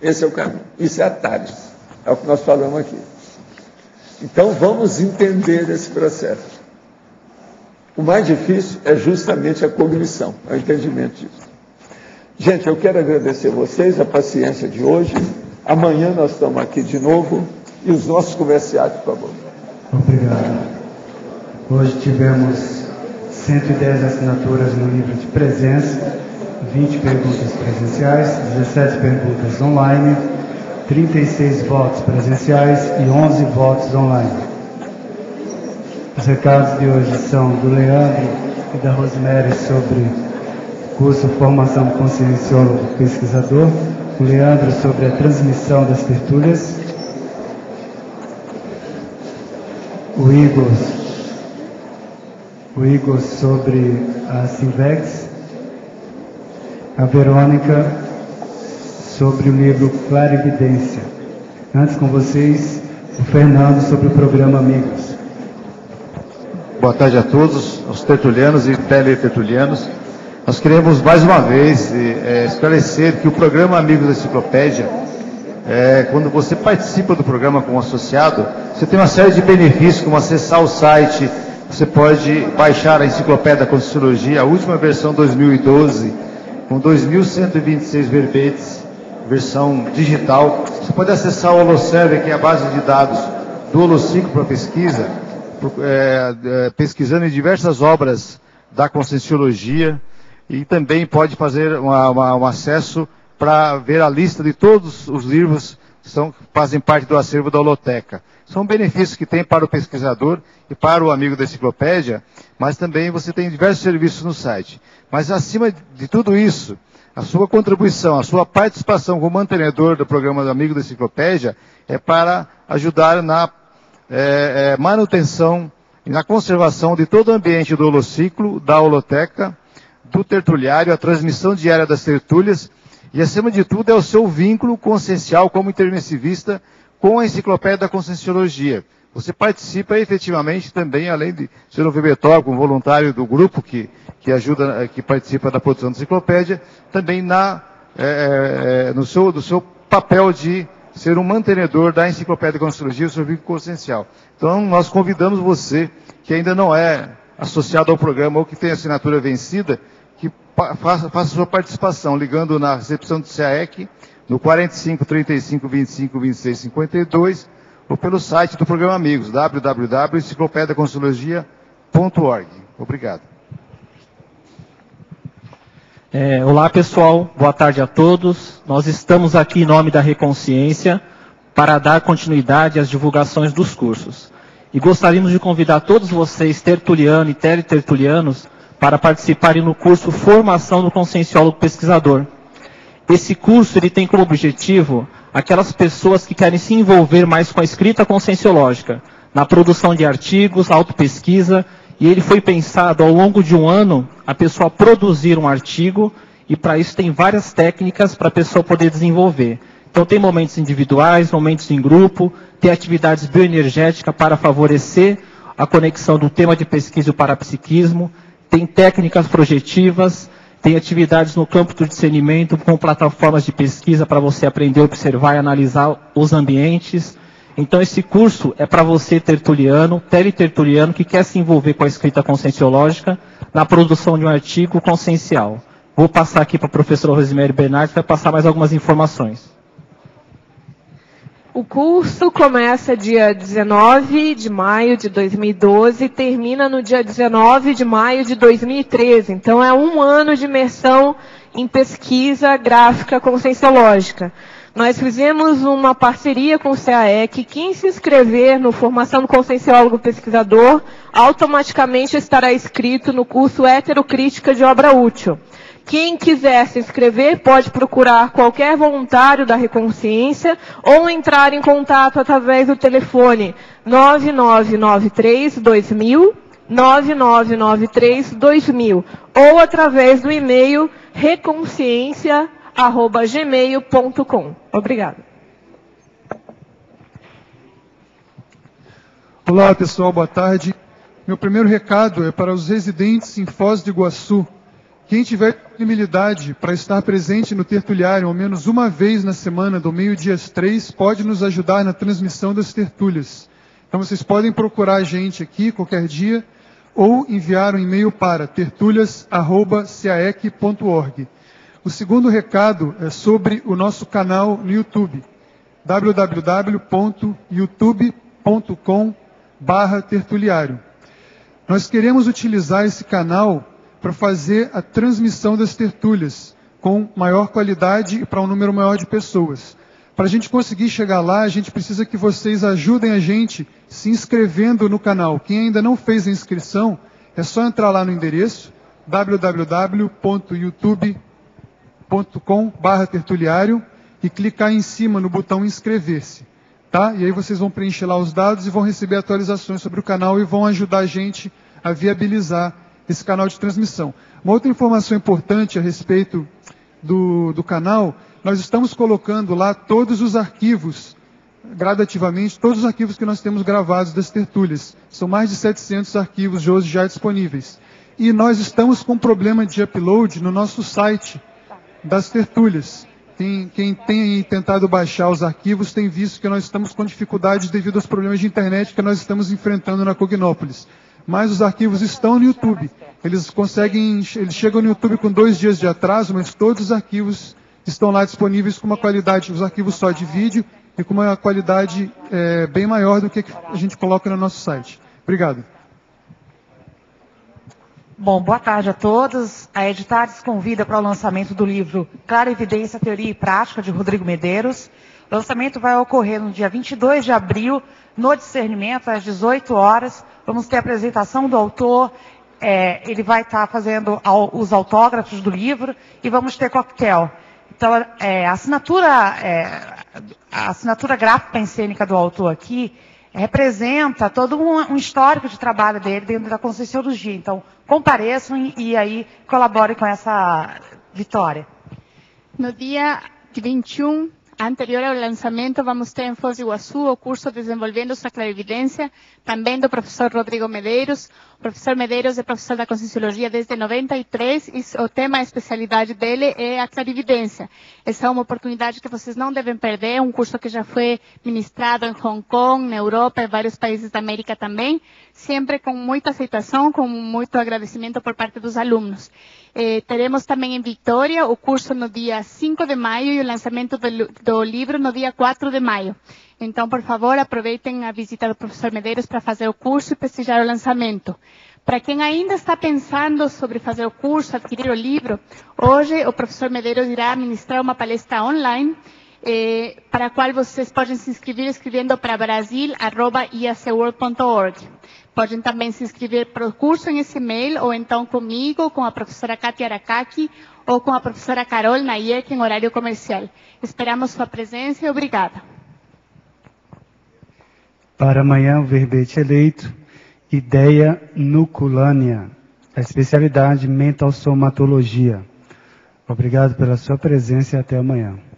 Esse é o caminho. Isso é a TARES. É o que nós falamos aqui. Então, vamos entender esse processo. O mais difícil é justamente a cognição, o entendimento disso. Gente, eu quero agradecer a vocês a paciência de hoje. Amanhã nós estamos aqui de novo. E os nossos comerciantes, por favor. Obrigado. Hoje tivemos 110 assinaturas no livro de presença, 20 perguntas presenciais, 17 perguntas online, 36 votos presenciais e 11 votos online. Os recados de hoje são do Leandro e da Rosemary sobre curso Formação Conscienciólogo Pesquisador, o Leandro sobre a transmissão das tertúlias, o Igor sobre a Simvex, a Verônica sobre o livro Clarividência. Antes com vocês, o Fernando sobre o programa Amigos. Boa tarde a todos, aos tertulianos e teletertulianos. Nós queremos mais uma vez esclarecer que o programa Amigos da Enciclopédia, quando você participa do programa como associado, você tem uma série de benefícios, como acessar o site. Você pode baixar a Enciclopédia da Conscienciologia, a última versão 2012, com 2.126 verbetes, versão digital. Você pode acessar o HoloServer, que é a base de dados do Holociclo para pesquisa, pesquisando em diversas obras da Conscienciologia, e também pode fazer um acesso para ver a lista de todos os livros que fazem parte do acervo da Holoteca. São benefícios que tem para o pesquisador e para o amigo da enciclopédia, mas também você tem diversos serviços no site. Mas acima de tudo isso, a sua contribuição, a sua participação como mantenedor do programa do Amigo da Enciclopédia é para ajudar na manutenção e na conservação de todo o ambiente do holociclo, da holoteca, do tertuliário, a transmissão diária das tertúlias, e, acima de tudo, é o seu vínculo consciencial como intermissivista com a Enciclopédia da Conscienciologia. Você participa efetivamente também, além de ser um bibliotecário, um voluntário do grupo que participa da produção da enciclopédia, também no seu papel de ser um mantenedor da Enciclopédia Consciencial sobre consciencial. Então, nós convidamos você, que ainda não é associado ao programa ou que tem assinatura vencida, que faça sua participação, ligando na recepção do SEAEC, no 45 35 25 26 52, ou pelo site do programa Amigos, www.enciclopediaconscienciologia.org. Obrigado. Olá, pessoal. Boa tarde a todos. Nós estamos aqui em nome da Reconsciência para dar continuidade às divulgações dos cursos. E gostaríamos de convidar todos vocês, tertuliano e teletertulianos, para participarem no curso Formação do Conscienciólogo Pesquisador. Esse curso ele tem como objetivo aquelas pessoas que querem se envolver mais com a escrita conscienciológica, na produção de artigos, autopesquisa, e ele foi pensado ao longo de um ano a pessoa produzir um artigo, e para isso tem várias técnicas para a pessoa poder desenvolver. Então tem momentos individuais, momentos em grupo, tem atividades bioenergéticas para favorecer a conexão do tema de pesquisa e o parapsiquismo, tem técnicas projetivas, tem atividades no campo do discernimento com plataformas de pesquisa para você aprender, observar e analisar os ambientes. Então esse curso é para você tertuliano, teletertuliano, que quer se envolver com a escrita conscienciológica na produção de um artigo consciencial. Vou passar aqui para a professora Rosemary Bernardes, que vai passar mais algumas informações. O curso começa dia 19 de maio de 2012 e termina no dia 19 de maio de 2013. Então é um ano de imersão em pesquisa gráfica conscienciológica. Nós fizemos uma parceria com o SEAEC. Quem se inscrever no Formação do Conscienciólogo Pesquisador automaticamente estará inscrito no curso Heterocrítica de Obra Útil. Quem quiser se inscrever pode procurar qualquer voluntário da Reconsciência ou entrar em contato através do telefone 9993-2000, 9993-2000 ou através do e-mail reconsciencia@gmail.com. Obrigada. Olá, pessoal, boa tarde. Meu primeiro recado é para os residentes em Foz do Iguaçu. Quem tiver disponibilidade para estar presente no tertuliário ao menos uma vez na semana, do meio-dia às 3, pode nos ajudar na transmissão das tertúlias. Então vocês podem procurar a gente aqui qualquer dia ou enviar um e-mail para tertulias@ceaec.org. O segundo recado é sobre o nosso canal no YouTube, www.youtube.com/tertuliário. Nós queremos utilizar esse canal para fazer a transmissão das tertúlias com maior qualidade e para um número maior de pessoas. Para a gente conseguir chegar lá, a gente precisa que vocês ajudem a gente se inscrevendo no canal. Quem ainda não fez a inscrição, é só entrar lá no endereço www.youtube.com/tertuliário e clicar em cima no botão inscrever-se, tá? E aí vocês vão preencher lá os dados e vão receber atualizações sobre o canal e vão ajudar a gente a viabilizar esse canal de transmissão. Uma outra informação importante a respeito do canal, nós estamos colocando lá todos os arquivos, gradativamente, todos os arquivos que nós temos gravados das tertúlias. São mais de 700 arquivos de hoje já disponíveis. E nós estamos com um problema de upload no nosso site das tertúlias. Quem tem tentado baixar os arquivos tem visto que nós estamos com dificuldades devido aos problemas de internet que nós estamos enfrentando na Cognópolis. Mas os arquivos estão no YouTube. Eles chegam no YouTube com 2 dias de atraso, mas todos os arquivos estão lá disponíveis com uma qualidade, os arquivos só de vídeo, e com uma qualidade bem maior do que a gente coloca no nosso site. Obrigado. Bom, boa tarde a todos. A Editares convida para o lançamento do livro Clara Evidência, Teoria e Prática, de Rodrigo Medeiros. O lançamento vai ocorrer no dia 22 de abril, no Discernimento, às 18 horas. Vamos ter a apresentação do autor, ele vai estar fazendo os autógrafos do livro e vamos ter coquetel. Então, a assinatura gráfica cênica do autor aqui representa todo um histórico de trabalho dele dentro da Conscienciologia. Então, compareçam e aí colaborem com essa vitória. No dia 21 anterior ao lançamento, vamos ter em Foz do Iguaçu o curso Desenvolvendo Sua Clarividência, também do professor Rodrigo Medeiros. O professor Medeiros é professor da Conscienciologia desde 93 e o tema, a especialidade dele é a clarividência. Essa é uma oportunidade que vocês não devem perder, um curso que já foi ministrado em Hong Kong, na Europa e vários países da América também, sempre com muita aceitação, com muito agradecimento por parte dos alunos. Teremos também em Vitória o curso no dia 5 de maio e o lançamento do livro no dia 4 de maio. Então, por favor, aproveitem a visita do professor Medeiros para fazer o curso e prestigiar o lançamento. Para quem ainda está pensando sobre fazer o curso, adquirir o livro, hoje o professor Medeiros irá ministrar uma palestra online para a qual vocês podem se inscrever escrevendo para brasil@iacworld.org. Podem também se inscrever para o curso em esse e-mail, ou então comigo, com a professora Katia Aracaki, ou com a professora Carol Nayek, em horário comercial. Esperamos sua presença e obrigada. Para amanhã, o verbete eleito, ideia nuculânea, a especialidade mentalsomatologia. Obrigado pela sua presença e até amanhã.